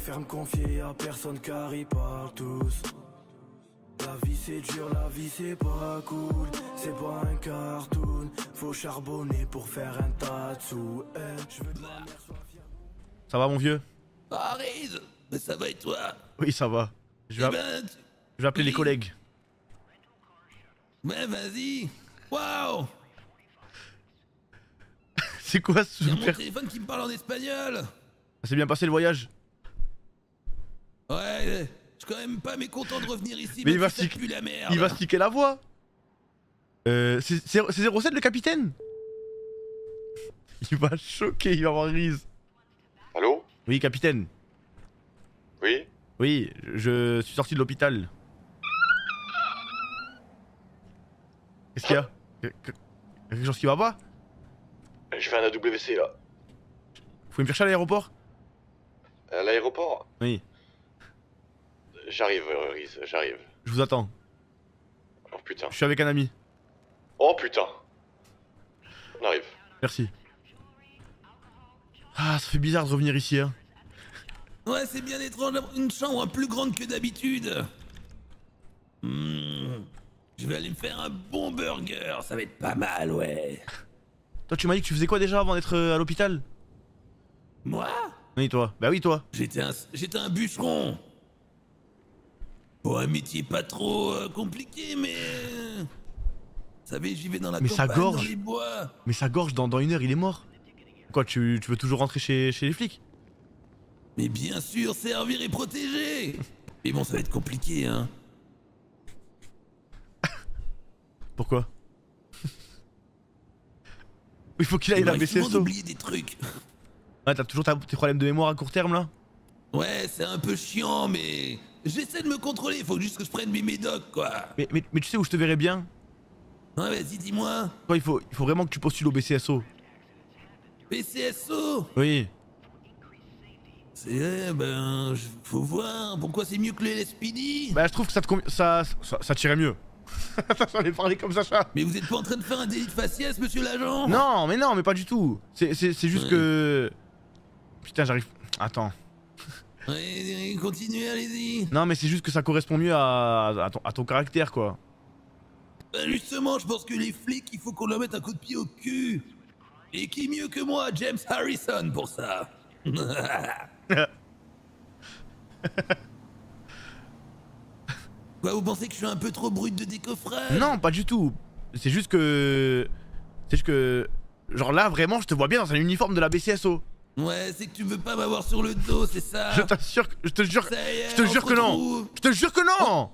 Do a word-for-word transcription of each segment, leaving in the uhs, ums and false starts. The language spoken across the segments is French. préfère me confier à personne car ils parlent tous. La vie c'est dur, la vie c'est pas cool. C'est pas un cartoon, faut charbonner pour faire un tas de sous. Ça va mon vieux? Ah Riz, mais ça va et toi? Oui ça va. Je vais, eh ben, tu... je vais appeler oui. les collègues. Mais vas-y. Waouh. C'est quoi ce super... mon téléphone qui me parle en espagnol. Ça s'est bien passé le voyage? Ouais, je suis quand même pas mécontent de revenir ici. Mais il va sticker la merde. Il va sticker la voix. Euh, c'est zéro sept le capitaine. Il va choquer, il va avoir Riz. Allô? Oui, capitaine. Oui? Oui, je suis sorti de l'hôpital. Qu'est-ce qu'il y a? Quelque chose qui va pas? Je fais un A W C là. Vous pouvez me chercher à l'aéroport? À l'aéroport? Oui. J'arrive, Riz, j'arrive. Je vous attends. Oh putain. Je suis avec un ami. Oh putain. On arrive. Merci. Ah, ça fait bizarre de revenir ici, hein. Ouais, c'est bien étrange d'avoir une chambre plus grande que d'habitude. Mmh. Je vais aller me faire un bon burger, ça va être pas mal, ouais. Toi, tu m'as dit que tu faisais quoi déjà avant d'être à l'hôpital? Moi? Oui, toi. Bah oui, toi. J'étais un, j'étais un bûcheron. Bon, un métier pas trop euh, compliqué, mais... Vous savez, j'y vais dans la mais campagne, ça gorge. Dans les bois. Mais ça gorge, dans, dans une heure, il est mort. Quoi, tu, tu veux toujours rentrer chez, chez les flics? Mais bien sûr, servir et protéger. Mais bon, ça va être compliqué, hein. Pourquoi? Il faut qu'il aille la B C S O. J'ai oublié des trucs. Ouais, t'as toujours tes problèmes de mémoire à court terme là? Ouais, c'est un peu chiant, mais j'essaie de me contrôler. Faut juste que je prenne mes médocs, quoi. Mais, mais, mais tu sais où je te verrais bien? Ouais, vas-y, dis-moi. Toi, il faut, il faut vraiment que tu postules au B C S O. B C S O? Oui. C'est... ben... faut voir. Pourquoi c'est mieux que les L S P D? Bah, je trouve que ça te convient... ça, ça, ça tirait mieux. J'en ai parlé comme Sacha. Mais vous êtes pas en train de faire un délit de faciès, monsieur l'agent? Non, mais non, mais pas du tout. C'est juste ouais. que... Putain, j'arrive... Attends. Ouais, continuez, allez-y. Non, mais c'est juste que ça correspond mieux à, à, ton, à ton caractère, quoi. Bah justement, je pense que les flics, il faut qu'on leur mette un coup de pied au cul. Et qui mieux que moi, James Harrison, pour ça. Quoi, vous pensez que je suis un peu trop brute de décoffrage? Non, pas du tout. C'est juste que... C'est juste que... Genre là, vraiment, je te vois bien dans un uniforme de la B C S O. Ouais, c'est que tu veux pas m'avoir sur le dos, c'est ça? Je t'assure que... Je te jure... Je te jure que non. Je te jure que non.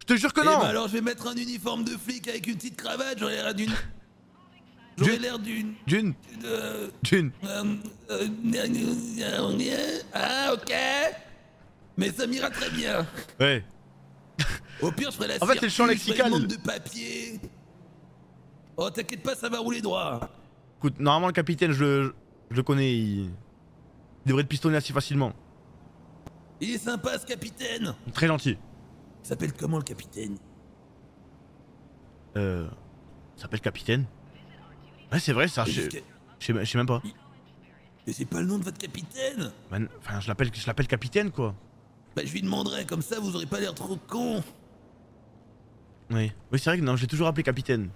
Je te jure que non. Eh ben alors, je vais mettre un uniforme de flic avec une petite cravate, j'aurais l'air d'une... J'aurais l'air d'une... D'une D'une Ah, ok. Mais ça m'ira très bien. Ouais. Au pire, je ferai la circuit, en fait, c'est le champ lexical. Je ferai le de papier. Oh, t'inquiète pas, ça va rouler droit. Écoute, normalement, le capitaine, je le, je le connais. Il... il devrait te pistonner assez facilement. Il est sympa, ce capitaine. Très gentil. Il s'appelle comment, le capitaine? Euh... Il s'appelle capitaine? Ouais, c'est vrai, ça. Je sais même pas. Mais c'est pas le nom de votre capitaine? Enfin, je l'appelle capitaine, quoi. Bah je lui demanderai, comme ça vous aurez pas l'air trop con. Oui, oui c'est vrai que non, je l'ai toujours appelé capitaine.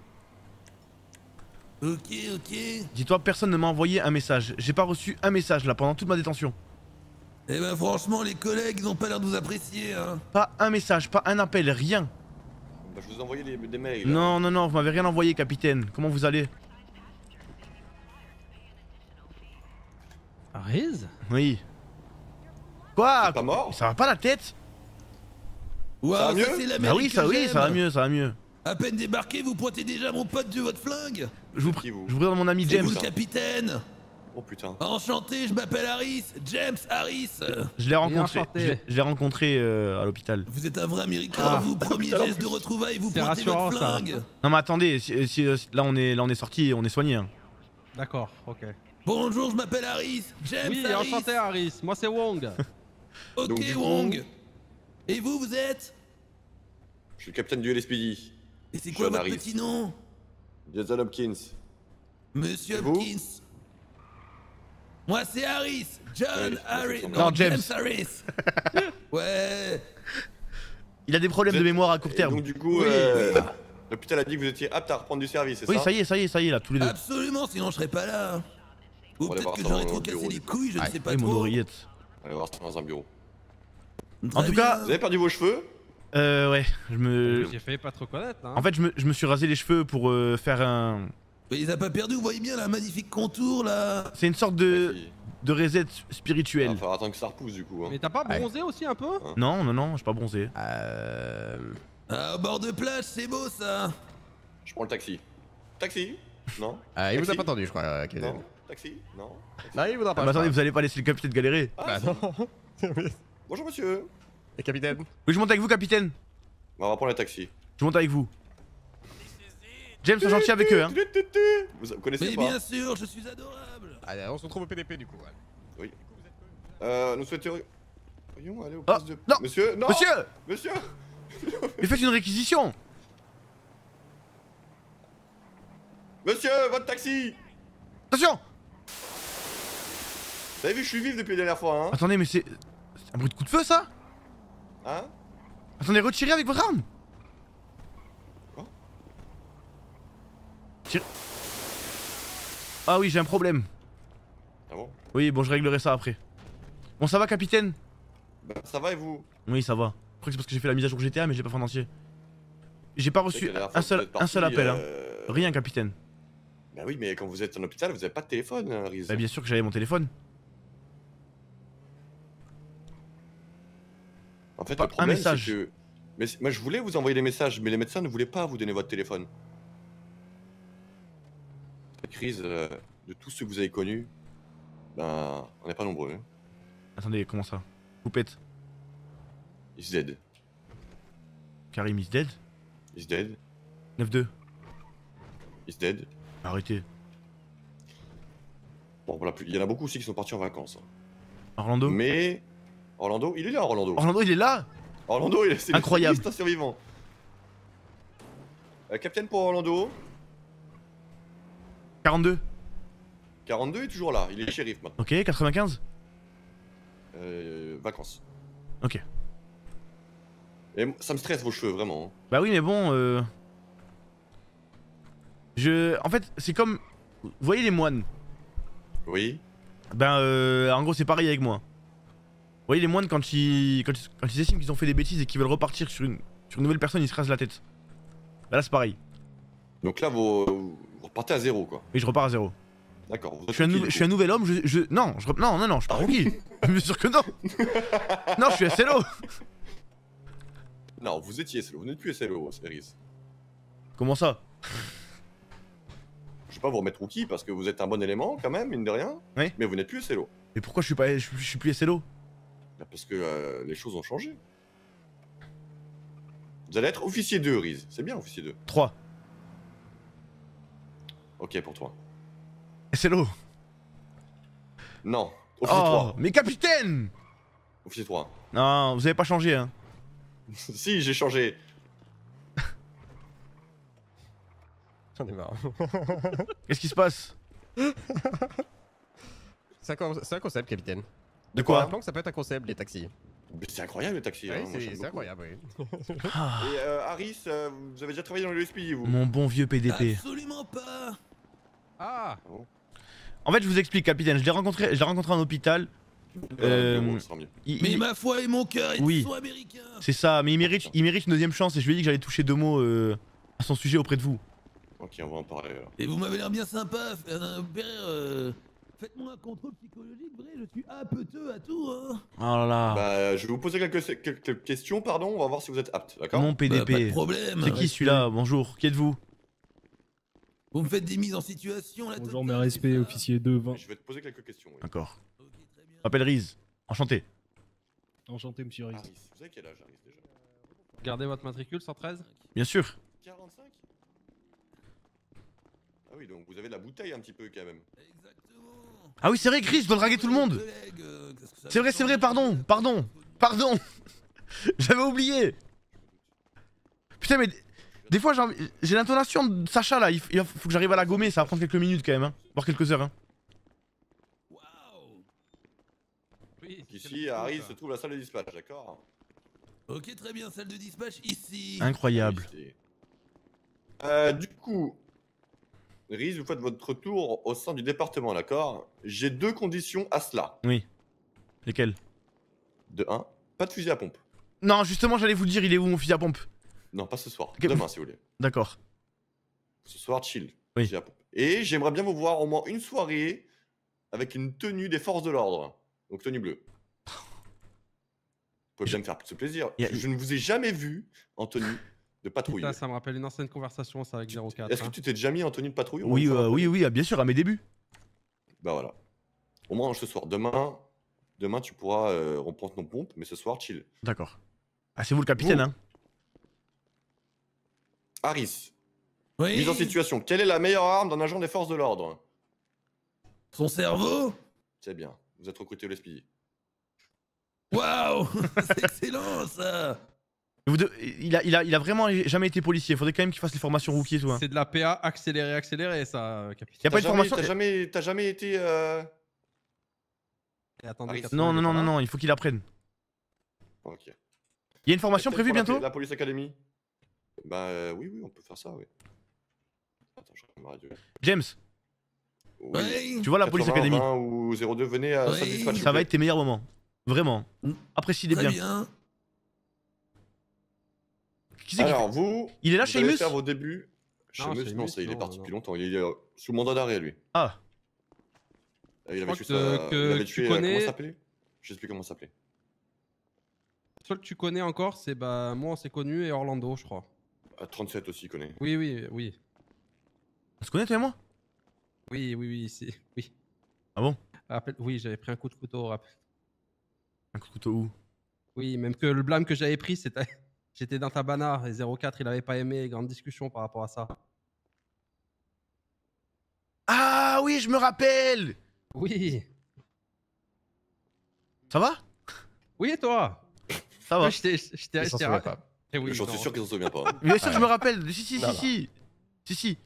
Ok, ok. Dis-toi, personne ne m'a envoyé un message. J'ai pas reçu un message là pendant toute ma détention. Eh ben franchement, les collègues ils ont pas l'air de vous apprécier, hein. Pas un message, pas un appel, rien. Bah je vous ai envoyé les, des mails. Non, hein. non, non, vous m'avez rien envoyé, capitaine. Comment vous allez? Riz? Oui. Quoi? Pas mort? Ça va pas la tête? Wow, ça va mieux? Bah oui, ça oui, ça va mieux, ça va mieux. À peine débarqué, vous pointez déjà mon pote de votre flingue. Je vous prie, vous. Je vous présente mon ami James. Vous le capitaine. Oh putain. Enchanté, je m'appelle Harris, James Harris. Je l'ai rencontré. Je l'ai rencontré euh, à l'hôpital. Vous êtes un vrai américain, ah, vous premier geste de retrouvailles, vous pointez votre flingue. Ça. Non mais attendez, si, si, là on est là on est sorti, on est soigné. Hein. D'accord, ok. Bonjour, je m'appelle Harris, James oui, Harris. Oui, enchanté Harris, moi c'est Wong. Ok donc, Wong. Et vous, vous êtes? Je suis le capitaine du L S P D. Et c'est quoi votre Harris. Petit nom? Jason Hopkins. Monsieur Hopkins. Moi c'est Harris, John ouais, Harris, non, non James. James Harris. Ouais. Il a des problèmes de mémoire à court terme. Et donc du coup, oui, euh, oui. l'hôpital a dit que vous étiez apte à reprendre du service, c'est oui, ça? Oui, ça y est, ça y est, ça y est là, tous les deux. Absolument, sinon je serais pas là. Ou peut-être que j'aurais trop cassé les couilles, je ah, ne sais pas trop. Mon oreillette. On va voir ça dans un bureau. Très en tout bien. Cas, vous avez perdu vos cheveux? Euh ouais, je me. J'ai fait pas trop connaître. Hein. En fait, je me, je me suis rasé les cheveux pour euh, faire un. Mais il les a pas perdus, vous voyez bien la magnifique contour là. C'est une sorte de ouais, de reset spirituel. Il va falloir attendre que ça repousse du coup. Hein. Mais t'as pas bronzé ouais. aussi un peu hein? Non, non, non, j'ai pas bronzé. Euh. Ah, au bord de plage, c'est beau ça. Je prends le taxi. Taxi? Non. Ah, il taxi. Vous a pas attendu, je crois. Euh, non. Est... Taxi? Non. Taxi. Non, il vous a pas. Ah, bah, attendez, vous allez pas laisser le capitaine galérer. Ah, bah non. Bonjour monsieur. Et capitaine? Oui, je monte avec vous, capitaine. On va prendre le taxi. Je monte avec vous. James, sois gentil avec eux, hein. Vous connaissez mais pas? Mais bien sûr, je suis adorable. Allez, on se retrouve au P D P du coup. Ouais. Oui. Euh, nous souhaiterions aller au poste ah, de... Non. Monsieur, non. Monsieur. Monsieur. Mais faites une réquisition. Monsieur, votre taxi. Attention. Vous avez vu, je suis vif depuis la dernière fois, hein. Attendez, mais c'est... C'est un bruit de coup de feu, ça? Hein? Attendez, retirez avec votre arme. Quoi? Tire... Ah oui, j'ai un problème. Ah bon? Oui, bon, je réglerai ça après. Bon, ça va, capitaine? Bah, ça va et vous? Oui, ça va. Je crois que c'est parce que j'ai fait la mise à jour G T A, mais j'ai pas fait en entier. J'ai pas reçu un seul, partie, un seul appel, euh... hein. Rien, capitaine. Bah oui, mais quand vous êtes en hôpital, vous avez pas de téléphone, hein, Riz. Bah bien sûr que j'avais mon téléphone. En fait, pas le problème, c'est que... Mais moi, je voulais vous envoyer des messages, mais les médecins ne voulaient pas vous donner votre téléphone. La crise euh, de tous ceux que vous avez connus, ben, on n'est pas nombreux. Hein. Attendez, comment ça? Coupette. Is dead. Karim is dead? Is dead. neuf deux. Is dead. Arrêtez. Bon, voilà, il y en a beaucoup aussi qui sont partis en vacances. Orlando? Mais... Orlando, il est là, Orlando. Orlando, il est là. Orlando, il est là. Incroyable. C'est un survivant. Euh, Capitaine pour Orlando. quarante-deux. quarante-deux est toujours là. Il est shérif maintenant. Ok, quatre-vingt-quinze. Euh, vacances. Ok. Et ça me stresse vos cheveux vraiment. Bah oui, mais bon. Euh... Je, en fait, c'est comme, vous voyez les moines. Oui. Ben, euh, en gros, c'est pareil avec moi. Vous voyez les moines quand ils, quand ils, quand ils estiment qu'ils ont fait des bêtises et qu'ils veulent repartir sur une, sur une nouvelle personne, ils se rasent la tête. Bah là c'est pareil. Donc là vous, vous repartez à zéro quoi. Oui, je repars à zéro. D'accord. Je, je suis un nouvel homme, je, je non, je, non, non, non, je suis pas rookie. Je suis sûr que non. Non, je suis S L O. Non, vous étiez S L O, vous n'êtes plus S L O, Riz. Comment ça? Je vais pas vous remettre rookie parce que vous êtes un bon élément quand même, mine de rien. Oui. Mais vous n'êtes plus S L O. Mais pourquoi je suis pas, je, je suis plus S L O? Parce que euh, les choses ont changé. Vous allez être officier deux, Riz. C'est bien, officier deux. trois. Ok, pour toi. S L O. Non, officier oh, trois. Mais capitaine. Officier trois. Non, vous avez pas changé, hein. Si, j'ai changé. J'en ai marre. Qu'est-ce qui se passe? C'est un concept, capitaine. De quoi? Rappelons que ça peut être un concept, les taxis. C'est incroyable les taxis. Oui, hein, c'est incroyable, oui. Ah. Et euh, Harris, euh, vous avez déjà travaillé dans le S P I, vous? Mon bon vieux P D P. Absolument pas. Ah. En fait, je vous explique, capitaine. Je l'ai rencontré, je l'ai rencontré en hôpital. Euh, euh, il, mais il... ma foi et mon cœur, ils oui. sont américains. C'est ça, mais il mérite, il mérite une deuxième chance et je lui ai dit que j'allais toucher deux mots euh, à son sujet auprès de vous. Ok, on va en parler alors. Et vous m'avez l'air bien sympa, euh, euh... faites-moi un contrôle psychologique, vrai, je suis apeteux à tout, hein. Oh là là. Bah, je vais vous poser quelques, quelques questions, pardon, on va voir si vous êtes apte, d'accord? Mon P D P. Bah, pas de problème. C'est qui celui-là? Bonjour, qui êtes-vous? Vous me faites des mises en situation, là. Bonjour, mes respects, officier deux vingt. Je vais te poser quelques questions, oui. D'accord. Okay, je m'appelle Riz, enchanté. Enchanté, monsieur Riz. Ah, vous savez quel âge, Riz, déjà? Gardez votre matricule, cent treize? Bien sûr. quarante-cinq? Ah oui, donc vous avez de la bouteille un petit peu, quand même. Exactement. Ah oui c'est vrai Chris, je dois draguer tout le monde. C'est vrai, c'est vrai, pardon, pardon, pardon. J'avais oublié. Putain mais des fois j'ai l'intonation de Sacha là, il faut que j'arrive à la gommer, ça va prendre quelques minutes quand même, hein. Voire quelques heures hein. Oui, ici, Harry se trouve la salle de dispatch, d'accord? Ok, très bien, salle de dispatch ici. Incroyable. Euh, du coup, Riz, vous faites votre tour au sein du département, d'accord? J'ai deux conditions à cela. Oui. Lesquelles? De un, pas de fusil à pompe. Non, justement, j'allais vous le dire, il est où mon fusil à pompe? Non, pas ce soir. Okay. Demain, si vous voulez. D'accord. Ce soir, chill. Oui. Fusil à pompe. Et j'aimerais bien vous voir au moins une soirée avec une tenue des forces de l'ordre. Donc, tenue bleue. Vous pouvez bien me faire ce plaisir. Yeah. Je ne vous ai jamais vu en tenue de patrouille. Putain, ça me rappelle une ancienne conversation, ça, avec zéro quatre. Est-ce hein. que tu t'es déjà mis en tenue de patrouille? Oui, euh, oui, oui, bien sûr, à mes débuts. Bah voilà. Au moins, ce soir. Demain, demain tu pourras euh, reprendre ton pompe, mais ce soir, chill. D'accord. Ah, c'est vous le capitaine, vous. Hein Harris. Oui. Mise en situation. Quelle est la meilleure arme d'un agent des forces de l'ordre? Son cerveau. C'est bien. Vous êtes recruté au L S P D. Waouh, c'est excellent ça. Vous deux, il, a, il, a, il a vraiment jamais été policier, faudrait quand même qu'il fasse les formations rookies. C'est de la P A accélérée, accélérée ça, capitaine. Y'a pas de formation. T'as jamais, jamais été... Euh... Attendez, ah, non, non, non, non, non, il faut qu'il apprenne. Ok. Y'a une formation prévue bientôt? La Police Academy. Bah euh, oui, oui, on peut faire ça, oui. Attends, je regarde ma radio. James. Oui. Oui. Tu vois la Police Academy ou zéro deux, venez à oui. Satisfaction. Ça va être tes meilleurs moments. Vraiment, appréciez-les bien. bien. Qui Alors qui vous, il est là vous chez Imus. Faire vos débuts. Non, Imus, non, ça, non, il est parti non. depuis longtemps. Il est euh, sous mandat d'arrêt lui. Ah. Il avait, tué, euh, que il avait tué. Connais... Comment s'appelait? Je sais plus comment s'appelait. Le seul que tu connais encore, c'est bah moi on s'est connu et Orlando, je crois. À trente-sept aussi, il connaît. Oui, oui, oui. On se connaît toi et moi? Oui, oui, oui, ici, oui. Ah bon? Rappel... Oui, j'avais pris un coup de couteau. Rappel... Un coup de couteau où? Oui, même que le blâme que j'avais pris, c'était... J'étais dans Tabana et zéro quatre, il avait pas aimé, grande discussion par rapport à ça. Ah oui, je me rappelle. Oui. Ça va? Oui, et toi? Ça va. Je t'ai acheté un... Oui, je suis sûr qu'ils s'en souviennent pas. Hein. Bien sûr que je me rappelle, si, si, si, si. Si, si.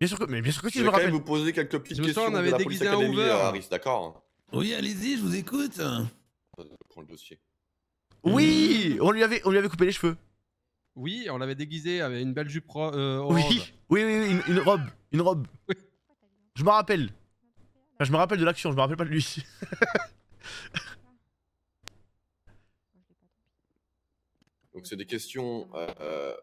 Bien sûr que, mais bien sûr que si, je, je me rappelle. Je vais vous poser quelques petites questions de la Police Academy à Harris, d'accord? Oui, allez-y, je vous écoute. Prends le dossier. Oui, on lui, avait, on lui avait coupé les cheveux. Oui, on l'avait déguisé avec une belle jupe ro euh, orange. Oui, oui, oui, oui une, une robe, une robe. Oui. Je me rappelle. Enfin, je me rappelle de l'action, je me rappelle pas de lui. Donc c'est des questions euh,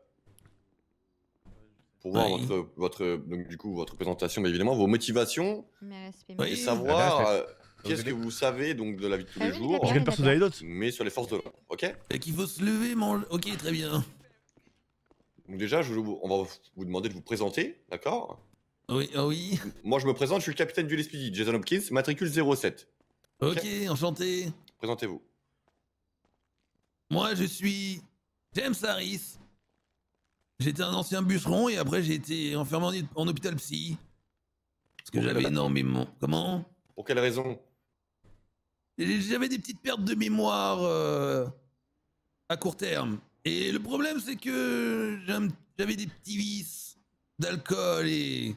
pour voir oui. votre, votre, donc, du coup, votre présentation, mais évidemment vos motivations oui. et savoir. Euh, Qu'est-ce que vous savez donc de la vie de tous les jours? Je gagne personne d'anecdote. Mais sur les forces de l'ordre, ok? Et qu'il faut se lever, mon... Ok, très bien. Donc déjà, je vous... on va vous demander de vous présenter, d'accord? Oui, ah oui. Moi, je me présente, je suis le capitaine du L S P D, Jason Hopkins, matricule zéro sept. Ok, okay, enchanté. Présentez-vous. Moi, je suis James Harris. J'étais un ancien bûcheron et après j'ai été enfermé en, en hôpital psy. Parce que j'avais énormément... Comment? Pour quelle raison? J'avais des petites pertes de mémoire euh, à court terme. Et le problème, c'est que j'avais des petits vices d'alcool et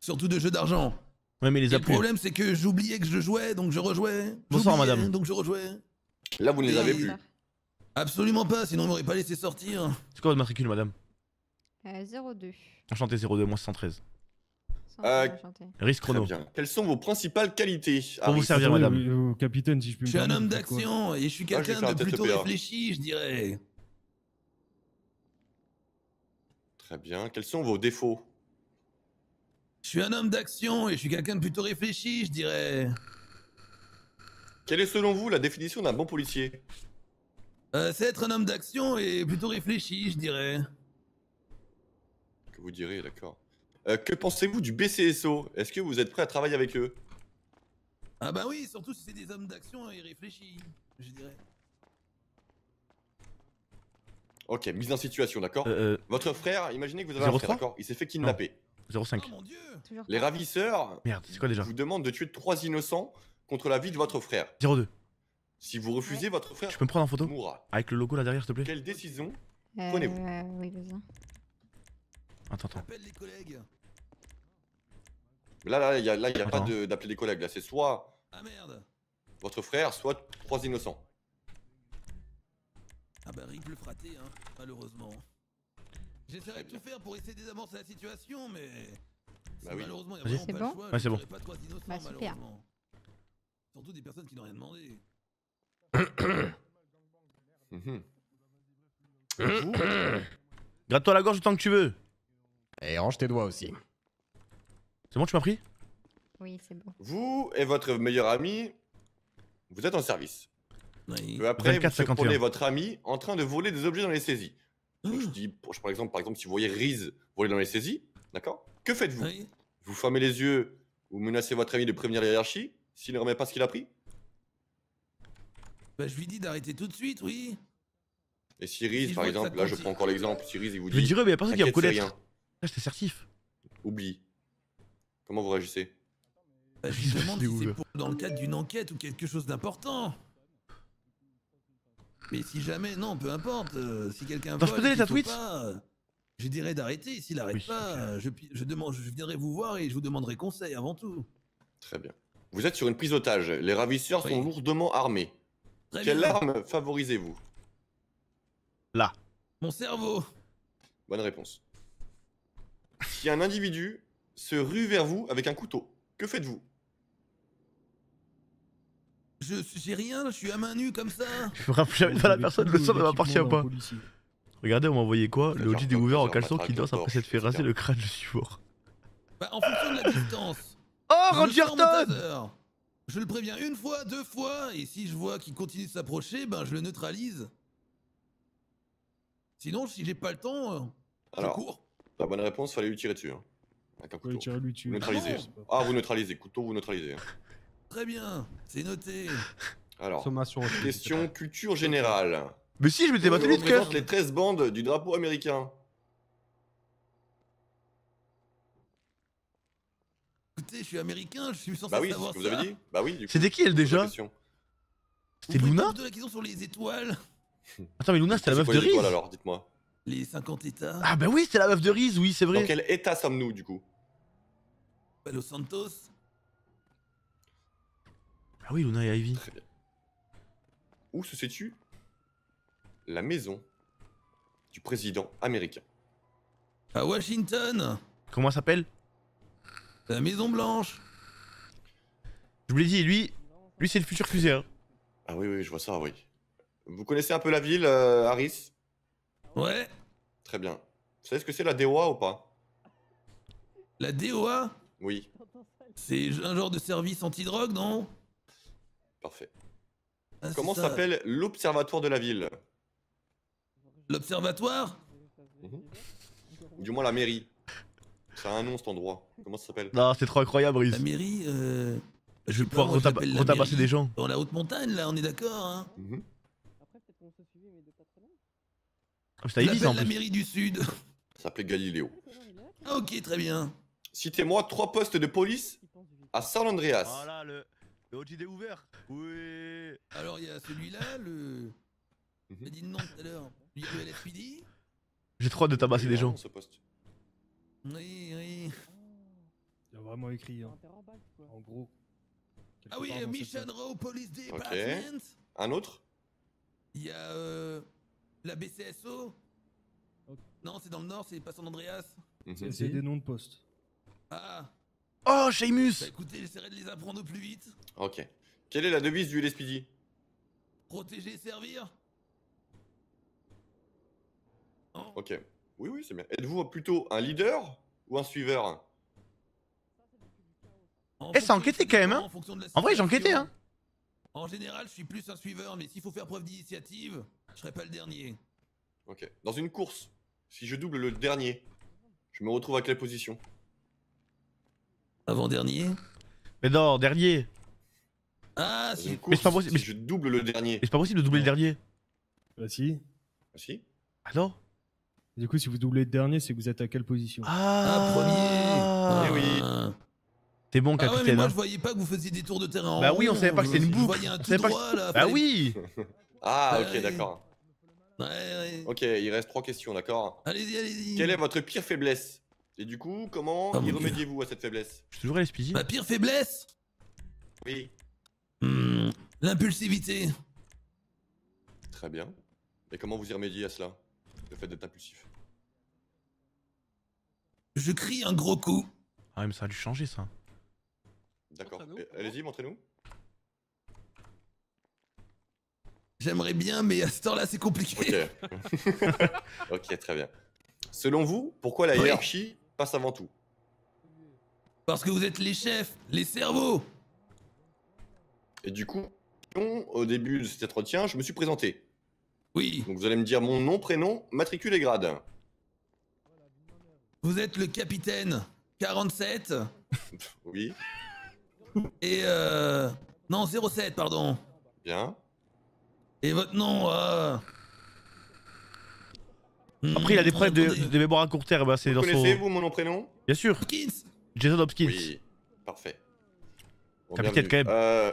surtout de jeux d'argent. Ouais, mais les a Le problème, c'est que j'oubliais que je jouais, donc je rejouais. Bonsoir, madame. Donc je rejouais. Là, vous ne les avez plus. Absolument pas, sinon on m'aurait pas laissé sortir. C'est quoi votre matricule, madame? euh, zéro deux. Enchanté, zéro deux, moins cent treize. Euh, Risque chrono. Quelles sont vos principales qualités? Pour vous servir, madame. Oui, oui, oui, capitaine, si je puis me permettre. Je suis un homme d'action et je suis quelqu'un ah, de plutôt réfléchi, je dirais. Très bien. Quels sont vos défauts? Je suis un homme d'action et je suis quelqu'un de plutôt réfléchi, je dirais. Quelle est selon vous la définition d'un bon policier? euh, C'est être un homme d'action et plutôt réfléchi, je dirais. Que vous direz, d'accord. Euh, que pensez-vous du B C S O? Est-ce que vous êtes prêt à travailler avec eux? Ah bah oui, surtout si c'est des hommes d'action et réfléchis, je dirais. Ok, mise en situation, d'accord. euh, Votre frère, imaginez que vous avez zéro trois? Un frère, d'accord. Il s'est fait kidnapper. zéro cinq. Oh mon Dieu. Les ravisseurs Merde, c'est quoi déjà? vous demandent de tuer trois innocents contre la vie de votre frère. zéro deux. Si vous refusez, ouais. votre frère... Tu peux me prendre en photo mourra. Avec le logo là derrière, s'il te plaît. Quelle décision euh, prenez-vous? euh, Oui, besoin. Attends, attends. Les collègues. Là, là, il n'y a, là, y a pas d'appeler des collègues. Là, c'est soit. Ah merde. votre frère, soit trois innocents. Ah bah Rick le fraté, hein, malheureusement. J'essaierai de tout faire pour essayer de désamorcer la situation, mais... Bah oui. Malheureusement, il n'y a vraiment pas le choix, je ne ferai pas trois innocents, malheureusement. Surtout des personnes qui n'ont rien demandé. Gratte-toi la gorge autant que tu veux. Et range tes doigts aussi. C'est bon, tu m'as pris? Oui, c'est bon. Vous et votre meilleur ami, vous êtes en service. Oui. Peu après, vingt-quatre, vous prenez votre ami en train de voler des objets dans les saisies. Donc, je dis, je, par, exemple, par exemple, si vous voyez Riz voler dans les saisies, d'accord? Que faites-vous? Oui. Vous fermez les yeux, vous menacez votre ami de prévenir la hiérarchie s'il ne remet pas ce qu'il a pris? Bah, je lui dis d'arrêter tout de suite, oui. Et si Riz, si par exemple, là je prends encore l'exemple, si Riz il vous dit. Je dirais, mais il n'y a personne qui va me connaître. Là, j'étais certif. Oublie. Comment vous réagissez? Bah, je lui demande si c'est pour, dans le cadre d'une enquête ou quelque chose d'important. Mais si jamais, non, peu importe. Euh, si quelqu'un vole, je, pas, euh, je dirais d'arrêter. S'il n'arrête oui, pas, euh, je, je, demande, je viendrai vous voir et je vous demanderai conseil avant tout. Très bien. Vous êtes sur une prise d'otage. Les ravisseurs oui. sont lourdement armés. Très Quelle bien. arme favorisez-vous? Là. Mon cerveau. Bonne réponse. Si un individu se rue vers vous avec un couteau, que faites-vous? Je j'ai rien, je suis à main nue comme ça. Je me rappelle jamais de la personne, le sang ne m'appartient pas. Regardez, on m'a envoyé quoi? Le O G découvert en caleçon qui danse après s'être fait raser le crâne, je suis mort. Bah, en fonction de la distance. Oh, Rangerton! Je le préviens une fois, deux fois, et si je vois qu'il continue de s'approcher, ben je le neutralise. Sinon, si j'ai pas le temps, je cours. La bonne réponse, fallait lui tirer dessus. Hein. Avec un couteau. Tirer lui dessus. Neutraliser. Ah, ah, vous neutralisez. Couteau, vous neutralisez. Très bien, c'est noté. Alors, question culture générale. Mais si, je m'étais battu de cœur. Les treize bandes du drapeau américain. Écoutez, je suis américain, je suis censé bah oui, savoir ça. Vous avez dit bah oui, c'était qui elle déjà? C'était Luna. La question sur les étoiles. Attends, mais Luna, c'était la meuf de Riz. Alors, dites-moi. Les cinquante états. Ah bah oui, c'est la meuf de Riz, oui, c'est vrai. Dans quel état sommes-nous du coup? Bah, Los Santos. Ah oui, Luna et Ivy. Très bien. Où se situe la maison du président américain? À Washington. Comment elle s'appelle? La Maison Blanche. Je vous l'ai dit, lui, lui c'est le futur fusée. Hein. Ah oui, oui, je vois ça, oui. Vous connaissez un peu la ville, euh, Harris? Ouais. Très bien. Vous savez ce que c'est la D O A ou pas? La D O A? Oui. C'est un genre de service anti-drogue, non? Parfait. Ah, comment s'appelle l'observatoire de la ville? L'observatoire? Mmh. Ou du moins la mairie. Ça a un nom cet endroit. Comment ça s'appelle? Non, c'est trop incroyable, Riz. La mairie, euh... je vais pouvoir retabasser des gens. Dans la haute montagne, là, on est d'accord, hein. Mmh. Après, c'est qu'on se suivait, mais de pas très loin. Ah, c'est la, la, la mairie du Sud. Ça s'appelait Galiléo. Ah, ok, très bien. Citez-moi trois postes de police à San Andreas. Voilà, le... Le O G D ouvert. Oui. Alors il y a celui-là, le... J'ai dit non tout à l'heure. Lui, le L F P D. J'ai trop hâte de tabasser des gens. Ce poste. Oui, oui. Il a vraiment écrit, hein. En gros. Ah oui, Mission Row Police Department. Un autre? Il y a euh, la B C S O. Non, c'est dans le nord, c'est pas San Andreas. C'est des noms de poste. Ah. Oh, Seamus! Bah, écoutez, j'essaierai de les apprendre au plus vite. Ok. Quelle est la devise du L S P D? Protéger et servir. Oh. Ok. Oui, oui, c'est bien. Êtes-vous plutôt un leader ou un suiveur? Eh, ça enquêtait quand même, hein. En, en vrai, j'enquêtais, hein. En général, je suis plus un suiveur, mais s'il faut faire preuve d'initiative, je serai pas le dernier. Ok. Dans une course, si je double le dernier, je me retrouve à quelle position? Avant-dernier? Mais non, dernier. Ah, c'est pas possible. Mais je double le dernier. Mais c'est pas possible de doubler le dernier. Bah si. Bah si. Ah non. Du coup, si vous doublez le dernier, c'est que vous êtes à quelle position? Ah, premier. Eh oui. T'es bon, capitaine. Ah ouais, mais moi, je voyais pas que vous faisiez des tours de terrain en rond. Bah oui, on savait pas que c'était une boucle. Bah oui. Ah, ok, d'accord. Ouais, ouais. Ok, il reste trois questions, d'accord? Allez-y, allez-y. Quelle est votre pire faiblesse? Et du coup, comment y remédiez-vous à cette faiblesse? Je suis toujours à l'esprit. Ma pire faiblesse? Oui. Mmh, L'impulsivité. Très bien. Et comment vous y remédiez à cela? Le fait d'être impulsif. Je crie un gros coup. Ah mais ça a dû changer ça. D'accord. Allez-y, montrez-nous. J'aimerais bien, mais à ce temps-là, c'est compliqué. Ok. Ok, très bien. Selon vous, pourquoi la hiérarchie oui. passe avant tout? Parce que vous êtes les chefs, les cerveaux. Et du coup, au début de cet entretien, je me suis présenté. Oui. Donc vous allez me dire mon nom, prénom, matricule et grade. Vous êtes le capitaine quarante-sept. Oui. Et euh... non, zéro sept, pardon. Bien. Et votre nom euh... Après, il a des problèmes de, de mémoire à court terme. Bah, vous dans connaissez, son... vous, mon nom, prénom? Bien sûr. Hopkins. Jason Hopkins. Oui, parfait. Bon, capitaine, quand même. Euh...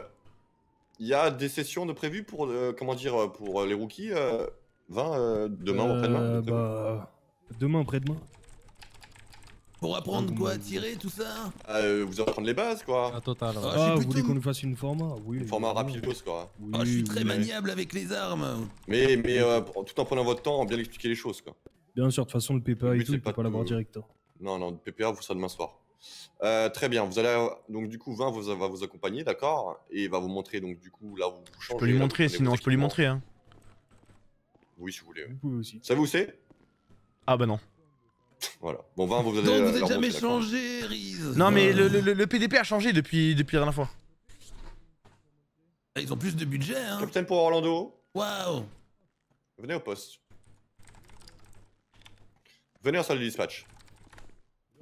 Il y a des sessions de prévues pour, euh, comment dire, pour les rookies euh, vingt euh, demain euh, ou après-demain bah... Demain, après-demain. Pour apprendre quoi, tirer, tout ça euh, vous apprendre les bases, quoi. Ah, total. Ah, ah vous voulez qu'on nous fasse une format? Oui. Une format rapidos, quoi. Oui, ah, je suis très oui. maniable avec les armes. Mais, mais euh, tout en prenant votre temps, bien expliquer les choses, quoi. Bien sûr, de toute façon, le P P A et tout, il peut pas l'avoir directeur. Non, non, le P P A, vous serez demain soir. Euh, très bien, vous allez donc du coup Vin vous, va vous accompagner, d'accord, et il va vous montrer donc du coup là où vous changez. Je peux lui montrer, sinon je peux lui montrer. Hein. Oui, si vous voulez. Vous pouvez aussi. Ça vous c'est? Ah bah non. Voilà. Bon Vin, vous allez. Donc vous n'avez jamais montrer, changé, Riz. Non mais euh... le, le, le P D P a changé depuis depuis la dernière fois. Ils ont plus de budget. Hein. Capitaine pour Orlando. Waouh. Venez au poste. Venez en salle de dispatch.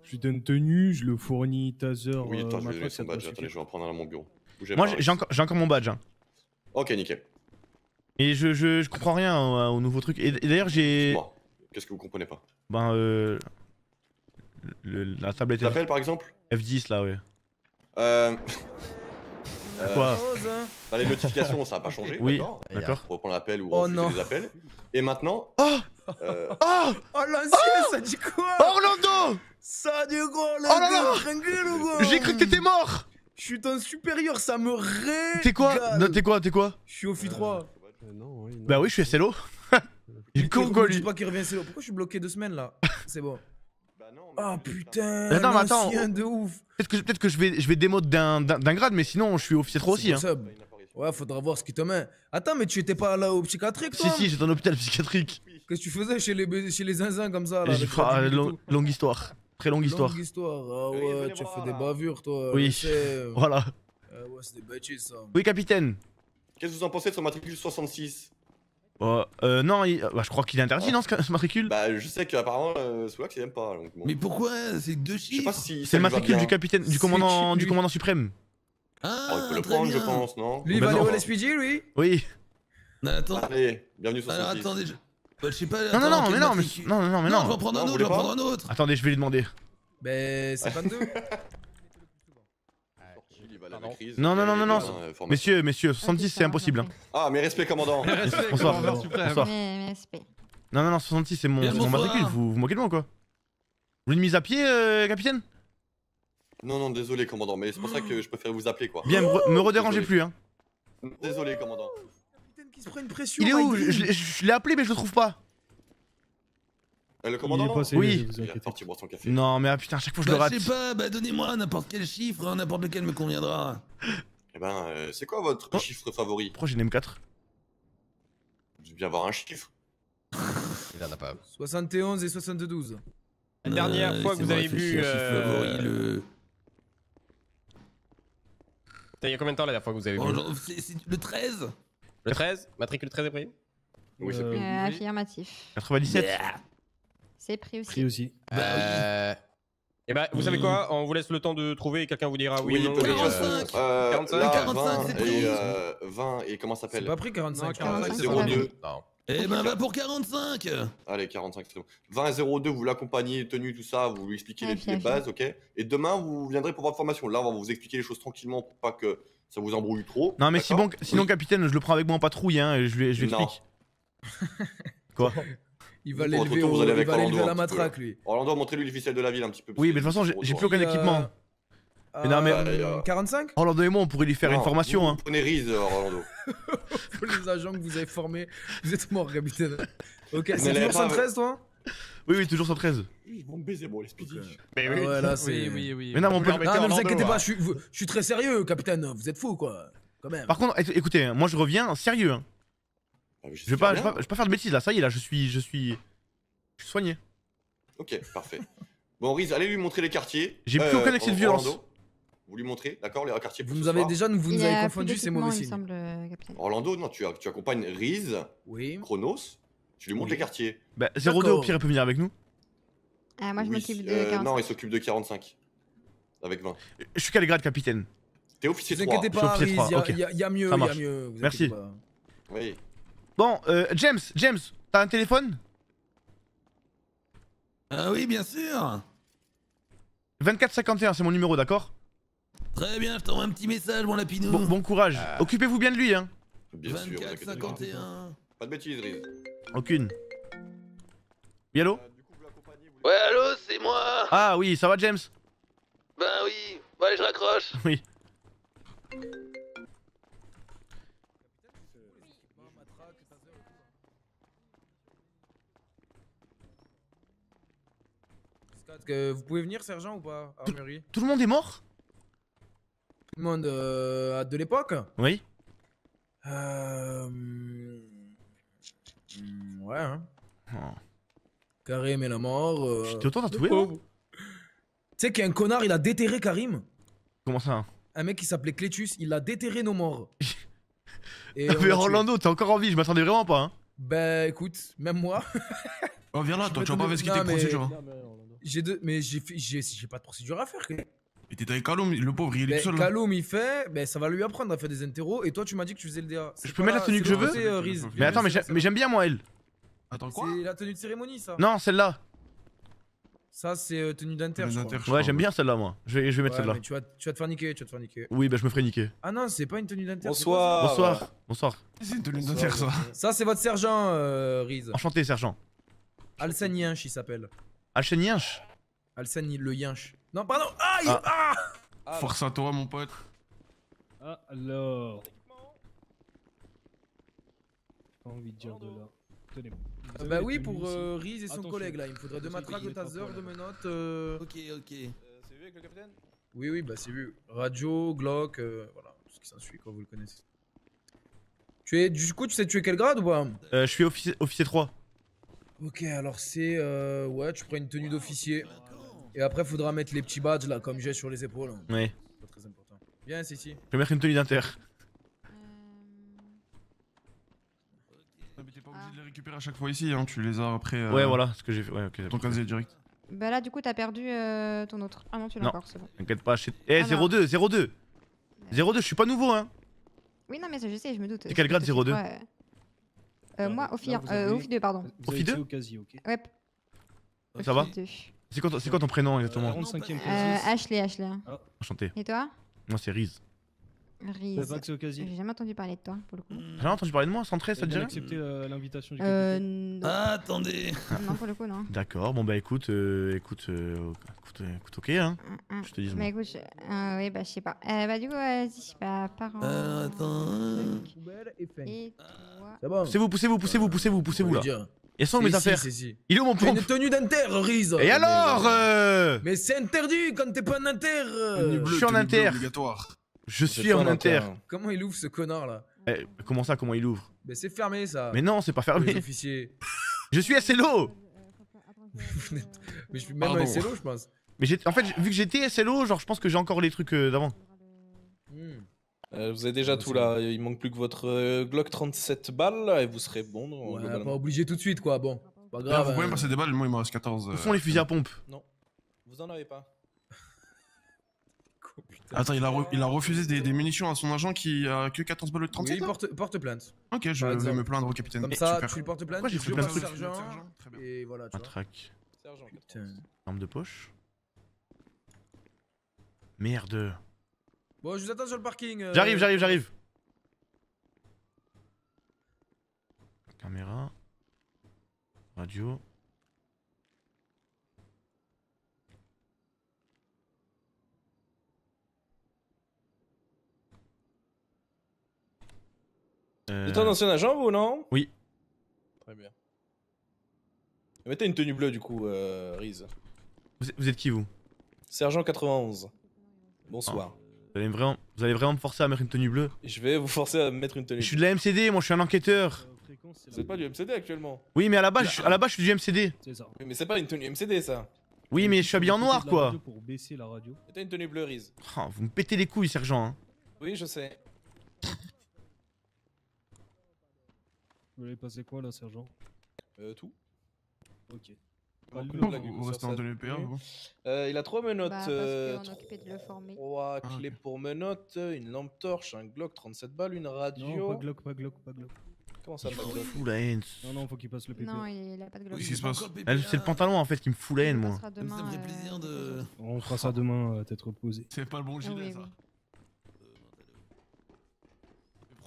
Je lui donne tenue, je le fournis taser. Oui, attends, euh, je vais donner son badge. Attendez, je vais en prendre un à mon bureau. Moi, j'ai encore, encore mon badge. Hein. Ok, nickel. Et je, je, je comprends rien au, au nouveau truc. Et, et d'ailleurs, j'ai. Qu'est-ce que vous comprenez pas? Ben, euh. Le, la tablette. L'appel, par exemple? F dix, là, ouais. Euh. euh... Quoi? Dans les notifications, ça n'a pas changé. Oui, d'accord. On reprend l'appel ou on reprend oh, les appels. Et maintenant. Oh euh... Oh, oh l'ancien, oh ça dit quoi? Orlando! Ça du gros, oh j'ai cru que t'étais mort. Je suis ton supérieur, ça me régale. T'es quoi? T'es quoi? T'es quoi? Je suis au F U trois. Euh, non, oui, non. Bah oui, je suis S L O. Il court quoi lui? Je sais pas qu'il revient S L O. Pourquoi je suis bloqué deux semaines là? C'est bon. Ah oh, putain. Non, mais attends. De ouf. Peut-être que, peut que je vais, je vais démode d'un grade, mais sinon je suis officier trois aussi. Hein. Ouais, faudra voir ce qui te met. Attends, mais tu étais pas là au psychiatrique toi? Si, si, j'étais en hôpital psychiatrique. Qu'est-ce que tu faisais chez les, chez les zinzins comme ça là? Ah, long, longue histoire. Très longue histoire. Longue histoire, ah ouais, tu as fait des bavures toi. Oui, voilà. Euh, ouais, c'est des bêtises ça. Oui, capitaine. Qu'est-ce que vous en pensez de son matricule soixante-six? Euh, euh non, il... bah, je crois qu'il est interdit, ah. non, ce... ce matricule? Bah, je sais qu'apparemment, euh, celui-là, c'est même pas. Donc, bon. Mais pourquoi? C'est deux chiffres. Si c'est le matricule du capitaine, du commandant, du commandant suprême. Ah, alors, il peut le prendre, bien. je pense, non? Lui, il va aller au L S P D, lui? Oui. Non, attends. Allez, bienvenue sur Alors, attendez, je... Bah, je sais pas, non, attends, non, non, mais non, mais non, non, non, mais non, non, je vais en prendre un autre, je vais en prendre un autre. Attendez, je vais lui demander. Ben, c'est vingt-deux. Non, non, non, non, non. Messieurs, messieurs, soixante-dix, c'est impossible. Ah, mes respects, commandant. Bonsoir. Bonsoir. Non, non, non, soixante-six, c'est mon matricule. Vous vous moquez de moi, quoi? Vous voulez une mise à pied, capitaine? Non, non, désolé, commandant, mais c'est pour ça que je préfère vous appeler, quoi. Bien, me redérangez plus, hein. Désolé, commandant. Il se prend une pression. Il est où? Je, je, je l'ai appelé mais je le trouve pas. Le commandant? Oui. Il est parti boire son café. Non mais ah, putain à chaque fois je bah, le rate. Je sais pas, bah donnez-moi n'importe quel chiffre, n'importe lequel me conviendra. Eh ben euh, c'est quoi votre oh. chiffre favori? Pourquoi j'ai une M quatre? Je veux bien avoir un chiffre. Il en a pas. soixante et onze et soixante-douze. La dernière euh, fois que vous avez vu... Euh... Favori, le... Il y a combien de temps la dernière fois que vous avez vu? Bon, c'est le treize. Le treize? Matricule treize est pris? Oui, c'est pris. Euh, affirmatif. quatre-vingt-dix-sept? Yeah. C'est pris aussi. Pris aussi. Euh... Et bah, vous mmh. savez quoi? On vous laisse le temps de trouver et quelqu'un vous dira oui, oui non. quarante-cinq! Euh, quarante-cinq, là, quarante-cinq c'est pris! Et euh, vingt, et comment ça s'appelle? C'est pas pris quarante-cinq. Non, quarante-cinq, zéro deux. Non. Eh ben, va pour quarante-cinc! Allez, quarante-cinq, c'est bon. vingt et zéro deux, vous l'accompagnez, tenue, tout ça, vous lui expliquez ah, les, les bases, ok? Et demain, vous viendrez pour votre formation. Là, on va vous expliquer les choses tranquillement pour pas que ça vous embrouille trop. Non, mais si bon, sinon, oui. capitaine, je le prends avec moi en patrouille, hein, et je lui explique. Quoi? Il va l'élever à la matraque, lui. Orlando, montrez-lui les ficelles de la ville un petit peu. Oui, mais de toute façon, j'ai plus aucun équipement. Mais non mais euh, quarante-cinq Orlando et moi on pourrait lui faire non, une formation vous, hein. Vous prenez Riz Orlando. Les agents que vous avez formés, vous êtes morts capitaine. Ok, c'est toujours cent treize toi? Oui oui toujours cent treize. Ils vont me baiser bon les speedy. Mais oui, ah ouais, là, oui, oui, oui. Mais non mon père. Non ne vous inquiétez pas, je suis, je suis très sérieux capitaine, vous êtes fou quoi. Quand même. Par contre écoutez, moi je reviens sérieux hein. Ah, je vais pas, pas, pas faire de bêtises là, ça y est là je suis, je suis, je suis soigné. Ok parfait. Bon Riz, allez lui montrer les quartiers. J'ai euh, plus aucun excès de violence. Vous lui montrez, d'accord, les quartiers pour vous nous avez soir. Déjà, vous nous avez confondu, c'est mauvais signe. Orlando, non, tu, tu accompagnes Riz, oui. Chronos, tu lui montres oui. les quartiers. Bah, zéro deux au pire, elle peut venir avec nous. Ah, moi je oui. m'occupe de quarante-cinq. Euh, non, il s'occupe de quarante-cinq. Avec vingt. Je suis quel grade, capitaine? T'es officier trois. Ne vous inquiétez pas, Riz, il okay. y, y, y a mieux, il y a mieux. Vous merci. Pas. Oui. Bon, euh, James, James, t'as un téléphone? Ah oui, bien sûr. vingt-quatre cinquante et un, c'est mon numéro, d'accord? Très bien, je t'envoie un petit message, mon lapinou. Bon, bon courage. Euh... Occupez-vous bien de lui, hein. Bien sûr. vingt-quatre cinquante et un. Pas de bêtises, Riz. Aucune. Oui, allô? Ouais, allô, c'est moi. Ah oui, ça va, James? Ben oui. Bon, allez, je raccroche. Oui. Scott, vous pouvez venir, sergent, ou pas? Armurerie. Tout le monde est mort? Tout le monde euh, de l'époque. Oui. Euh... Mmh, ouais. Hein. Oh. Karim et la mort. Euh... J'étais autant tatoué. Tu sais qu'il y a un connard, il a déterré Karim. Comment ça hein? Un mec qui s'appelait Clétus, il a déterré nos morts. Et mais Orlando, t'es encore en vie, je m'attendais vraiment pas. Hein. Bah écoute, même moi. Oh, viens là, toi, tu vas pas fait ce qui était procédure. J'ai deux, mais j'ai pas de procédure à faire. Que... Et t'étais avec Kaloum, le pauvre, il est mais tout seul. Kaloum, il fait, mais ça va lui apprendre à faire des interros. Et toi, tu m'as dit que tu faisais le D A. Je peux mettre la tenue que je veux euh, Riz. Mais attends, mais j'aime bien moi elle. Attends quoi? C'est la tenue de cérémonie ça? Non, celle-là. Ça, c'est euh, tenue d'inter. Ouais, j'aime bien celle-là moi. Je vais, je vais mettre ouais, celle-là. Tu vas, tu vas te faire niquer, tu vas te faire niquer. Oui, bah je me ferai niquer. Ah non, c'est pas une tenue d'inter. Bonsoir. Bonsoir. Bonsoir. C'est une tenue d'inter ça. Ça, c'est votre sergent, euh, Riz. Enchanté, sergent. Alsan Yinch, il s'appelle. Alsan Yinch. Alsan le Yinch. Non, pardon! Aïe! Ah. Ah. Force à toi, mon pote! Ah, alors. J'ai envie de dire de là. Tenez-moi. Ah bah oui, pour euh, Riz et son attention. Collègue là, il me faudrait deux matraques, deux tasers, deux menottes. Euh... Ok, ok. Euh, c'est vu avec le capitaine? Oui, oui, bah c'est vu. Radio, Glock, euh, voilà, tout ce qui s'ensuit quand vous le connaissez. Tu es, du coup, tu sais tuer quel grade ou pas? euh, Je suis officier, officier trois. Ok, alors c'est. Euh, ouais, tu prends une tenue wow, d'officier. Et après, faudra mettre les petits badges là, comme j'ai sur les épaules. Hein. Oui. C'est pas très important. Viens, c'est ici. Je vais mettre une tenue d'inter. Euh... Okay. Mais t'es pas obligé ah. de les récupérer à chaque fois ici, hein. Tu les as après. Euh... Ouais, voilà ce que j'ai fait. Ouais, ok. Ton casier direct. Bah là, du coup, t'as perdu euh, ton autre. Ah non, tu l'as encore, c'est bon. T'inquiète pas, je eh, ah zéro deux, zéro deux zéro deux, je suis pas nouveau, hein. Oui, non, mais ça, je sais, je me doute. C'est quel grade zéro deux? Ouais. Euh, moi, au F I deux, euh, pardon. Au F I deux okay. Ouais. Ça va? C'est quoi, quoi ton prénom exactement? euh, Ashley, Ashley. Ah. Enchanté. Et toi? Moi c'est Riz. Riz. J'ai jamais entendu parler de toi pour le coup. J'ai jamais entendu parler de moi, cent treize, ça te dirait? J'ai accepté euh, l'invitation du euh, ah, attendez. Non pour le coup non. D'accord, bon bah écoute, euh, écoute, euh, écoute, euh, écoute, ok hein. Mm -mm. Je te dis. Mais moi. Écoute, je... euh, oui bah je sais pas. Euh, bah du coup vas-y, bah pars en... Euh, attends. Et toi... Poussez-vous, poussez-vous, poussez-vous, poussez-vous, poussez-vous là. Et sont mes si, affaires. Si, si. Il est où mon pompe? Une tenue d'inter, Riz. Et alors euh... Mais c'est interdit quand t'es pas en inter. Euh... Je suis en inter. Je suis en inter. Comment il ouvre ce connard là? eh, Comment ça, comment il ouvre? Mais c'est fermé ça. Mais non, c'est pas fermé. Je suis S L O. Mais je suis même en S L O, je pense. Mais en fait, vu que j'étais S L O, genre je pense que j'ai encore les trucs euh, d'avant. Hmm. Euh, vous avez déjà tout là, il manque plus que votre euh, Glock trente-sept balles et vous serez bon. Non, ouais, pas obligé tout de suite quoi, bon. Pas grave. Là, vous euh... pouvez me passer des balles, moi il me reste quatorze. Où euh... sont les fusils à pompe? Non, vous en avez pas. Oh, attends, il a, re il a refusé des, des munitions à son agent qui a que quatorze balles de trente-sept. Oui, il porte, porte plainte. Ok, je vais me plaindre au capitaine. Comme ça, super. Tu portes plainte, j'ai fait plein de trucs. Et voilà, tu un vois. Track. Sergent, putain. Arme de poche. Merde. Bon, je vous attends sur le parking. Euh... J'arrive, j'arrive, j'arrive. Caméra. Radio. Euh... Vous êtes un ancien agent, vous, non? Oui. Très bien. Mettez une tenue bleue, du coup, euh, Riz. Vous, vous êtes qui, vous? Sergent quatre-vingt-onze. Bonsoir. Ah. Vous allez, vraiment, vous allez vraiment me forcer à mettre une tenue bleue? Je vais vous forcer à mettre une tenue bleue. Je suis de la M C D, moi, je suis un enquêteur. Vous êtes pas du M C D actuellement? Oui, mais à la base, je, à la base, je suis du M C D. C'est ça. Mais c'est pas une tenue M C D, ça. Oui, mais je suis habillé en noir, quoi. Pour baisser la radio. Mettez une tenue bleue, Riz. Oh, vous me pétez les couilles, sergent. Hein. Oui, je sais. Vous voulez passer quoi, là, sergent? Euh, tout. Ok. Bah, on reste en deux L P A. Il a trois menottes. Bah, euh, trois ah, clés okay. pour menottes, une lampe torche, un Glock, trente-sept balles, une radio. Non, pas Glock, pas Glock, pas Glock. Comment ça, il pas Glock? Fout la haine. Non, non, faut qu'il passe le P P A. Non, il a pas de Glock. Oui, qu'est-ce qui se passe? C'est le pantalon en fait qui me fout la haine, moi. Demain, ça me ferait plaisir de. On fera ça demain, euh, tête reposée. C'est pas le bon gilet, oui, ça. Oui.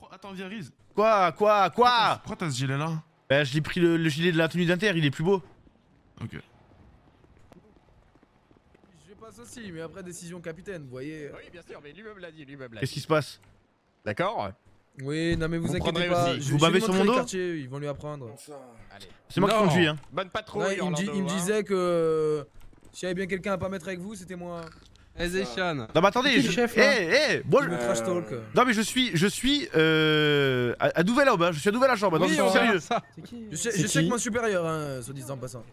Attends, viens, Riz. Quoi, quoi, quoi? Pourquoi t'as ce gilet là? Bah, je l'ai pris le, le gilet de la tenue d'Inter, il est plus beau. Ok. Je passe aussi, mais après décision capitaine, vous voyez. Oui, bien sûr, mais lui-même l'a dit, lui-même l'a dit. Qu'est-ce qui se passe? D'accord. Oui, non mais vous, vous inquiétez pas. Vous bavez sur mon dos? Ils vont lui apprendre. C'est moi qui conduis, hein. Bonne patrouille. Non, il, il me disait que s'il y avait bien quelqu'un à pas mettre avec vous, c'était moi. Ezechan. Non mais attendez, je... chef, hey, hey, moi, je... Euh... Non mais je suis, je suis euh... à, à Nouvel-Aube, hein. Je suis à Nouvel-Aube, oui, non, sérieux. Qui, je sais, je sais que mon supérieur, hein, soit disant en passant.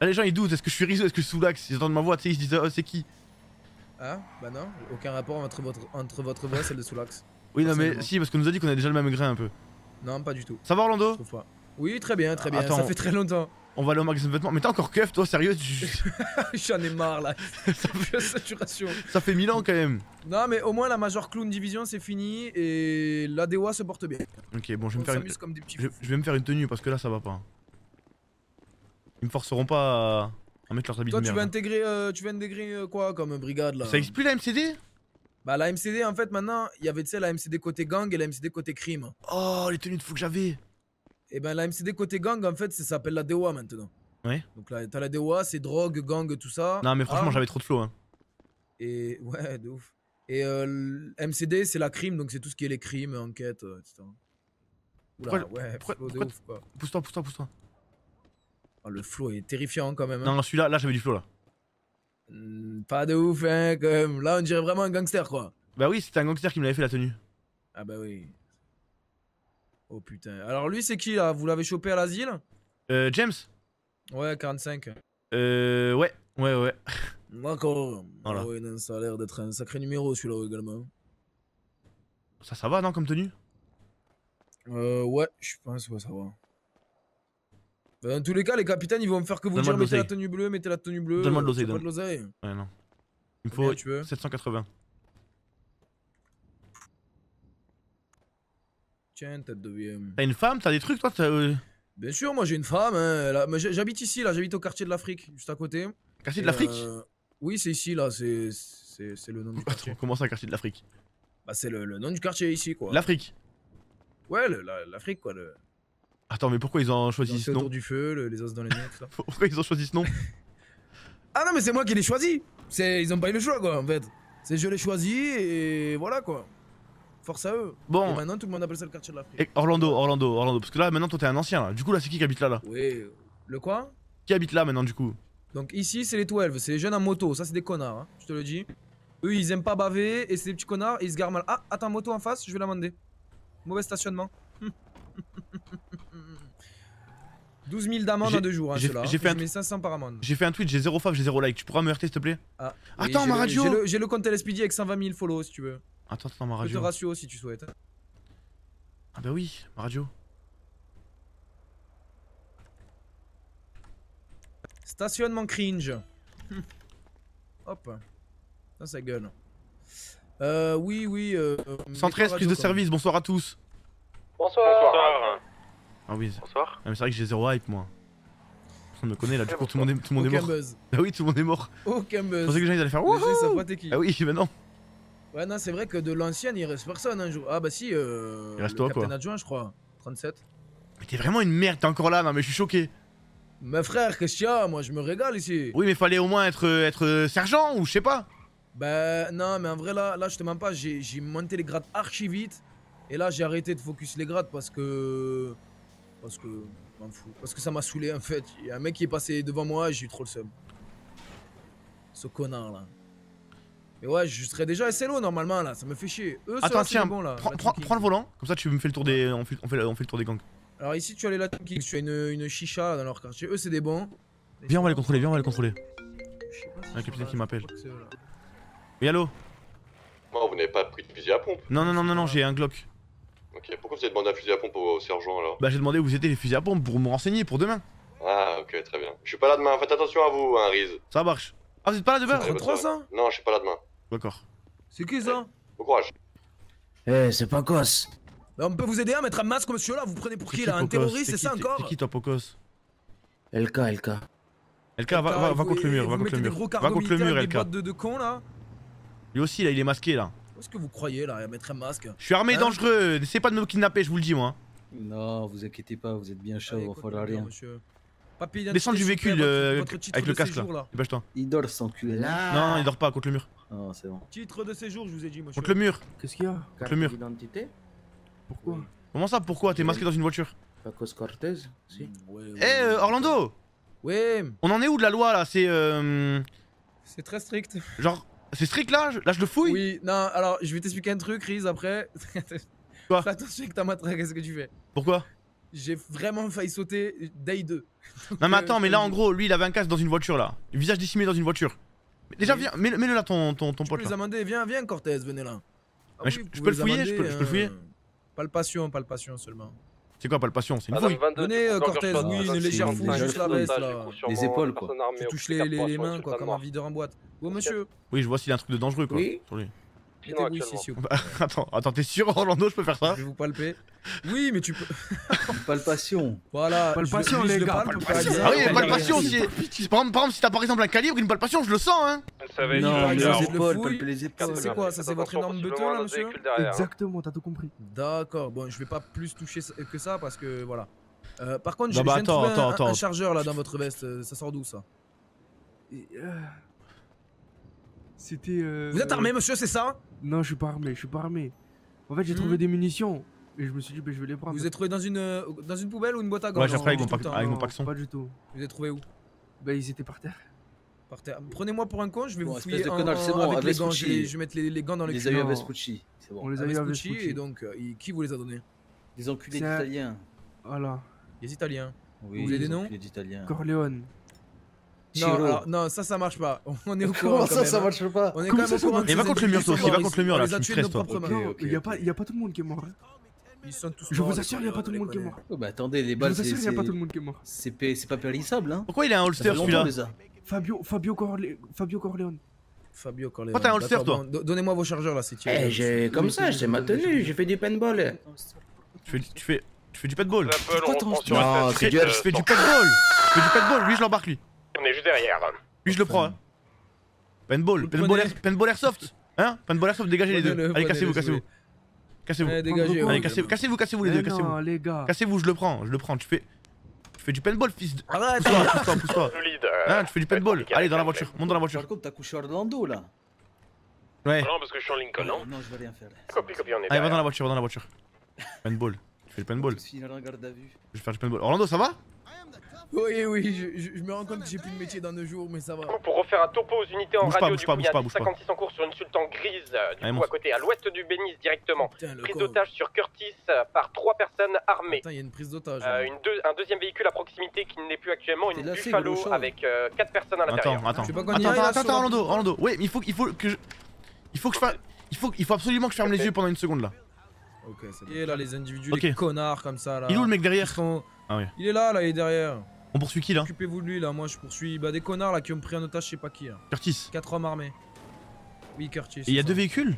Là les gens ils doutent, est-ce que je suis Rizzo, est-ce que je suis Soulax? Ils entendent ma voix, tu sais, ils se disent, oh c'est qui? Ah, bah non, aucun rapport entre votre, entre votre voix et celle de Soulax. Oui non mais si, parce qu'on nous a dit qu'on a déjà le même grain un peu. Non, pas du tout. Ça va Orlando? Oui, très bien, très bien, ça fait très longtemps. On va aller au magasin de vêtements, mais t'es encore keuf toi, sérieux tu... J'en ai marre là, ça fait saturation. Ça fait mille ans quand même. Non mais au moins la Major Clown Division c'est fini et la D O A se porte bien. Ok bon, je vais, me faire, une... comme des je... je vais me faire une tenue parce que là ça va pas. Ils me forceront pas à, à mettre leur habit de merde. Toi tu vas intégrer, euh, tu vas intégrer euh, quoi comme brigade là? Ça existe plus la M C D? Bah la M C D en fait maintenant, il y avait tu sais la M C D côté gang et la M C D côté crime. Oh les tenues de fou que j'avais. Et eh ben la M C D côté gang en fait ça s'appelle la D O A maintenant. Ouais. Donc là t'as la D O A, c'est drogue, gang, tout ça. Non mais franchement ah. j'avais trop de flow hein. Et ouais de ouf. Et euh, M C D c'est la crime donc c'est tout ce qui est les crimes, enquête, euh, et cetera. Oula pourquoi, ouais, pourquoi, flow de ouf quoi. Pousse-toi, pousse-toi, pousse-toi. Oh, le flow est terrifiant quand même. Hein. Non celui-là, là, là j'avais du flow là. Mmh, pas de ouf hein quand même. Là on dirait vraiment un gangster quoi. Bah oui c'était un gangster qui me l'avait fait la tenue. Ah bah oui. Oh putain, alors lui c'est qui là? Vous l'avez chopé à l'asile? Euh, James? Ouais, quarante-cinq. Euh, ouais, ouais, ouais. D'accord. Voilà. Ouais, non, ça a l'air d'être un sacré numéro celui-là également. Ça, ça va non comme tenue? Euh, ouais, je pense que ça va. Dans tous les cas, les capitaines ils vont me faire que vous dire mettez la tenue bleue, mettez la tenue bleue. Donne-moi de l'oseille, donne-moi de l'oseille. Ouais, non. Il me faut sept cent quatre-vingts. Tiens, tête de vieux. T'as une femme? T'as des trucs toi? Bien sûr, moi j'ai une femme. Hein. J'habite ici, là, j'habite au quartier de l'Afrique, juste à côté. Quartier de l'Afrique? euh... Oui, c'est ici, là, c'est le nom du quartier. Comment ça, quartier de l'Afrique? Bah, c'est le, le nom du quartier ici, quoi. L'Afrique? Ouais, l'Afrique, quoi. Le... Attends, mais pourquoi ils ont choisi ce nom? Autour du feu, le, les os dans les mains, tout ça. Pourquoi ils ont choisi ce nom? Ah non, mais c'est moi qui l'ai choisi. Ils ont pas eu le choix, quoi, en fait. C'est je l'ai choisi et voilà, quoi. Force à eux. Bon. Et maintenant tout le monde appelle ça le quartier de l'Afrique. Orlando, Orlando, Orlando. Parce que là maintenant toi t'es un ancien là. Du coup là c'est qui qui habite là là? Oui. Le quoi? Qui habite là maintenant du coup? Donc ici c'est les douze, c'est les jeunes en moto. Ça c'est des connards, hein, je te le dis. Eux ils aiment pas baver et c'est des petits connards et ils se garent mal. Ah attends, moto en face, je vais l'amender. Mauvais stationnement. douze mille d'amende en deux jours, hein, ceux-là. J'ai fait, un... fait un tweet, j'ai zéro fave, j'ai zéro like. Tu pourras me heurter s'il te plaît? Ah. Attends ma radio. J'ai le, le compte L S P D avec cent vingt mille follow si tu veux. Attends, attends, ma radio. Je te ratio si tu souhaites. Ah bah oui, ma radio. Stationnement cringe. Hop. Dans sa gueule. Euh, oui, oui. Euh, cent treize, prise de service, bonsoir à tous. Bonsoir. Bonsoir. Ah oui. Bonsoir. Ah mais c'est vrai que j'ai zéro hype moi. Personne me connaît là, du coup tout le monde, tout monde est mort. Buzz. Ah oui, tout le monde est mort. Aucun buzz. Je pensais que les gens allaient faire wouhou. Ah oui, mais non. Ouais, non, c'est vrai que de l'ancienne, il reste personne un jour. Ah bah si, euh, il reste le toi, capitaine quoi. Adjoint, je crois. trente-sept. Mais t'es vraiment une merde, t'es encore là, non mais je suis choqué. Mais frère, Christian, moi je me régale ici. Oui, mais fallait au moins être, être sergent ou je sais pas. Bah non, mais en vrai là, là je te mens pas, j'ai monté les grades archi vite. Et là, j'ai arrêté de focus les grades parce que. Parce que. M'en fous. Parce que ça m'a saoulé en fait. Il y a un mec qui est passé devant moi et j'ai eu trop le seum. Ce connard là. Mais ouais, je serais déjà S L O normalement là, ça me fait chier. Eux, attends, tiens, bon, là, prends, prends, prends le volant, comme ça tu me fais le tour des. On fait, on fait, on fait le tour des gangs. Alors ici, tu as les Latin Kings, tu as une, une chicha dans leur quartier. Eux, c'est des bons. Viens, on va les contrôler, viens, on va les contrôler. Je sais pas si ah, le capitaine qui m'appelle. Oui, allô? Moi, vous n'avez pas pris de fusil à pompe? Non, non, non, non, non, j'ai un Glock. Ok, pourquoi vous avez demandé un fusil à pompe au, au sergent alors? Bah, j'ai demandé où vous étiez les fusils à pompe pour me renseigner pour demain. Ah, ok, très bien. Je suis pas là demain, faites attention à vous, hein, Riz. Ça marche. Ah, vous êtes pas là demain? trois cents? Non, je suis pas là demain. D'accord. C'est qui ça? Bon courage. Eh, c'est pas Pocos. On peut vous aider à mettre un masque, monsieur là? Vous prenez pour qui là? Un terroriste, c'est ça encore? C'est qui toi, Pocos? L K, L K. L K, va contre le mur, va contre le mur. Va contre le mur, L K. De con là. Lui aussi, là, il est masqué là. Qu'est-ce que vous croyez là, à mettre un masque? Je suis armé, dangereux. N'essayez pas de me kidnapper, je vous le dis moi. Non, vous inquiétez pas, vous êtes bien chaud, il va falloir rien. Descends du véhicule euh, avec le casque séjour, là. Dépêche-toi. Il dort sans cul. Là. Non, non, il dort pas, contre le mur. Non, c'est bon. Titre de séjour, je vous ai dit, monsieur. Contre le mur. Qu'est-ce qu'il y a? Contre le mur. Pourquoi oui. Comment ça, pourquoi? T'es masqué dans une voiture? Pacos Cortez? Si. Mmh, ouais, ouais, eh, hey, euh, Orlando! Ouais. On en est où de la loi là? C'est. Euh... C'est très strict. Genre, c'est strict là? Là, je le fouille? Oui, non, alors, je vais t'expliquer un truc, Riz, après. Quoi? Fais attention avec ta matraque, qu'est-ce que tu fais? Pourquoi? J'ai vraiment failli sauter Day deux. Non mais attends, mais là en gros, lui il avait un casque dans une voiture là. Visage dissimulé dans une voiture. Déjà viens, mets-le là ton, ton, ton pote là. Je peux les amender, viens, viens Cortez, venez là. Ah oui, je, je peux le fouiller, amender, je, peux, euh, je peux le fouiller. Palpation, palpation seulement. C'est quoi palpation? C'est une fouille. Venez euh, Cortez, oui, une légère fouille juste la baisse là. Les épaules quoi. Tu touches les, les, les mains quoi, comme un videur en boîte. Oh monsieur. Oui, je vois s'il y a un truc de dangereux quoi. Oui. Non, ici, si vous... bah, attends, attends, t'es sûr Orlando, je peux faire ça? Je vais vous palper. Oui, mais tu peux. Palpation. Voilà. Palpation, les gars. Palpation. Ah oui, palpation. Si... Par exemple, si t'as par exemple un calibre, une palpation, je le sens, hein. Ça va être non, les épaules. C'est quoi ça? C'est votre énorme beton là, monsieur? Exactement, t'as tout compris. D'accord. Bon, je vais pas plus toucher que ça parce que voilà. Euh, par contre, j'ai un chargeur là dans votre veste. Ça sort d'où ça? C'était. Vous êtes armé, monsieur, c'est ça? Non, je suis pas armé, je suis pas armé. En fait, j'ai trouvé mmh. des munitions et je me suis dit, bah, je vais les prendre. Vous êtes trouvé dans une euh, dans une poubelle ou une boîte à gants? Ouais, j'ai trouvé avec, mon, avec mon paxon. Pas du tout. Vous êtes trouvé où? Bah, ils étaient par terre. Par terre. Prenez-moi pour un con, je vais bon, vous fouiller de en, connard, en, bon, avec les gants. Je vais mettre les, les gants dans les, les culottes. On les a eu à Vespucci. Bon. On les a eu à Vespucci. Et donc, euh, y, qui vous les a donnés? Des enculés d'Italiens. Voilà. Les Italiens. Oui, vous voulez des noms? Corleone. Non, alors, non, ça ça marche pas. On est au courant. Comment ça, ça marche pas? On est quand même au courant. Il va contre le mur, toi aussi. Il va contre le mur là. Tu stresses toi. Il y a pas, il y a pas tout le monde qui est mort. Ils sont tous. Je vous assure, il y a pas tout le monde qui est mort. Bah attendez, les balles. Je vous assure, il y a pas tout le monde qui est mort. C'est pas périssable, hein. Pourquoi il a un holster celui-là? Fabio, Fabio Corleone. Fabio Corleone. Fabio Corleone. Pourquoi t'as un holster toi? Donnez-moi vos chargeurs là, si tu veux. Eh, j'ai comme ça, j'ai ma tenue, j'ai fait du paintball. Tu fais, tu fais, tu fais du paintball. Non, tu fais du paintball. Tu fais du paintball. Lui, je l'embarque lui. On est juste derrière. Lui je le prends hein. Paintball, paintball, air, paintball airsoft. Hein? Paintball airsoft, dégagez les deux. Allez cassez-vous, cassez-vous. Cassez-vous. Allez cassez-vous, cassez-vous, cassez-vous les deux, cassez-vous. Cassez-vous, je le prends, je le prends. Tu fais tu fais du paintball fils de... Arrête, pousse-toi, pousse-toi. Hein, tu fais du paintball. Allez dans la voiture, monte dans la voiture. Par contre, t'as couché Orlando là. Ouais. Non parce que je suis en Lincoln. Non, je vais rien faire. Copie, copie, on est. Allez, va dans la voiture, va dans la voiture. Paintball. Tu fais le paintball. Je vais faire du paintball. Orlando, ça va? Oui, oui, je, je, je me rends compte que j'ai plus de métier dans deux jours, mais ça va. Pour refaire un topo aux unités en bouge radio, il y a cinquante-six en cours sur une Sultan grise, du allez, coup, à côté, à l'ouest du Bénis directement. Putain, prise d'otage sur Curtis par trois personnes armées. Putain, il y a une prise d'otage. Euh, deux, un deuxième véhicule à proximité qui n'est plus actuellement, une Buffalo gros, avec euh, quatre personnes à l'intérieur. Attends, attends, je sais pas attends, y a, attends, là, attends, sur... Orlando, Orlando. Oui, mais il faut, il faut que je, il faut que je fasse, il faut, il faut absolument que je ferme les yeux pendant une seconde là. Ok, c'est et là les individus, okay. Les connards comme ça là. Il est où le mec derrière? Ah oui. Il est là, là, il est derrière. On poursuit qui là? Occupez-vous de lui là, moi je poursuis bah, des connards là qui ont pris en otage je sais pas qui là. Curtis. Quatre hommes armés. Oui Curtis. Et il y a deux véhicules?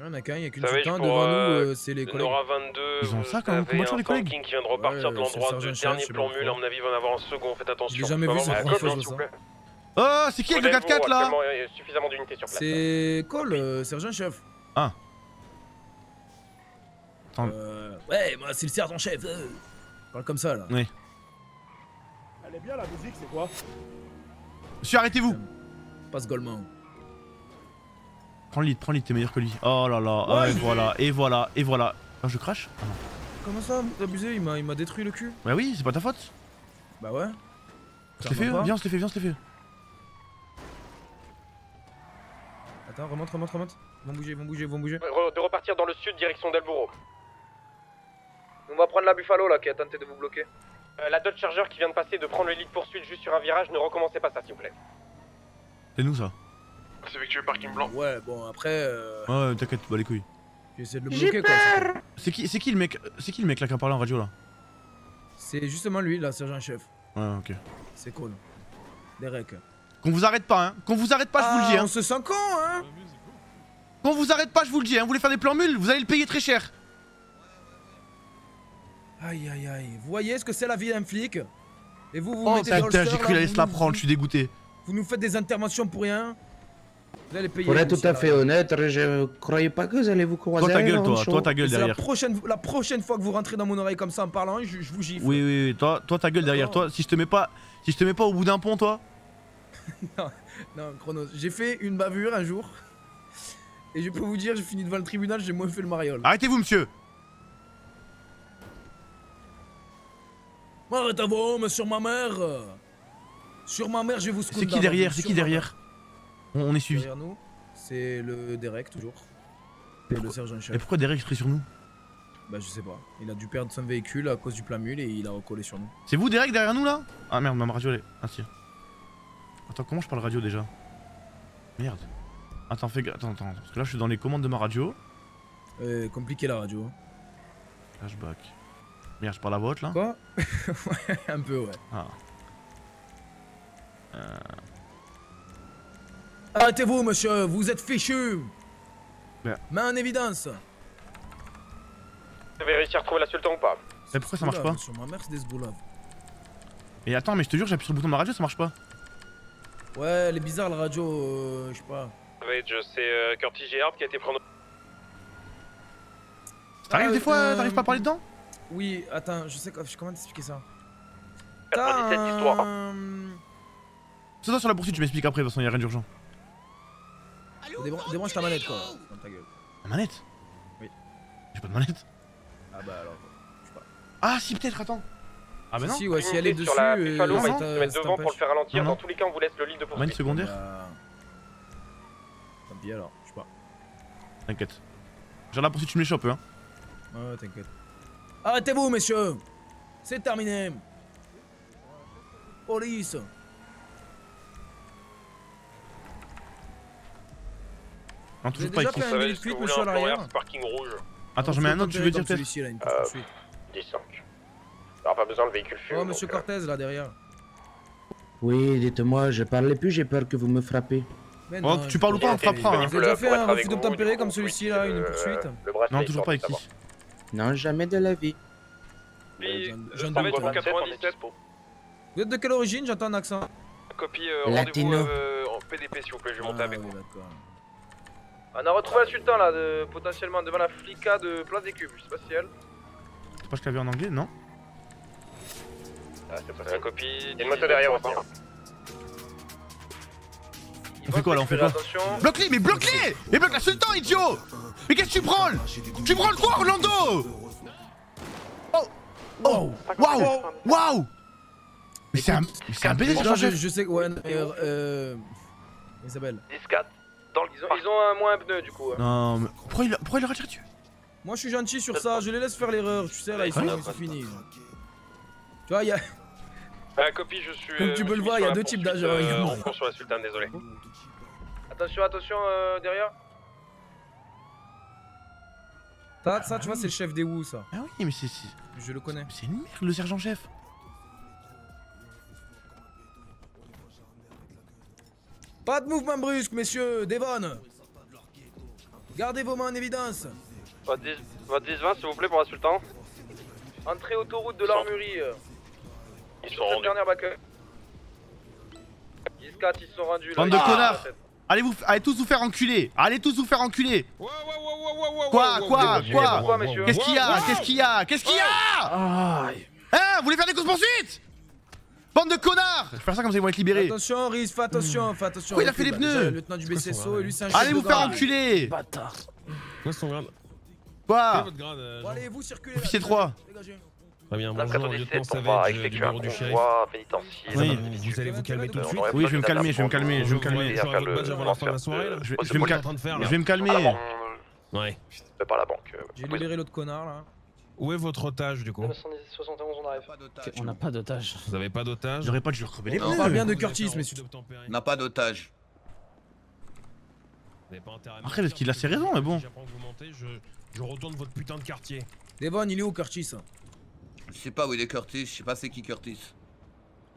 Il y en a qu'un, il y a qu'une putain devant euh, nous, euh, c'est les collègues. vingt-deux, ils ont ça quand même, comment sont les collègues qui vient de repartir ouais, de l'endroit de dernier plan mule, à mon avis il va en avoir un second, faites attention. J'ai jamais vu ça. Oh c'est qui avec le quatre quatre là? C'est Cole, sergent chef. Ah. Ouais, moi c'est le sergent chef. Parle comme ça là. Oui. Elle est bien la musique, c'est quoi? Monsieur, arrêtez-vous. Passe Goldman. Prends le lead, prends le lead, t'es meilleur que lui. Oh là là, ouais, ouais, et voilà, et voilà, et voilà. Ah, je crache? Ah non. Comment ça, abusé, il m'a détruit le cul. Bah oui, c'est pas ta faute. Bah ouais. On se les fait, viens, on se les fait, viens, on se les fait. Attends, remonte, remonte, remonte. Vont bouger, vont bouger, vont bouger. Re de repartir dans le sud, direction d'Elbourg. On va prendre la Buffalo là qui a tenté de vous bloquer. Euh, la Dodge Charger qui vient de passer, de prendre le lead poursuite juste sur un virage, ne recommencez pas ça s'il vous plaît. C'est nous ça. C'est avec le parking blanc. Ouais, bon après. Euh... Ouais, t'inquiète, bah les couilles. J'ai essayé de le bloquer quoi. C'est qui, c'est qui le mec, c'est qui le mec là qui en parlait en radio là? C'est justement lui là, sergent chef. Ouais, ok. C'est con. Cool. Derek. Qu'on vous arrête pas, hein. Qu'on vous arrête pas, ah, je vous le dis. Hein. On se sent con, hein. Qu'on vous arrête pas, je vous le dis. Hein. Vous voulez faire des plans mules, vous allez le payer très cher. Aïe aïe aïe, vous voyez ce que c'est la vie d'un flic? Et vous vous oh, mettez dans le star, j'ai cru la laisser la prendre, je suis dégoûté. Vous nous faites des interventions pour rien. Vous allez payer. Pour être tout à fait honnête, je croyais pas que vous allez vous croiser. Toi ta gueule toi, toi ta gueule derrière. La prochaine, la prochaine fois que vous rentrez dans mon oreille comme ça en parlant, je, je vous gifle. Oui oui oui, toi, toi ta gueule derrière, toi si je te mets pas, si je te mets pas au bout d'un pont toi. Non, non Chronos, j'ai fait une bavure un jour. Et je peux vous dire, j'ai fini devant le tribunal, j'ai moins fait le mariole. Arrêtez-vous monsieur. Arrête à vos hommes sur ma mère. Sur ma mère, je vais vous secouer. C'est qui derrière? C'est qui derrière? On, on est suivi. Derrière nous, c'est le Derek toujours. Et le sergent chef. Et pourquoi Derek est pris sur nous? Bah je sais pas. Il a dû perdre son véhicule à cause du plan mule et il a recollé sur nous. C'est vous Derek derrière nous là? Ah merde, ma radio elle est... Ah si. Attends, comment je parle radio déjà? Merde. Attends, fais gaffe. Attends, attends. Parce que là je suis dans les commandes de ma radio. Euh, compliqué la radio. Flashback. Merde, je parle à votre là. Quoi? Ouais, un peu, ouais. Ah. Euh... Arrêtez-vous, monsieur, vous êtes fichu. Merde. Mets en évidence. Vous avez réussi à retrouver l'assultant ou pas? Mais pourquoi ça marche pas? Sur ma mère, c'est des zboulaves. Et attends, mais je te jure, j'appuie sur le bouton de ma radio, ça marche pas. Ouais, elle est bizarre la radio, euh, je sais pas. Rage, c'est euh, Curtis G Hard qui a été prendre. T'arrives ah, des euh, fois, euh... t'arrives pas à parler dedans? Oui, attends, je sais comment t'expliquer ça. quatre-vingt-dix-sept histoire. C'est toi sur la poursuite, je m'explique après, de toute façon, y'a rien d'urgent. Débranche ta manette, quoi. Dans ta gueule. La manette? Oui. J'ai pas de manette. Ah bah alors, je sais pas. Ah si, peut-être, attends. Ah bah non. Si, ouais, si elle est dessus, euh, non, non. Se mettre devant pour le faire ralentir, dans tous les cas, on vous laisse le lead de poursuite. Manette secondaire? Tant pis alors, je sais pas. T'inquiète. Genre la poursuite, tu me l'échappes, hein. Ouais, t'inquiète. Arrêtez-vous, messieurs! C'est terminé! Police! Non, toujours pas, il faut savoir ce que vous voulez en arrière, c'est parking rouge. Attends, je mets un autre, tu veux dire peut-être? Euh, dix cinq. T'auras pas besoin, le véhicule fume. Oh, monsieur Cortez, là, derrière. Oui, dites-moi, je parle plus, j'ai peur que vous me frappez. Oh, tu parles ou pas, on frappera. Vous avez déjà fait un refus d'obtempérer comme celui-ci, là, une poursuite? Non, toujours pas avec qui? Non, jamais de la vie. Puis, je savais être en quatre-vingt-dix-sept. Vous êtes de quelle origine? J'entends un accent. Copie, euh, rendez-vous euh, en P D P s'il vous plaît, je vais monter ah, avec vous. On a retrouvé un sultan là, de, potentiellement devant la flica de Place des Cubes, je sais pas si elle. C'est pas ce qu'elle avait en anglais, non? Ah, c'est pas ça. Copie, il y a une moto derrière aussi. On fait quoi là? On fait quoi? Bloque-les, mais bloque-les! Mais bloque la sultan, idiot! Mais qu'est-ce que tu branles? Tu branles quoi, Orlando? Oh! Oh! Waouh! Waouh! Mais c'est un, un baiser, je, je, je sais. Ouais, euh. euh Isabelle. dix quatre. Dans le... ils, ont, ils ont un moins un pneu du coup. Hein. Non, mais. Pourquoi il, pourquoi il leur a tiré dessus? Moi je suis gentil sur ça, je les laisse faire l'erreur, tu sais, là ils sont, ah, ils sont finis. Tu vois, y'a. Ah, copie, je suis. Comme tu peux le voir, il y a deux types d'agents. On prend sur la sultan, désolé. Attention, attention, euh, derrière. Ça, ça, tu vois, c'est le chef des Wu, ça. Ah oui, mais c'est... Je le connais. C'est une merde, le sergent-chef. Pas de mouvement brusque, messieurs. Devon. Gardez vos mains en évidence. Votre dix vingt, s'il vous plaît, pour l'insultant. Entrée autoroute de l'Armurerie. Ils sont rendus. Dernière back-up. dix quatre, ils sont rendus. Bande de connards. Allez, vous, allez tous vous faire enculer! Allez tous vous faire enculer! Quoi? Quoi? Quoi? Qu'est-ce qu'il y a? Qu'est-ce qu'il y a? Qu'est-ce qu'il y a? Hein? Vous voulez faire des courses poursuites? Bande de connards! Je vais faire ça comme ça, ils vont être libérés. Fais attention, Riz, fais attention, fais attention. Pourquoi il a fait des pneus? Le lieutenant du B C S O et lui, c'est un chef. Allez vous faire enculer! Bâtard! Quoi son grade? Quoi? Allez-vous circuler? Officier trois! Très bien, bonjour, lieutenant Savage, du bureau du shérif. Oui, vous allez vous calmer tout de suite. Oui, je vais me calmer, je vais me calmer, je vais me calmer. Je vais me calmer. Je vais me calmer. Ouais. Par la banque. J'ai libéré l'autre connard là. Où est votre otage du coup? soixante et onze, on arrive. On n'a pas d'otage. Vous avez pas d'otage? J'aurais pas dû recrever les pneus. On parle bien de Curtis, messieurs. On n'a pas d'otage. Après, est-ce qu'il a ses raisons, mais bon. J'apprends que vous mentez, je retourne votre putain de quartier. Devon, il est où Curtis? Je sais pas où il est Curtis, je sais pas c'est qui Curtis.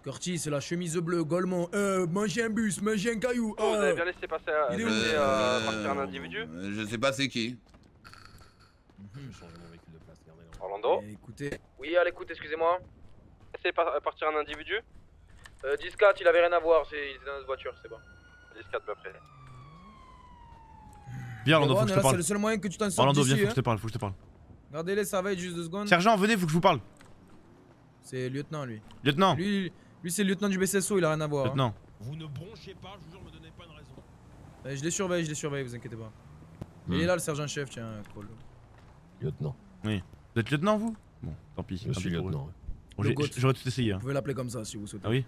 Curtis, c'est la chemise bleue, Golemont. Euh, mangez un bus, mangez un caillou. Oh, euh. Vous avez bien laissé passer à, euh, euh, à partir un individu. Je sais pas c'est qui. Orlando. Eh, écoutez. Oui, à l'écoute, excusez-moi. Laissez par partir un individu. Euh, dix quatre, il avait rien à voir, il était dans notre voiture, c'est bon. dix quatre, peu près. Viens, Orlando, faut que je te parle. C'est le seul moyen que tu t'en sortes. Orlando, viens, faut que je te parle, faut que je te parle. Regardez-les, ça va être juste deux secondes. Sergent, venez, faut que je vous parle. C'est lieutenant, lui. Lieutenant. Lui, lui c'est le lieutenant du B C S O, il a rien à voir. Lieutenant. Hein. Vous ne bronchez pas, je vous jure, me donnez pas une raison. Eh, je les surveille, je les surveille, vous inquiétez pas. Mmh. Il est là, le sergent-chef, tiens, Cole. Lieutenant. Oui. Vous êtes lieutenant, vous? Bon, tant pis. Je tant suis lieutenant. Ouais. J'aurais tout essayé. Hein. Vous pouvez l'appeler comme ça si vous souhaitez. Ah oui.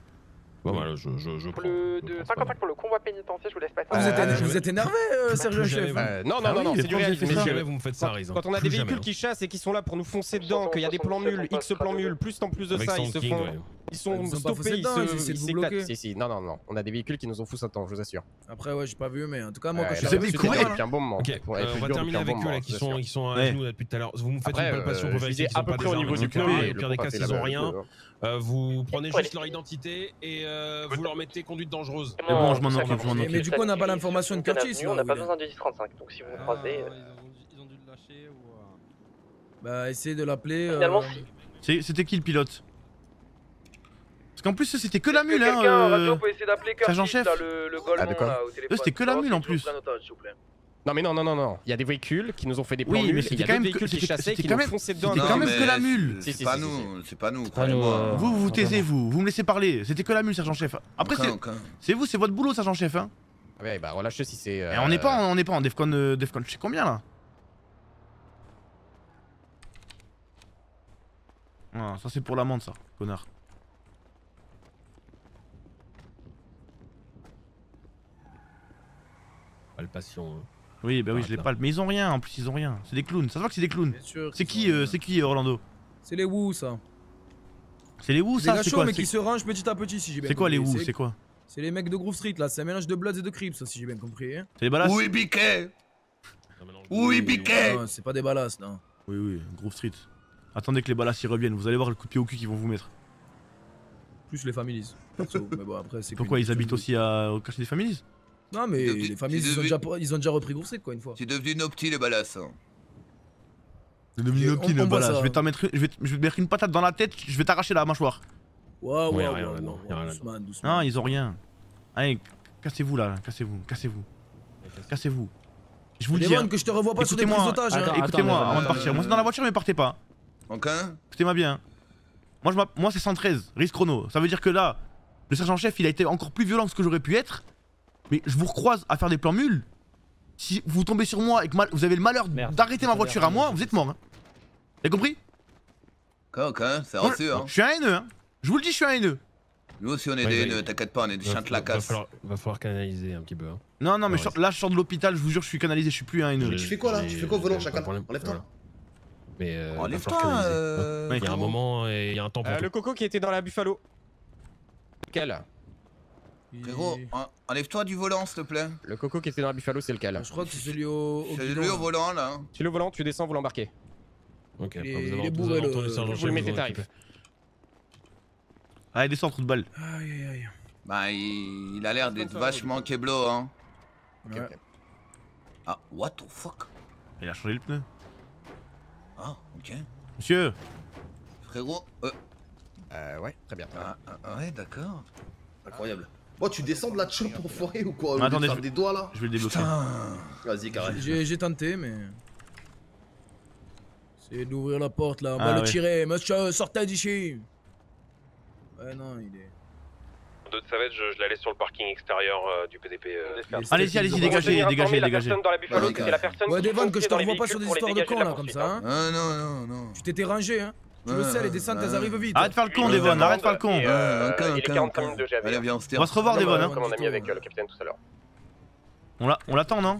Pas ouais, mal, je, je, je prends. Le je de cinq contact pour le convoi pénitentiaire, je vous laisse passer. Ah, vous êtes, euh, vous êtes énervé, euh, Sergent Chef. Euh, non, non, non, non, c'est du réalisme. Mais jamais vous me faites ça, Riz. Quand on a des véhicules qui chassent et qui sont là pour nous foncer dedans, qu'il y a des plans mules, X plans mules, plus en plus de ça, ils se font. Ils sont stoppés, ils s'éclatent. Si, si, non, non, non, on a des véhicules qui nous ont foutu ça dedans, je vous assure. Après, ouais, j'ai pas vu, mais en tout cas, moi, quand je suis avec un bon moment. On va terminer avec eux, là, qui sont à genoux depuis tout à l'heure. Vous me faites une palpation pour vérifier qu'ils sont pas des armes. Au pire des cas, ils ont rien. Vous prenez juste leur identité et. Vous leur mettez conduite dangereuse. Mais bon, je m'en occupe, je m'en occupe. Mais du coup, on n'a pas l'information de Curtis. On n'a pas besoin de dix trente-cinq, donc si vous vous croisez. Ils ont dû le lâcher ou. Bah, essayez de l'appeler. Finalement, si. C'était qui le pilote? Parce qu'en plus, c'était que la mule, hein. Radio peut essayer d'appeler Curtis là, le Golemont là au téléphone. C'était que la mule en plus. Non, mais non, non, non, non. Il y a des véhicules qui nous ont fait des plans nuls. Il y a des véhicules qui chassaient, qui nous fonçaient dedans. C'était quand même que la mule. C'est pas nous, c'est pas nous. Vous, vous taisez, vous. Vous me laissez parler. C'était que la mule, sergent chef. Après, c'est vous, c'est votre boulot, sergent chef. Hein. Ouais, bah relâche si c'est. On n'est pas en Defcon. Defcon, je sais combien là. Non, ça c'est pour l'amende, ça, connard. Palpation. Oui, bah oui, je les palpe. Mais ils ont rien en plus, ils ont rien. C'est des clowns. Ça se voit que c'est des clowns. C'est qui, euh, c'est qui, Orlando? C'est les Wu, ça. C'est les Wu, ça. C'est quoi? Mais qui se rangent petit à petit, si j'ai bien compris. C'est quoi les Wu? C'est quoi? C'est les mecs de Groove Street là. C'est un mélange de Bloods et de Crips, si j'ai bien compris. Hein. C'est des balasses. Oui, biquet. Oui, biquet. C'est pas des balasses, non. Oui, oui, Groove Street. Attendez que les balasses y reviennent. Vous allez voir le coup de pied au cul qu'ils vont vous mettre. Plus les families. Mais bon, après, c'est. Pourquoi ils habitent aussi à au quartier des families? Non mais devenu, les familles ils, devenu, ont déjà, ils ont déjà repris Groove Street quoi une fois. C'est devenu nos petits les balasses. C'est devenu nos petits les balasses. Je vais t'en mettre, je vais te mettre une patate dans la tête, je vais t'arracher la mâchoire. Waouh wow, ouais, wow, wow, wow, wow, doucement, doucement. Non ils ont rien. Allez cassez-vous là, cassez-vous, cassez-vous, cassez-vous. Je vous le dis. Hein. Que je te revois pas sur des prises d'otages. Écoutez-moi avant de partir. Moi c'est dans la voiture mais partez pas. Ok. Écoutez-moi bien. Moi je moi c'est cent treize, risque chrono. Ça veut dire que là le sergent chef il a été encore plus violent que ce que j'aurais pu être. Mais je vous recroise à faire des plans mules. Si vous tombez sur moi et que vous avez le malheur d'arrêter ma voiture à moi, vous êtes mort. Hein. T'as compris? Quand, quand, ça rassure. Je suis un haineux, hein. Je vous le dis, je suis un haineux. Nous aussi, on est des haineux, t'inquiète pas, on est des chiens de la casse. Va falloir canaliser un petit peu. Hein. Non, non, mais je, là, je sors de l'hôpital, je vous jure, je suis canalisé, je suis plus un haineux. Tu fais quoi là? Tu fais quoi, volant chacun? Enlève-toi. Mais euh. Enlève-toi. Il y a un moment et il y a un temps pour. Le coco qui était dans la Buffalo. Quel? Frérot, enlève-toi du volant s'il te plaît. Le coco qui était dans la Buffalo, c'est le cas là. Je crois que c'est celui au, au, celui au volant là. Celui au volant, tu descends, vous l'embarquez. Ok, après vous allez bourré le. Vous le mettez tarif. Allez, descends, trou de balle. Aïe aïe aïe. Bah, il, il a l'air d'être vachement keblo hein. Ouais. Okay. Ah, what the fuck? Il a changé le pneu. Ah, ok. Monsieur. Frérot, euh. Euh, ouais, très bien. Ah, ah, ouais, d'accord. Incroyable. Bon, tu descends de la choupe pour foirer ou quoi? Attendez, je... des doigts là. Je vais le débloquer. Vas-y, carré. J'ai tenté, mais. C'est d'ouvrir la porte là. On ah, va ouais. le tirer. Monsieur, sortez d'ici. Ouais, non, il est. De Savage, je, je la laisse sur le parking extérieur euh, du P D P. Euh, allez-y, allez-y, dégagez, dégagez, dégagez. Ouais, Devon, que je te revois pas sur des histoires de camp là, comme ça. Ah non, non, non. Tu t'étais rangé, hein. Tu le sais, les descentes, elles arrivent vite. Arrête de faire le con, Devon, arrête de faire le con. On va se revoir, Devon, hein. Comme on a mis avec le capitaine tout à l'heure. On l'attend, non?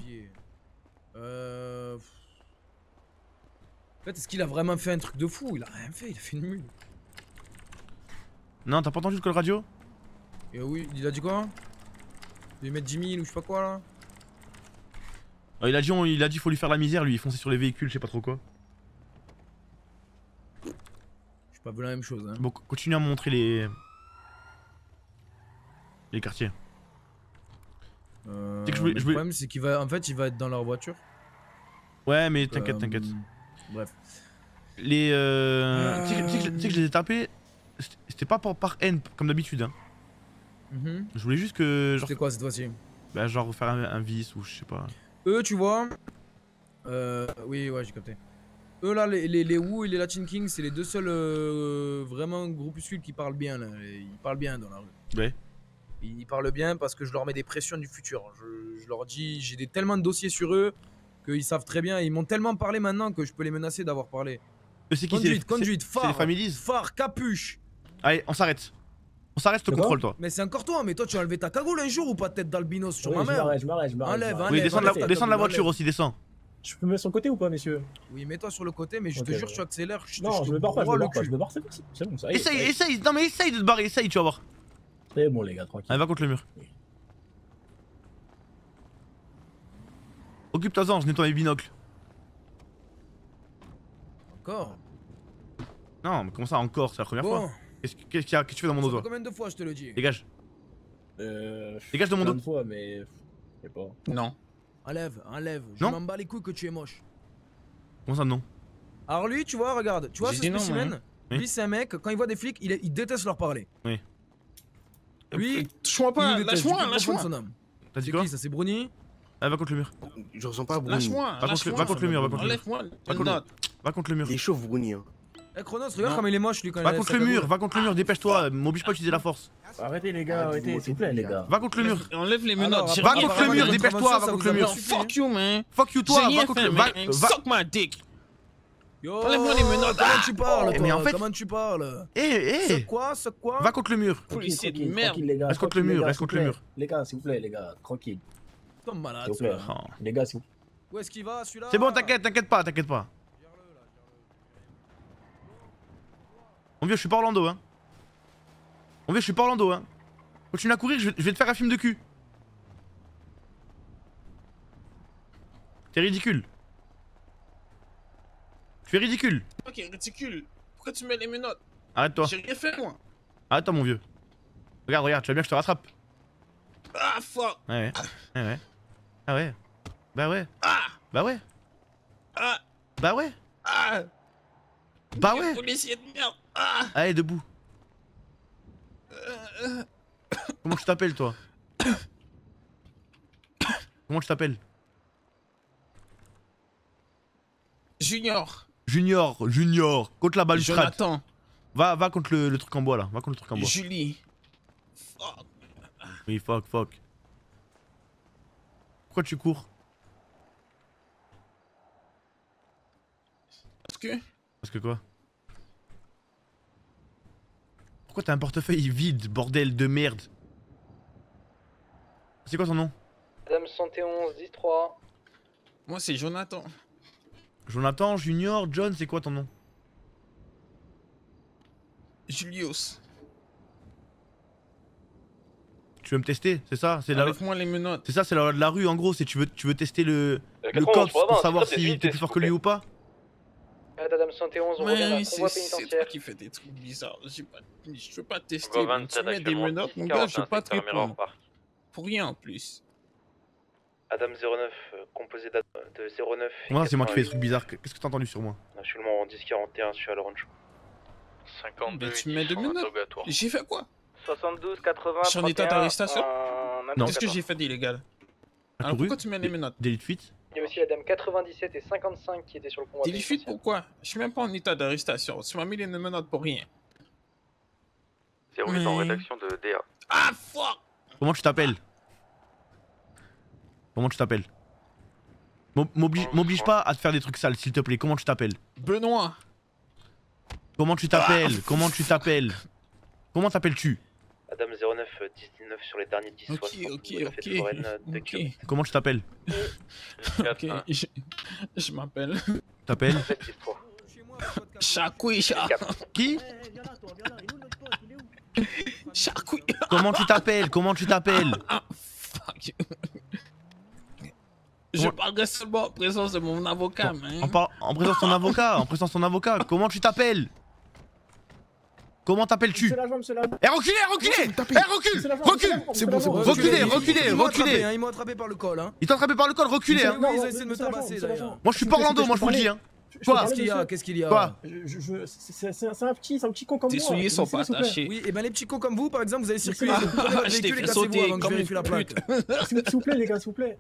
Euh. En fait, est-ce qu'il a vraiment fait un truc de fou? Il a rien fait, il a fait une mule. Non, t'as pas entendu le call radio? Et oui, il a dit quoi? Il met dix mille ou je sais pas quoi là. Ah, il a dit, on, il a dit faut lui faire la misère, lui, il fonçait sur les véhicules, je sais pas trop quoi. Je suis pas vu la même chose, hein. Bon, continue à me montrer les. Les quartiers. Euh, que je voulais, je voulais... Le problème, c'est qu'il va. En fait, il va être dans leur voiture. Ouais, mais t'inquiète, euh, t'inquiète. Bref. Les. Euh... Euh... Tu sais que, que, que je les ai tapés, c'était pas pour, par haine, comme d'habitude, hein. Mm-hmm. Je voulais juste que. C'était quoi cette fois-ci? Bah, genre refaire un, un vice ou je sais pas. Eux, tu vois. Euh. Oui, ouais, j'ai capté. Eux là, les, les, les Wu et les Latin Kings, c'est les deux seuls euh, vraiment groupuscules qui parlent bien là. Ils parlent bien dans la rue. Ouais. Ils parlent bien parce que je leur mets des pressions du futur. Je, je leur dis, j'ai des, tellement de dossiers sur eux qu'ils savent très bien. Ils m'ont tellement parlé maintenant que je peux les menacer d'avoir parlé. C'est qui? Conduite, conduite, phare, phare, capuche. Allez, on s'arrête. On s'arrête, je te contrôle toi. Mais c'est encore toi, mais toi tu as enlevé ta cagoule un jour ou pas, tête d'albinos sur oui, ma mère? Je m'arrête, je m'arrête, je m'arrête. Enlève, enlève. Oui, descends de la, descends de la voiture enlève. Aussi, descends. Je peux me mettre sur le côté ou pas, messieurs? Oui, mets-toi sur le côté, mais je okay, te jure, ouais. Tu accélères. Je non, te, je, je me barre pas, je me barre pas, je me barre, c'est bon, ça y est. Essaye, essaye, non mais essaye de te barrer, essaye, tu vas voir. C'est bon, les gars, tranquille. Allez, va contre le mur. Oui. Occupe-toi-en, je nettoie mes binocles. Encore? Non, mais comment ça, encore? C'est la première bon. Fois. Qu'est-ce qu'il y a? Qu'est-ce que tu fais dans mon dos? Combien de fois je te le dis? Dégage. Euh. Dégage de mon dos. Combien de fois, mais. Je sais pas. Non. Enlève, enlève. Je m'en bats les couilles que tu es moche. Comment ça, non? Alors lui, tu vois, regarde. Tu vois ce spécimen non, oui. Lui, c'est un mec, quand il voit des flics, il, est... il déteste leur parler. Oui. Lui. Lâche-moi pas, lâche-moi, lâche-moi. T'as dit quoi? Ça, c'est Bruni. Ah, va contre le mur. Je ressens pas Bruni. Lâche-moi, lâche-moi. Va contre le mur, va contre le mur. Enlève-moi. Va contre le mur. Il est chauffe, Bruni. Eh Chronos, regarde comme il est moche lui quand il est. Va contre le mur, va contre le mur, dépêche-toi, m'oblige pas à utiliser la force. Arrêtez les gars, arrêtez, s'il vous plaît les gars. Va contre le mur. Enlève les menottes. Va contre le mur, dépêche-toi, va contre le mur. Fuck you man. Fuck you toi, va contre le mur. Suck my dick. Enlève-moi les menottes. Comment tu parles toi? Comment tu parles? Eh eh. C'est quoi, c'est quoi? Va contre le mur. Policier de merde. Reste contre le mur, reste contre le mur. Les gars, s'il vous plaît les gars, tranquille. Comme malade. Les gars, s'il vous plaît. Où est-ce qu'il va celui-là? C'est bon, t'inquiète, t'inquiète pas, t'inquiète pas. Mon vieux, je suis pas Orlando, hein. Mon vieux, je suis pas Orlando, hein. Continue à courir, je vais, je vais te faire un film de cul. T'es ridicule. Tu es ridicule. Ok, ridicule. Pourquoi tu mets les menottes? Arrête-toi. J'ai rien fait, moi. Arrête-toi, mon vieux. Regarde, regarde, tu vas bien que je te rattrape. Ah, fuck. Ah ouais. Ah ouais. Ah ouais. Bah ouais. Ah. Bah ouais. Ah. Bah ouais. Ah. Bah ouais. Policier de merde. Ah. Allez, debout. Euh... Comment tu t'appelles, toi? Comment tu t'appelles? Junior. Junior, Junior. Contre la balustrade. Jonathan. Va, va contre le, le truc en bois, là. Va contre le truc en bois. Julie. Fuck. Oui, fuck, fuck. Pourquoi tu cours? Parce que... Parce que quoi? Pourquoi t'as un portefeuille vide, bordel de merde? C'est quoi son nom? Madame soixante et onze, dix-trois. Moi c'est Jonathan. Jonathan, Junior, John, c'est quoi ton nom? Julius. Tu veux me tester? C'est ça? C'est la... C'est ça, c'est la loi de la rue en gros, c'est tu veux, tu veux tester le, le cops pour savoir si t'es plus fort que lui ou pas? Adam soixante et onze, on revient dans convoi pénitentiaire. C'est toi qui fais des trucs bizarres, pas, je veux pas te tester, mais tu mets des menottes, mon gars, je veux pas te répondre. Pour rien en plus. Adam zéro neuf, composé de zéro neuf... Ouais, c'est moi qui fais des trucs bizarres, qu'est-ce que t'as entendu sur moi? Je suis le moment en dix quarante et un, je suis à l'orange. cinquante-deux, tu mets des menottes? J'ai fait quoi? soixante-douze, quatre-vingts, trente et un... Je suis en état d'arrestation? Non. Qu'est-ce que j'ai fait d'illégal? Alors pourquoi tu mets des menottes? Délit de fuite? Il y a aussi la dame quatre-vingt-dix-sept et cinquante-cinq qui était sur le convoi. T'es du fuite pourquoi? Je suis même pas en état d'arrestation. Tu m'as mis les menottes pour rien. zéro huit oui. En rédaction de D A. Ah fuck. Comment tu t'appelles? Comment tu t'appelles? M'oblige pas à te faire des trucs sales s'il te plaît, comment tu t'appelles? Benoît. Comment tu t'appelles? Comment tu t'appelles? Comment t'appelles-tu? Adam zéro neuf dix dix-neuf sur les derniers dix. Ok, ok, ok, ok. Comment tu t'appelles? Ok, je, je m'appelle. T'appelles? Chakouilla. Qui? Chakouilla. Comment tu t'appelles? Comment tu t'appelles? Fuck. Je parlerai seulement en présence de mon avocat, man. En présence de ton avocat, en présence de ton avocat. Comment tu t'appelles? Comment t'appelles-tu? Eh reculez, reculez! Eh recule! Recule! C'est bon, c'est bon. Reculez, reculez, reculez! Ils m'ont attrapé par le col, hein. Ils t'ont attrapé par le col, reculez, hein. Ils ont essayé de me tabasser, d'ailleurs. Moi je suis pas Orlando, moi je vous le dis, hein. Qu'est-ce qu'il y a? Qu'est-ce qu'il y a? Quoi? C'est un petit, c'est un petit con comme vous. Tes souliers sont pas attachés. Oui, et ben les petits cons comme vous, par exemple, vous allez circuler. Je t'ai fait sauter comme une pute. S'il vous plaît, les gars, s'il vous plaît.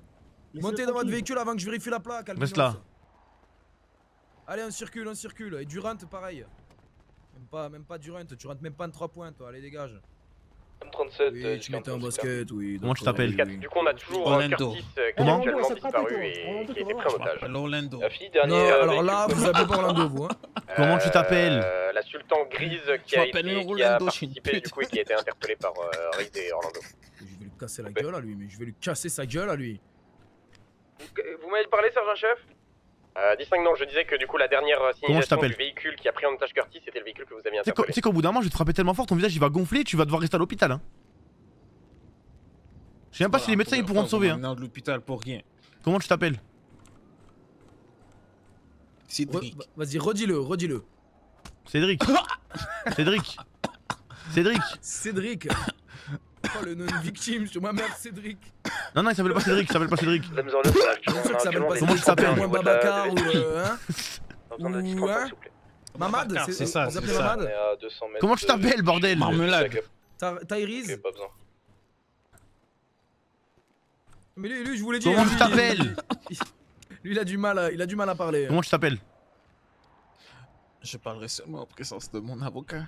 Montez dans votre véhicule avant que je vérifie la plaque. Reste là. Allez, on circule, on circule. Et Durant, pareil. Même pas, même pas Durant, tu rentres même pas en trois points, toi. Allez, dégage. M trente-sept, oui, tu mettais un basket, oui. Comment tu t'appelles? Du coup, on a toujours Orlando. Curtis qui est actuellement disparu et qui était pris en otage. Orlando. La fille dernière. Alors là, vous appelez pas Orlando, vous. Comment tu t'appelles? La sultan grise qui a participé du coup et qui a été interpellée par Reed et Orlando. Je vais lui casser la gueule à lui, mais je vais lui casser sa gueule à lui. Vous m'avez parlé, sergent-chef? euh, dix cinq, non, je disais que du coup la dernière signalisation du véhicule qui a pris en otage Curtis, c'était le véhicule que vous aviez interpellé. Tu sais qu'au bout d'un moment, je vais te frapper tellement fort, ton visage il va gonfler, tu vas devoir rester à l'hôpital, hein. Je sais même pas si les médecins ils pourront te sauver, hein. Non, de l'hôpital pour rien. Comment tu t'appelles? Cédric. Vas-y, redis-le, redis-le. Cédric. Cédric. Cédric. Cédric. Oh, le nom de victime, je ma mère Cédric. Non, non, il s'appelle pas Cédric, il s'appelle pas Cédric. Comment je s'appelle? Ou Babacar ou hein? Ou hein? Mamad, c'est ça, c'est ça. Comment tu t'appelles, bordel? Marmelade. Tyrese. Mais lui, lui, je voulais dire. Comment tu t'appelles? Lui, il a du mal, il a du mal à parler. Comment tu t'appelles? Je parlerai seulement en présence de mon avocat.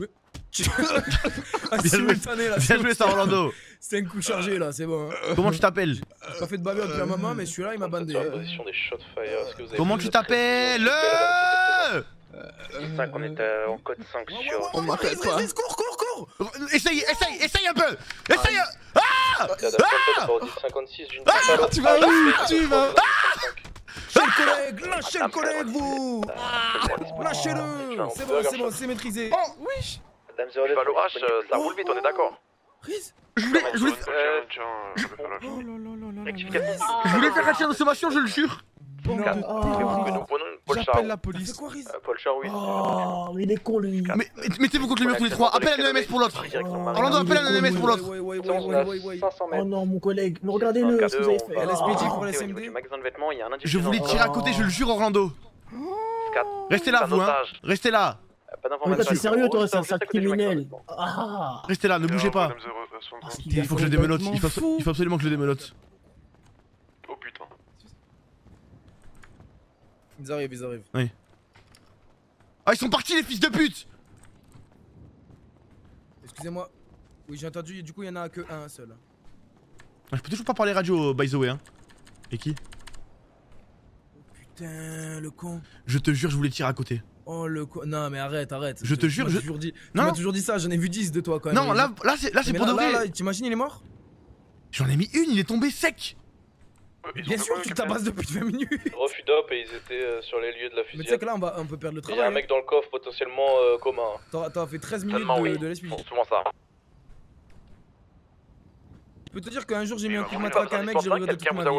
Bien joué ça Orlando. C'est un coup chargé là, c'est bon. Comment tu t'appelles? J'ai pas fait de bagarre depuis un moment mais celui-là il m'a bandé. Comment tu t'appelles? On est en code cinq sur... On m'appelle quoi? Cours, cours, cours. Essaye, essaye, essaye un peu. Essaye. Ah. Ah. Ah. Tu vas où? Tu vas... Lâchez le collègue, lâchez le collègue vous. Lâchez-le. C'est bon, c'est bon, c'est maîtrisé. Oh oui. Valorache, ça roule vite, on est d'accord. Je voulais... Je voulais... Je voulais faire un tir de sommation, je le jure. J'appelle la police. C'est quoi Riz? Paul Char, oui. Oh, il est con lui. Mettez-vous contre le mur tous les trois, appelle un E M S pour l'autre. Orlando, appelle un E M S pour l'autre. Oh non, mon collègue, mais regardez-le, qu'est-ce que vous avez fait? L S P D pour la S M D. Je voulais tirer à côté, je le jure Orlando. Restez là vous, hein. Restez là. Mais toi, t'es sérieux, toi, c'est un criminel. Ah. Restez là, ne bougez pas. Ah, il faut que je le démelote, il faut, il faut absolument que je le démelote. Oh putain. Ils arrivent, ils arrivent. Oui. Ah, ils sont partis, les fils de pute! Excusez-moi. Oui, j'ai entendu, et du coup, il y en a que un seul. Ah, je peux toujours pas parler radio, by the way, hein. Et qui? Oh putain, le con. Je te jure, je voulais tirer à côté. Oh le co... Non mais arrête, arrête. Je te jure, je... Toujours dit... Non. Tu m'as toujours dit ça, j'en ai vu dix de toi quand même. Non, là, là c'est pour de vrai. T'imagines, il est mort? J'en ai mis une, il est tombé sec. Ils Bien sûr, tu tabasses depuis vingt minutes. Refus d'op et ils étaient euh, sur les lieux de la fusillade. Mais tu sais que là, on, va, on peut perdre le travail. Il y a un mec dans le coffre potentiellement euh, commun. T'as fait treize minutes de, oui. de l'espion. Souvent ça. Je peux te dire qu'un jour j'ai mis un coup de matraque à un mec, j'ai regardé toute ma vie.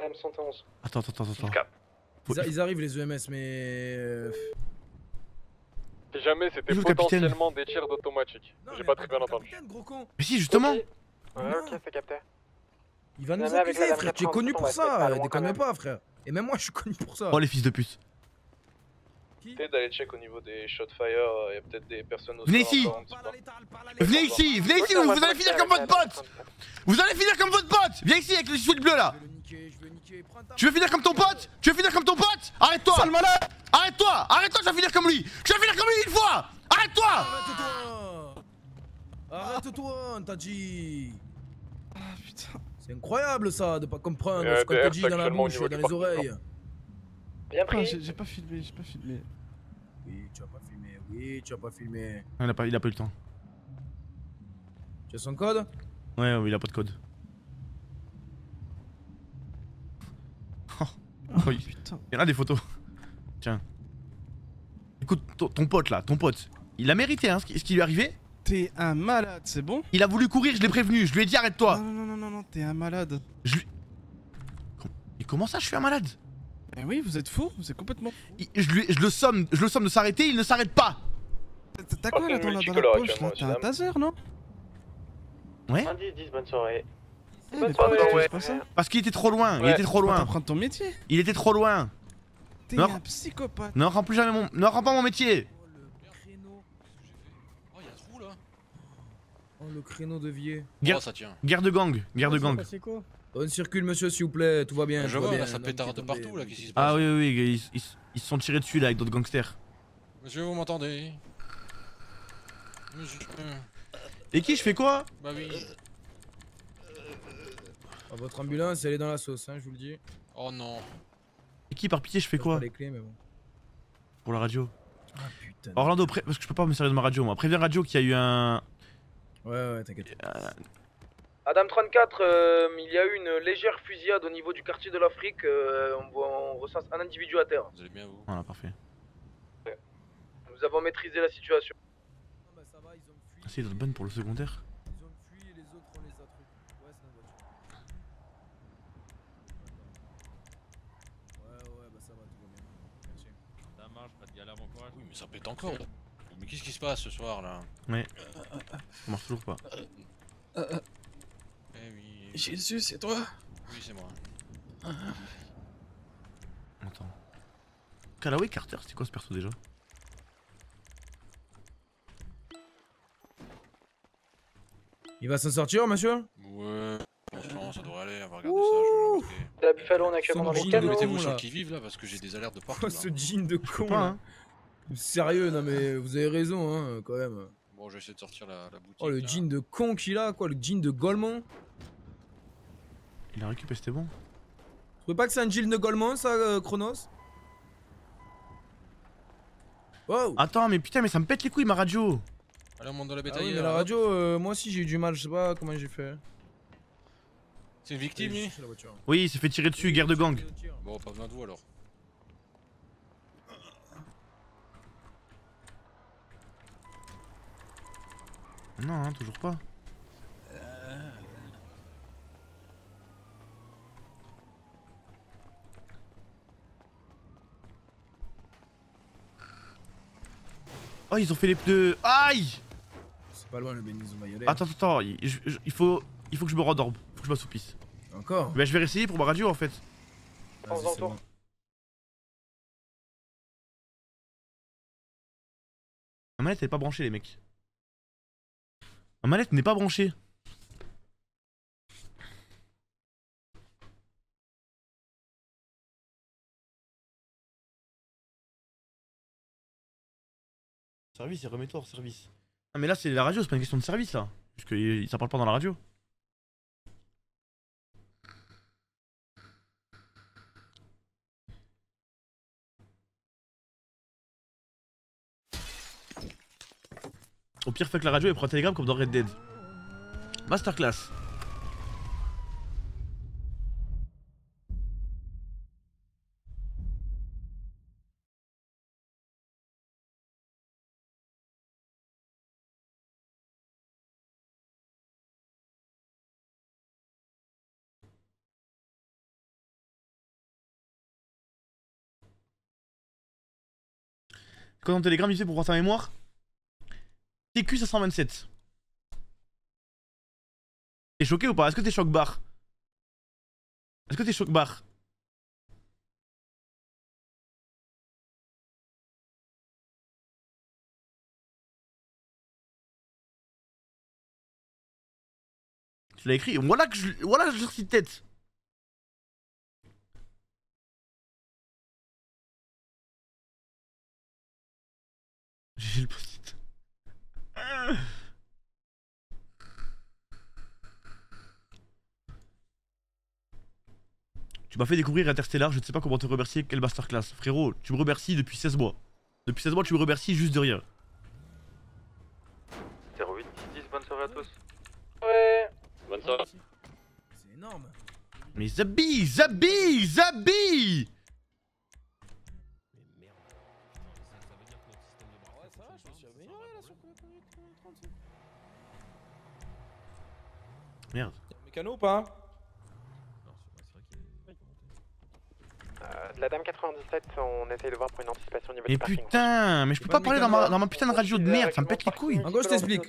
M cent onze. Attends, attends, attends. Ils arrivent les E M S mais... Si jamais c'était potentiellement des tirs d'automatique. J'ai pas très bien entendu. Mais si justement. Ouais ok c'est capté. Il va nous accuser frère, tu es connu pour ça, déconne pas frère. Et même moi je suis connu pour ça. Oh les fils de pute. Peut-être d'aller check au niveau des shot fire, il y a peut-être des personnes aussi. Venez ici. Venez ici, venez ici, vous allez finir comme votre pote. Vous allez finir comme votre pote. Viens ici avec les chouettes bleues là. Tu veux finir comme ton pote? Tu veux finir comme ton pote? Arrête-toi! Arrête-toi! Arrête-toi, je vais finir comme lui! Je vais finir comme lui une fois! Arrête-toi! Arrête-toi, t'as dit. Ah putain. C'est incroyable ça, de pas comprendre euh, ce qu'on te dit dans la bouche et dans les oreilles. Bien pris. Ah, j'ai pas filmé, j'ai pas filmé. Oui, tu as pas filmé, oui, tu as pas filmé. Il a pas, il a pas eu le temps. Tu as son code? Ouais, ouais, il a pas de code. Oh, oh putain. Il y en a des photos. Tiens. Écoute, ton, ton pote là, ton pote, il a mérité hein, ce qui, ce qui lui est arrivé. T'es un malade, c'est bon? Il a voulu courir, je l'ai prévenu, je lui ai dit arrête-toi. Non, non, non, non, non, t'es un malade. Je lui... Mais comment ça, je suis un malade? Eh oui, vous êtes fou, vous êtes complètement fou. Il, je, lui, je, le somme, je le somme de s'arrêter, il ne s'arrête pas. T'as quoi là dans la, dans la poche là? T'as un taser, non? Ouais. dix, dix, bonne soirée. Eh, bonne soirée. Pas, ouais. Pas ça. Parce qu'il était trop loin, ouais. Il était trop loin. Tu vas prendre ton métier. Il était trop loin. T'es un psychopathe. Ne rends plus jamais mon... Ne rends pas mon métier. Oh le créneau de vieille. Guerre, oh, ça tient. Guerre de gang, guerre de gang. On circule monsieur s'il vous plaît, tout va bien. Je vois, bien, là, ça pétarde de partout là, qu'est-ce qui se passe? Ah oui oui, ils, ils, ils se sont tirés dessus là avec d'autres gangsters. Monsieur, vous m'entendez? Monsieur... Et qui je fais quoi? Bah oui. Ah, votre ambulance elle est dans la sauce hein, je vous le dis. Oh non. Et qui par pitié je fais quoi? Les clés, mais bon. Pour la radio. Ah putain. Orlando, pré... parce que je peux pas me servir de ma radio moi. Préviens radio qu'il y a eu un... Ouais, ouais, t'inquiète. Adam trente-quatre, euh, il y a eu une légère fusillade au niveau du quartier de l'Afrique. Euh, on, on recense un individu à terre. Vous allez bien, vous? Voilà, parfait. Ouais. Nous avons maîtrisé la situation. Non, bah, ça va, ils ont fui. Ah, c'est une bonne pour le secondaire. Ils ont fui et les autres, on les a trucs. Ouais, c'est une voiture. Ouais, ouais, bah ça va, tout va bien. Merci. Ça marche, pas de galère, bon courage. Oui, mais ça pète encore. Là. Mais qu'est-ce qui se passe ce soir là? Ouais. Ça marche toujours pas. Euh, euh, eh oui. Jésus, c'est toi? Oui, c'est moi. Euh. Attends. Callaway Carter, c'était quoi ce perso déjà? Il va s'en sortir, monsieur? Ouais. Franchement, ça devrait aller. On va regarder Ouh ça. Je vais la Buffalo, on a actuellement dans les canons. Mettez-vous sur qui vive là, parce que j'ai des alertes de partout. Ce jean de con pas, hein. Sérieux, non mais vous avez raison hein, quand même. Bon, je vais essayer de sortir la, la boutique. Oh le là. Jean de con qu'il a quoi, le jean de Golemont. Il a récupéré, c'était bon. Tu trouves pas que c'est un jean de Golemont ça, euh, Chronos? Wow. Attends mais putain mais ça me pète les couilles ma radio. Allez on monte dans la bétail. Ah oui, mais la radio, euh, moi aussi j'ai eu du mal, je sais pas comment j'ai fait. C'est une victime lui? Oui, il s'est fait tirer dessus, oui, guerre de gang. Bon, pas besoin de vous alors. Non, hein, toujours pas. Oh, ils ont fait les pneus. Aïe! C'est pas loin le bénison violet. Attends, attends, il, je, je, il, faut, il faut que je me rendorbe. Il faut que je m'assoupisse. Encore? Bah, je vais réessayer pour ma radio en fait. Ma manette elle est pas branchée, les mecs. Ma mallette n'est pas branchée. Service, et remets-toi hors service. Ah mais là c'est la radio, c'est pas une question de service là. Parce que ça parle pas dans la radio. Au pire, fuck la radio et prends un télégramme comme dans Red Dead. Masterclass. Quand dans télégramme, il fait pour voir ta mémoire. T Q cinq cent vingt-sept. T'es choqué ou pas? Est-ce que t'es choc barre? Est-ce que t'es choc barre? Tu l'as écrit? Voilà que je... Voilà je sorti de tête. J'ai le post-it. Tu m'as fait découvrir Interstellar, je ne sais pas comment te remercier, quelle masterclass. Frérot, tu me remercies depuis seize mois. Depuis seize mois, tu me remercies juste de rien. zéro huit six dix, bonne soirée à tous. Ouais. Bonne soirée. C'est énorme. Mais Zabi, Zabi, Zabi. Merde. Y'a un mécano ou pas? Euh, de la dame quatre-vingt-dix-sept, on essaye de voir pour une anticipation au niveau du parking. Mais putain, mais je peux pas parler dans ma, dans ma putain de radio de merde, ça me pète les couilles. En gros, je t'explique.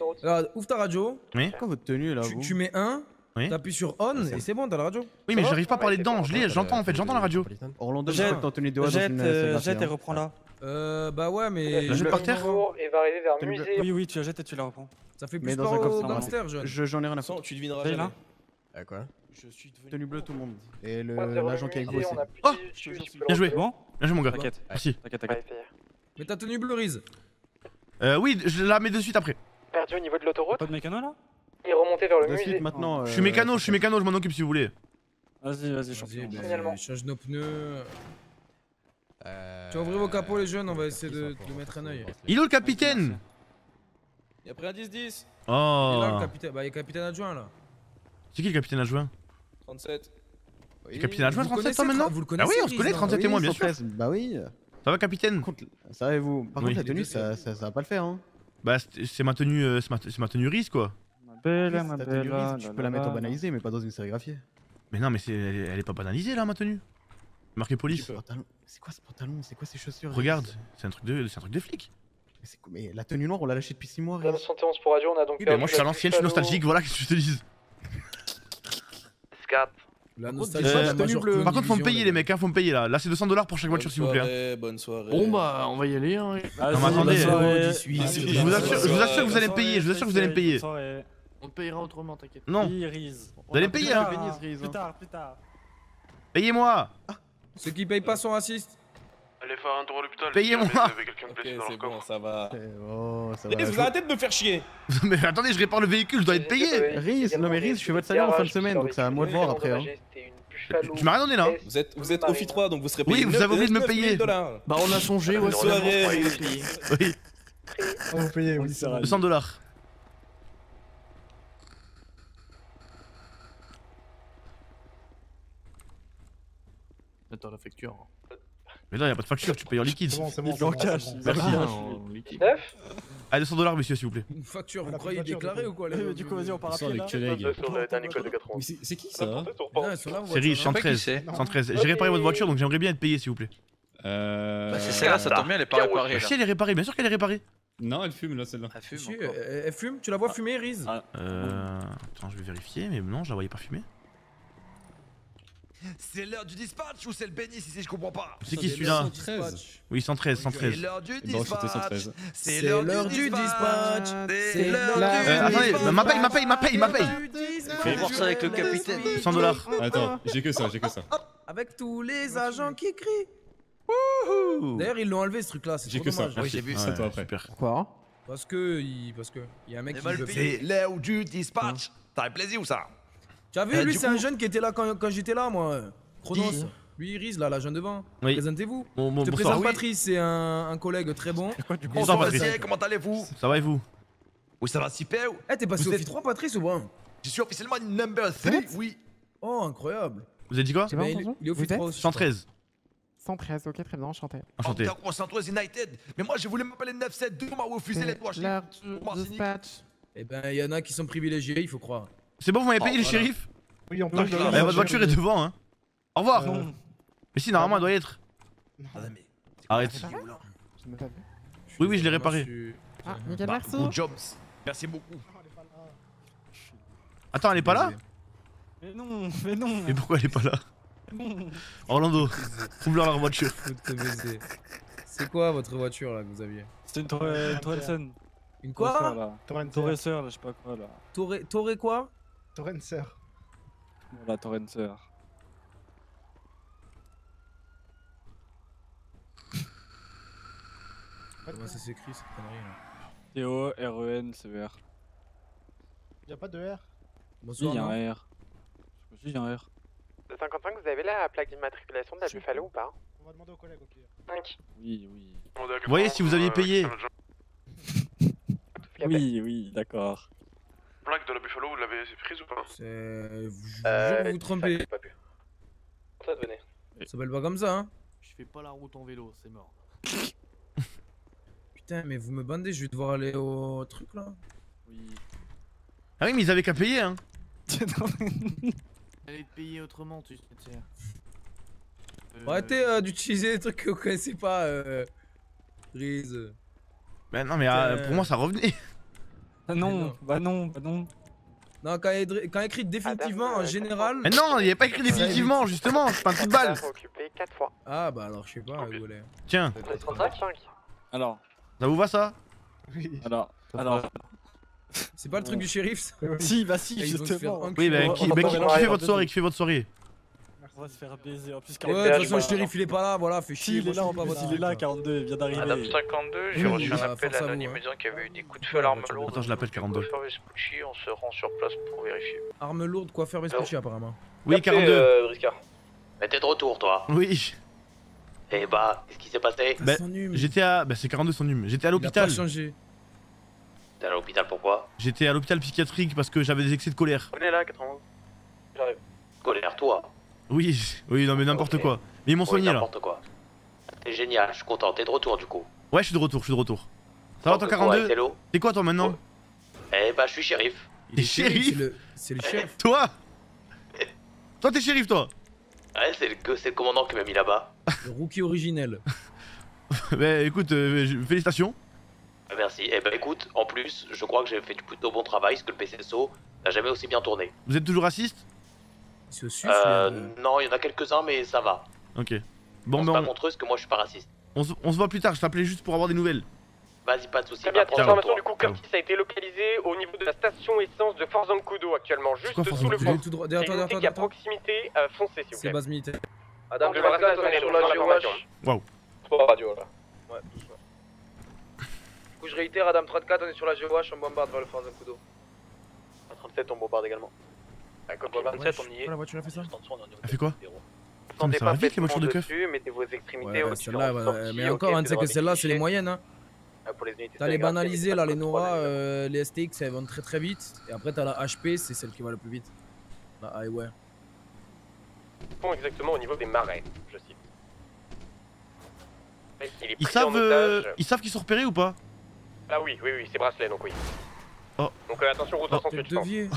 Ouvre ta radio. Oui. Quoi votre tenue là? Tu mets un, t'appuies sur on et c'est bon, t'as la radio. Oui, mais j'arrive pas à parler dedans, je l'ai, j'entends en fait, j'entends la radio. Orlando, jette ton tenue de radio. Jette et reprends là. Euh, bah ouais, mais. La jette par terre. Et va arriver vers le musée. Oui, oui, tu la jettes et tu la reprends. Ça fait plus peur au gangster, jeune. J'en ai rien à foutre. Tu devineras là. Ah quoi? Je suis tenue bleue tout le monde. Et l'agent qui est avec vous aussi. Oh! Bien joué, bon? Bien joué mon gars. T'inquiète, merci. T'inquiète, t'inquiète. Mais t'as tenue bleue, Riz? Euh, oui, je la mets de suite après. Perdu au niveau de l'autoroute? Pas de mécano là? Et remonté vers le musée. Maintenant. Je suis mécano, je suis mécano, je m'en occupe si vous voulez. Vas-y, vas-y, champion. Change nos pneus. Tu vas ouvrir vos capots les jeunes, on va essayer de lui mettre un oeil. Il est où le capitaine? Il a pris un dix dix. Oh! Il est là le capitaine, bah il est capitaine adjoint là. C'est qui le capitaine adjoint? trente-sept. Oui. Le capitaine adjoint trente-sept toi maintenant? Vous le connaissez? Ah oui, on se connaît, trente-sept et moi bien sûr. Bah oui. Ça va capitaine? Ça va et vous? Par contre la tenue ça va pas le faire hein. Bah c'est ma tenue, c'est ma tenue risque quoi. Belle, ma tenue risque, tu peux la mettre en banalisée mais pas dans une sérigraphie. Mais non mais elle est pas banalisée là ma tenue. Marqué police. C'est quoi ce pantalon? C'est quoi ces chaussures? Regarde, c'est un truc de, c'est un truc de flic. Mais la tenue noire on l'a lâchée depuis six mois. soixante et onze pour radio on a donc. Moi je suis à l'ancienne, je suis nostalgique, voilà qu'est-ce que je te dis. La nostalgie, euh, la tenue bleue. Par contre faut me payer les mecs, hein, faut me payer là. Là c'est deux cents dollars pour chaque voiture s'il vous plaît. Hein. Bonne soirée. Bon bah on va y aller hein. Ah, non mais attendez, je vous assure, je vous assure que vous allez me payer, je vous assure que vous allez me payer. On payera autrement, t'inquiète. Non. Vous allez me payer là. Plus tard, plus tard. Payez-moi. Ceux qui payent pas sont racistes. Allez faire un tour à l'hôpital. Payez-moi. C'est bon, ça va. Vous arrêtez de me faire chier. Mais attendez, je répare le véhicule, je dois être payé. Riz, non mais Riz, je fais votre salaire en fin de semaine, donc c'est à moi de voir après. Tu m'as rien donné là. Vous êtes vous êtes O F I trois, donc vous serez payé. Oui, vous avez oublié de me payer. Bah on a changé, ouais, soirée. Oui. On vous paye, oui, ça va. deux cents dollars. Attends la facture. Mais non, y'a pas de facture, tu payes en liquide. C'est bon, c'est bon, c'est bon. Merci. neuf. Ah, deux cents dollars, monsieur, s'il vous plaît. Une facture, vous croyez déclarée ou quoi? Du coup, vas-y, on part après. C'est qui ça? C'est Riche, cent treize. J'ai réparé votre voiture, donc j'aimerais bien être payé, s'il vous plaît. Euh. Bah, c'est celle-là, ça tombe bien, elle est pas réparée. Si elle est réparée, bien sûr qu'elle est réparée. Non, elle fume là, celle-là. Elle fume. Elle fume, tu la vois fumer, Riz? Euh. Attends, je vais vérifier, mais non, je la voyais pas fumer. C'est l'heure du dispatch ou c'est le bénis ici, je comprends pas. C'est qui celui-là? Oui, cent treize, cent treize. C'est l'heure du dispatch. C'est l'heure du dispatch. C'est l'heure du dispatch. Attendez, ma paye, ma paye, ma paye, ma paye. Fais voir ça avec le capitaine. cent dollars. Attends, j'ai que ça, j'ai que ça. Avec tous les agents qui crient. D'ailleurs, ils l'ont enlevé ce truc-là, c'est trop dommage. J'ai que ça, oui, j'ai vu ça toi après. Pourquoi? Parce que, parce que, il y a un mec qui veut. C'est l'heure du dispatch. T'as un plaisir ou ça? Tu as vu, euh, lui, c'est coup... un jeune qui était là quand, quand j'étais là, moi. Chronos. Lui, Riz, là, la jeune devant. Oui. Présentez-vous. Bon, bon, je te présente oui. Patrice, c'est un, un collègue très bon. Quoi, du coup, bonsoir, Patrice. Comment allez-vous? Ça va et vous? Oui, ça va super. Eh, hey, t'es passé vous au êtes... F trois, Patrice, ou pas? Je suis officiellement number three, oui. oui. Oh, incroyable. Vous avez dit quoi? Bah, il, il est au F trois aussi. cent treize. cent treize, ok, très bien, enchanté. Enchanté. Encore oh, cent treize United. Mais moi, je voulais m'appeler neuf sept deux, on m'a refusé les trois. Eh ben, il y en a qui sont privilégiés, il faut croire. C'est bon, vous m'avez payé le shérif? Oui, on peut. Votre voiture est devant, hein. Au revoir. Mais si, normalement, elle doit y être. Arrête. Oui, oui, je l'ai réparé. Ah, nickel, merci. Merci beaucoup. Attends, elle est pas là? Mais non, mais non. Mais pourquoi elle est pas là? Orlando, trouve-leur leur voiture. C'est quoi votre voiture là que vous aviez? C'est une Torelson. Une quoi? Torrencer, là, je sais pas quoi là. Torre quoi? Torrencer. Voilà, Torrencer. Comment ça s'écrit cette connerie là? T O R E N C V R. Y'a pas de R? Bonsoir. Oui, y'a un R. Je y'a un R. cinquante-cinq, vous avez la plaque d'immatriculation de la Buffalo ou pas? On va demander aux collègues, ok. cinq. Oui, oui. Vous voyez si vous aviez payé. Oui, oui, d'accord. Plaque de la Buffalo, vous l'avez prise ou pas? C'est... Vous vous trompez. Ça devenait. Ça s'appelle pas comme ça, hein. Je fais pas la route en vélo, c'est mort. Putain, mais vous me bandez, je vais devoir aller au truc là. Oui. Ah oui, mais ils avaient qu'à payer, hein. Allez te payer autrement, tu sais. Euh... Arrêtez euh, d'utiliser des trucs que vous connaissez pas, euh. Rise. Bah non, mais euh... pour moi ça revenait. Ah non, non, bah non, bah non. Non, quand il est quand écrit définitivement en général. Mais non, il n'y avait pas écrit définitivement, justement, c'est pas un coup de balle. Ah bah alors, je sais pas, vous voulez. Tiens. Alors. Ça vous va ça? Oui. Alors, alors. C'est pas le truc du shérif? Si, bah si, justement. Oui, bah qui fait votre soirée? Qui fait votre soirée? On va se faire baiser en plus. Ouais, de toute façon, le shérif il est pas là, voilà, fait chier. Il est là, il est là, quarante-deux, il vient d'arriver. Madame cinquante-deux, j'ai reçu un appel anonyme disant qu'il y avait eu des coups de feu à l'arme lourde. Attends, je l'appelle quarante-deux. On se rend sur place pour vérifier. Arme lourde, coiffeur Vespucci apparemment. Oui, quarante-deux. Mais t'es de retour, toi. Oui. Eh bah, qu'est-ce qui s'est passé? Bah, j'étais à. Bah, c'est quarante-deux son hume. J'étais à l'hôpital. T'es à l'hôpital pourquoi? J'étais à l'hôpital psychiatrique parce que j'avais des excès de colère. On est là, quatre-vingt-onze. J'arrive. Colère, toi? Oui, oui, non mais n'importe okay. quoi. Mais ils m'ont oui, soigné là. Quoi. T'es génial, je suis content. T'es de retour du coup? Ouais, je suis de retour, je suis de retour. Ça va toi quarante-deux? T'es quoi toi maintenant? Oh. Eh bah, je suis shérif. T'es shérif? C'est le... le chef. Toi? Toi, t'es shérif toi? Ouais, c'est le, le commandant qui m'a mis là-bas. Le rookie originel. Bah écoute, euh, félicitations. Merci. Eh ben écoute, en plus, je crois que j'ai fait du plutôt bon travail, parce que le P C S O n'a jamais aussi bien tourné. Vous êtes toujours raciste? Euh... Non, il y en a quelques-uns, mais ça va. Ok. Bon, ben... On... contre eux, parce que moi, je suis pas raciste. On se, on se voit plus tard, je t'appelais juste pour avoir des nouvelles. Vas-y, pas de soucis. Très bien, transformation du coup, Curtis a été localisé au niveau de la station essence de Forzancudo actuellement, juste sous le pont. Derrière toi, derrière toi, à proximité, foncez, s'il vous plaît. C'est base militaire. Adam, je vais rester sur la G O H. Waouh. trois radios, là. Ouais, tout ça. Du coup, je réitère, Adam trente-quatre, on est sur la G O H, on bombarde vers le Forzancudo. À trente-sept, on bombarde également. À vingt-sept, on y est. La voiture a fait ça. Elle fait quoi? Putain, ça va vite les voitures de keuf. Mettez vos extrémités au dessus. Mais encore, on sait que celle-là, c'est les moyennes, hein. T'as les banalisés là, les Nora, euh, les S T X elles vont très très vite. Et après t'as la H P, c'est celle qui va le plus vite. La Highway. Bon, exactement au niveau des marais, je cite. Il ils, savent, euh, ils savent qu'ils sont repérés ou pas? Ah oui, oui, oui, c'est bracelet donc oui. Oh. Donc euh, attention, route soixante-huit. Oh, devier.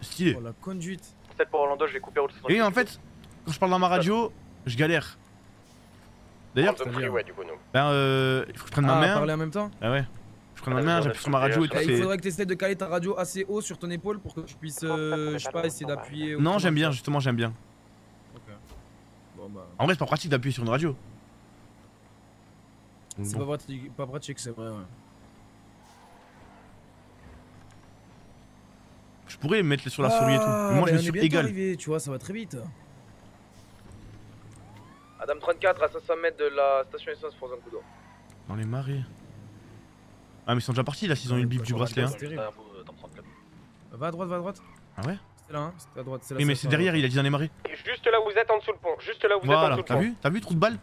Stylé. Oh la conduite. sept pour Orlando, je vais couper route soixante-huit. Et en fait, quand je parle dans ma radio, je galère. D'ailleurs, ouais, ben euh, il faut que je prenne ah, ma main. Parler en même temps. Ah ouais. Je prends ah, ma main, j'appuie sur ma radio et tout. Il faudrait que tu essaies de caler ta radio assez haut sur ton épaule pour que tu puisses, euh, je sais pas, essayer d'appuyer. Non, j'aime bien, justement, j'aime bien. Okay. Bon, bah... En vrai, c'est pas pratique d'appuyer sur une radio. C'est bon. Pas pratique, c'est vrai, ouais. Je pourrais mettre sur la ah, souris et tout. Mais moi, bah je me suis égal. Tu vois, ça va très vite. Adam trente-quatre à cinq cents mètres de la station essence pour Zancudo. Dans les marais. Ah mais ils sont déjà partis là s'ils ont eu le bip du bracelet hein. Va à droite, va à droite. Ah ouais? C'est là hein, c'est à droite. Oui mais c'est derrière, il a dit dans les marais. Juste là où vous êtes en dessous le pont, juste là où vous êtes en dessous le pont. T'as vu? T'as vu trou de balle?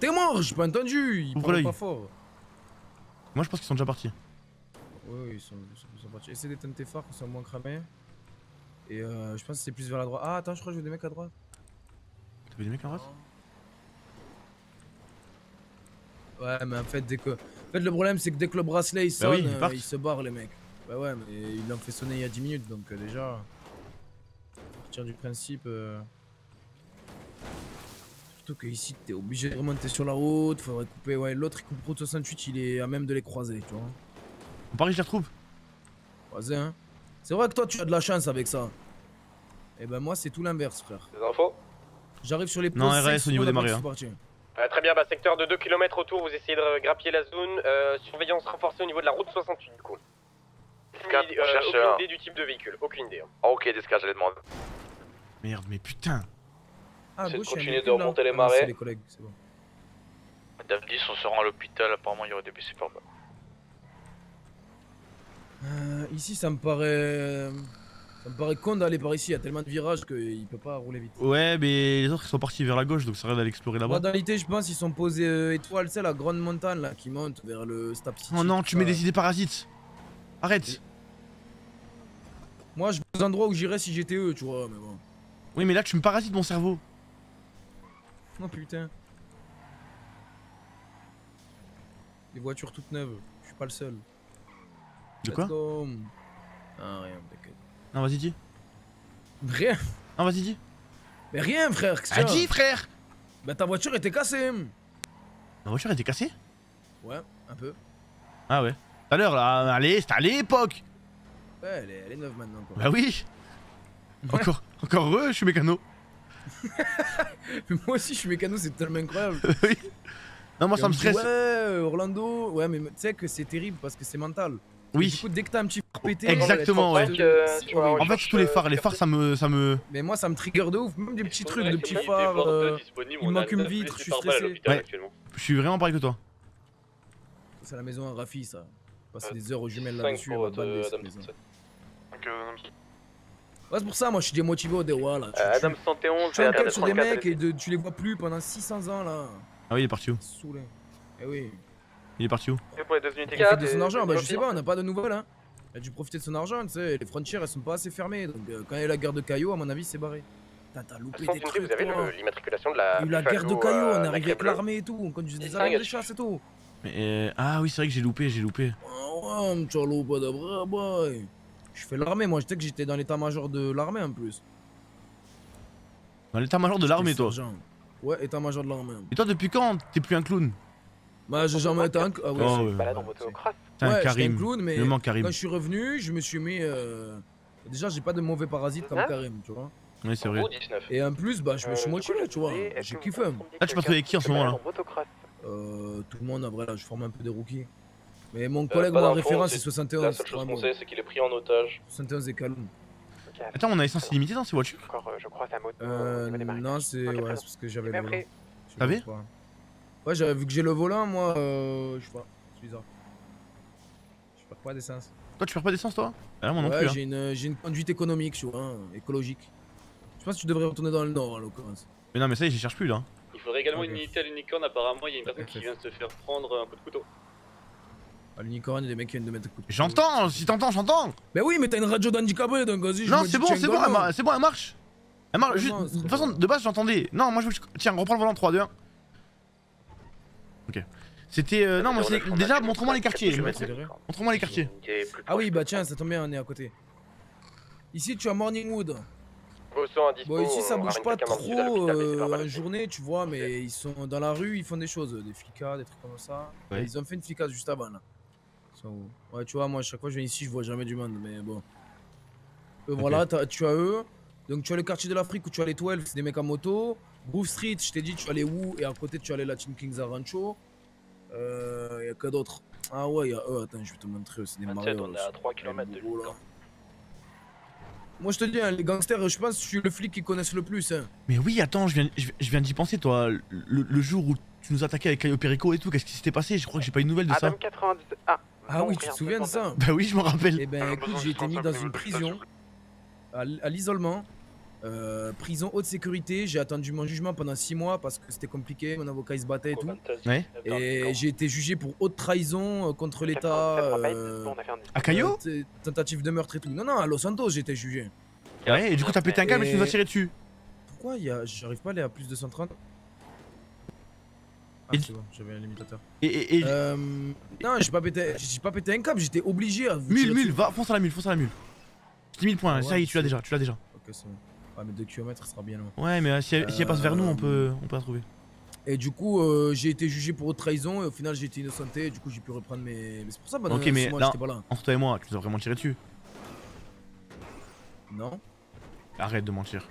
T'es mort, j'ai pas entendu, il parle pas fort. Moi je pense qu'ils sont déjà partis. Ouais ils sont partis. Essaye d'éteindre tes phares qu'on soit moins cramés. Et euh, je pense que c'est plus vers la droite. Ah attends, je crois que j'ai des mecs à droite. T'avais des mecs à droite? Ouais mais en fait dès que... En fait le problème c'est que dès que le bracelet il sonne, bah oui, ils, euh, ils se barrent les mecs. Bah ouais mais ils l'ont fait sonner il y a dix minutes donc euh, déjà... À partir du principe... Euh... Surtout que ici t'es obligé de remonter sur la route, faudrait couper... Ouais l'autre il coupe route soixante-huit, il est à même de les croiser tu vois. On parie que je les retrouve. Croisé hein. C'est vrai que toi tu as de la chance avec ça. Et ben moi c'est tout l'inverse frère. Des infos? J'arrive sur les postes. Non, R S au niveau des marais. Hein. Euh, très bien, bah, secteur de deux kilomètres autour, vous essayez de grappiller la zone. Euh, surveillance renforcée au niveau de la route soixante-huit du coup. Descartes, euh, aucune un... idée du type de véhicule, aucune idée. Hein. Ah, ok, Descartes, j'allais demander. Merde, mais putain. Ah, c'est de continuer de remonter là. Les marais. Ah, les collègues, c'est bon. Dame dix, on se rend à l'hôpital, apparemment il y aurait des blessés par balle. Euh, ici ça me paraît... Ça me paraît con d'aller par ici, il y a tellement de virages qu'il peut pas rouler vite. Ouais mais les autres ils sont partis vers la gauche donc ça rien d'aller explorer là-bas. En réalité je pense ils sont posés euh, étoile, c'est la grande montagne là qui monte vers le Stap City. Oh non tu mets des idées parasites. Arrête. Moi je vais aux endroits où j'irais si j'étais eux tu vois mais bon. Oui mais là tu me parasites mon cerveau. Oh putain. Des voitures toutes neuves, je suis pas le seul. De quoi? Ah rien t'inquiète. Non vas-y dis. Rien. Non vas-y dis. Mais rien frère. Ah dis frère. Bah ta voiture était cassée. Ma voiture était cassée? Ouais, un peu. Ah ouais. Tout à l'heure là, allez, c'était à l'époque. Ouais, elle est, elle est neuve maintenant quoi. Bah oui. Encore, encore heureux, je suis mécano. Mais moi aussi je suis mécano, c'est tellement incroyable. Oui. Non moi et ça me stresse. Ouais, Orlando, ouais mais tu sais que c'est terrible parce que c'est mental. Oui. Et du coup, dès que t'as un petit peu pété, exactement, ouais. Euh, vois, en fait, tous les phares, les phares ça me, ça me. Mais moi, ça me trigger de ouf, même des petits trucs, des petits phares. Euh, il manque une vitre, je suis stressé. Ouais. Je suis vraiment pareil que toi. C'est la maison à Rafi, ça. Passer euh, des heures aux jumelles là-dessus. Euh, euh, ouais, c'est pour ça, moi, je suis démotivé au D W A là. Tu, euh, Adam cent onze, tu enquêtes sur des mecs et tu les vois plus pendant six cents ans là. Ah oui, il est parti où? Soulé. Eh oui. Il est parti où? Il profite de son argent, bah je sais pas, on n'a pas de nouvelles hein. Il a dû profiter de son argent, tu sais, les frontières elles sont pas assez fermées, donc euh, quand il y a la guerre de Caillot, à mon avis c'est barré. T'as loupé des trucs. Vous avez l'immatriculation de la... Il y a eu la guerre de Caillot, on est arrivé avec l'armée et tout, on conduisait des avions de chasse et tout. Mais euh... ah oui c'est vrai que j'ai loupé, j'ai loupé. Ah ouais, m'tchalo pas d'abré, boy. Je fais l'armée, moi je sais que j'étais dans l'état-major de l'armée en plus. Dans l'état-major de l'armée toi? Ouais, état-major de l'armée. Et toi depuis quand t'es plus un clown? Bah j'ai jamais été un clown. Ah ouais, c'est un Karim. Mais quand je suis revenu, je me suis mis. Euh... Déjà, j'ai pas de mauvais parasites comme Karim, tu vois. Oui, c'est vrai. Et en plus, bah je me suis motivé, tu vois. J'ai kiffé. Là, tu passes avec qui en ce moment là? Euh. Tout le monde, en vrai, là, je forme un peu des rookies. Mais mon collègue, moi, en référence, c'est soixante et onze. La seule chose qu'on sait, c'est qu'il est pris en otage. soixante et onze et Calum. Attends, on a essence illimitée dans ces voitures? Euh. Non, c'est. Ouais, c'est parce que j'avais le volant. T'avais? Ouais, j'avais vu que j'ai le volant, moi, euh, je sais pas, c'est bizarre. Je perds pas d'essence. Toi, tu perds pas d'essence, toi? Ah, moi non ouais, plus. Ouais, j'ai hein. une, une conduite économique, tu vois, hein, écologique. Je pense que tu devrais retourner dans le nord, en l'occurrence. Mais non, mais ça y est, j'y cherche plus, là. Il faudrait également okay. une unité à l'unicorne, apparemment, il y a une personne okay. qui vient de se faire prendre un coup de couteau. À l'unicorne, il y a des mecs qui viennent de mettre un coup de couteau. J'entends, si t'entends, j'entends. Mais oui, mais t'as une radio d'handicapé, donc vas-y, je Non, c'est bon, c'est bon, c'est bon, elle marche. Elle marche, juste, de toute façon, de base, j'entendais. Non, moi, je tiens, reprends le volant, trois, deux, un. Ok. C'était. Euh, non, moi c'est. Déjà, montre-moi les quartiers. Montre-moi les quartiers. Ah oui, bah tiens, ça tombe bien, on est à côté. Ici, tu as Morningwood. Bon, ici, ça bouge pas trop euh, en journée, tu vois, mais ils sont dans la rue, ils font des choses, des flicas, des trucs comme ça. Ouais. Ils ont fait une flicade juste avant là. Ouais, tu vois, moi, chaque fois que je viens ici, je vois jamais du monde, mais bon. Euh, okay. Voilà, as, tu as eux. Donc, tu as le quartier de l'Afrique où tu as les douze, c'est des mecs à moto. Groove Street, je t'ai dit, tu as les Wu et à côté tu as les Latin Kings à Rancho. Euh. Y'a quoi d'autre? Ah ouais, y'a eux, attends, je vais te montrer, c'est des marées. On est à trois kilomètres de l'île. Moi je te dis, hein, les gangsters, je pense que je suis le flic qu'ils connaissent le plus. Hein. Mais oui, attends, je viens, je, je viens d'y penser, toi. Le, le jour où tu nous attaquais avec Caillou Perico et tout, qu'est-ce qui s'était passé? Je crois que j'ai pas eu de nouvelles de ça. Ah, ah oui, tu te souviens de ça? Bah oui, je m'en rappelle. Eh ben écoute, j'ai été mis dans une prison, à l'isolement. Euh, prison haute sécurité, j'ai attendu mon jugement pendant six mois parce que c'était compliqué, mon avocat il se battait et tout. Ouais. Et j'ai été jugé pour haute trahison contre l'État. Euh, à Caillou? Tentative de meurtre et tout. Non, non, à Los Santos j'ai été jugé. Ouais, et du coup t'as pété un câble et tu nous as tiré dessus. Pourquoi a... j'arrive pas à aller à plus de cent trente? Ah, c'est bon, j'avais un limitateur. Et, et, et... Euh, non, j'ai pas, pété... pas pété un câble, j'étais obligé à. mille, mille, va, fonce à la mule, fonce à la mule. dix mille points, ouais, ça y est, tu l'as déjà, tu l'as déjà. Ok, c'est bon. Ah mais deux kilomètres sera bien loin. Ouais mais si elle, euh, si elle passe vers nous on peut, on peut la trouver. Et du coup euh, j'ai été jugé pour haute trahison et au final j'ai été innocenté et du coup j'ai pu reprendre mes... Mais c'est pour ça bah, Ok mais mois, là, pas là. Entre toi et moi tu nous as vraiment tiré dessus? Non. Arrête de mentir.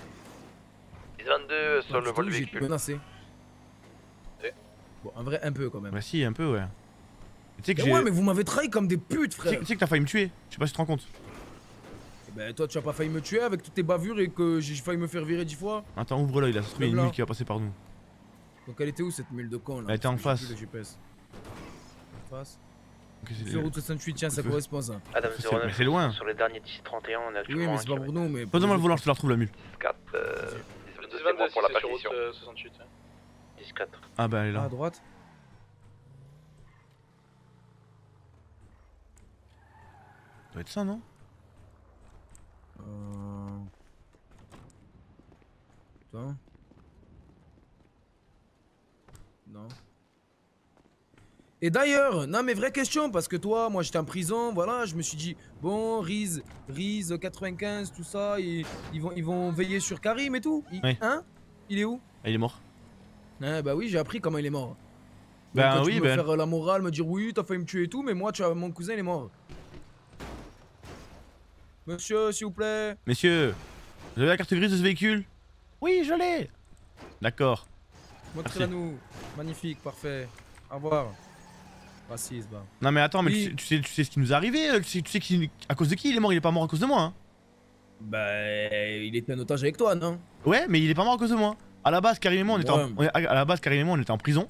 Les vingt-deux sur le vol du véhicule. J'ai été menacé. Ouais. Bon en vrai un peu quand même. Bah si un peu ouais. Mais, que mais ouais mais vous m'avez trahi comme des putes frère. Tu sais que t'as failli me tuer, je sais pas si tu te rends compte. Bah toi tu as pas failli me tuer avec toutes tes bavures et que j'ai failli me faire virer dix fois. Attends ouvre l'œil là, ça se trouve il y a une mule qui va passer par nous. Donc elle était où cette mule de con là? Elle était en face. Le G P S. En face. zéro soixante-huit, tiens, ça correspond ça. Mais c'est loin. Sur les derniers dix trente et un, on a. Oui, mais c'est pas pour nous. Mais. Pas dans le vouloir, je te la retrouve la mule. quatre. vingt-deux pour la partition. dix quatre. Ah bah elle est là. À droite. Ça doit être ça, non? Euh. Putain. Non. Et d'ailleurs, non mais vraie question, parce que toi, moi j'étais en prison, voilà, je me suis dit, bon, Riz, Riz quatre-vingt-quinze, tout ça, ils, ils, vont, ils vont veiller sur Karim et tout. Il, oui. Hein? Il est où? Ah, il est mort. Ah, bah oui, j'ai appris comment il est mort. Bah ben, oui, tu ben... me faire la morale, me dire oui, t'as failli me tuer et tout, mais moi, tu as mon cousin, il est mort. Monsieur, s'il vous plaît. Messieurs, vous avez la carte grise de ce véhicule? Oui, je l'ai. D'accord. Montrez-la nous. Magnifique, parfait. Au revoir. Assise, bah. Non mais attends, mais oui. tu, tu, sais, tu sais ce qui nous est arrivé, tu sais, tu sais qui, à cause de qui il est mort, il est pas mort à cause de moi hein. Bah il était un otage avec toi non? Ouais mais il est pas mort à cause de moi. À la base carrément on était, ouais. en, on, à la base, carrément, on était en prison,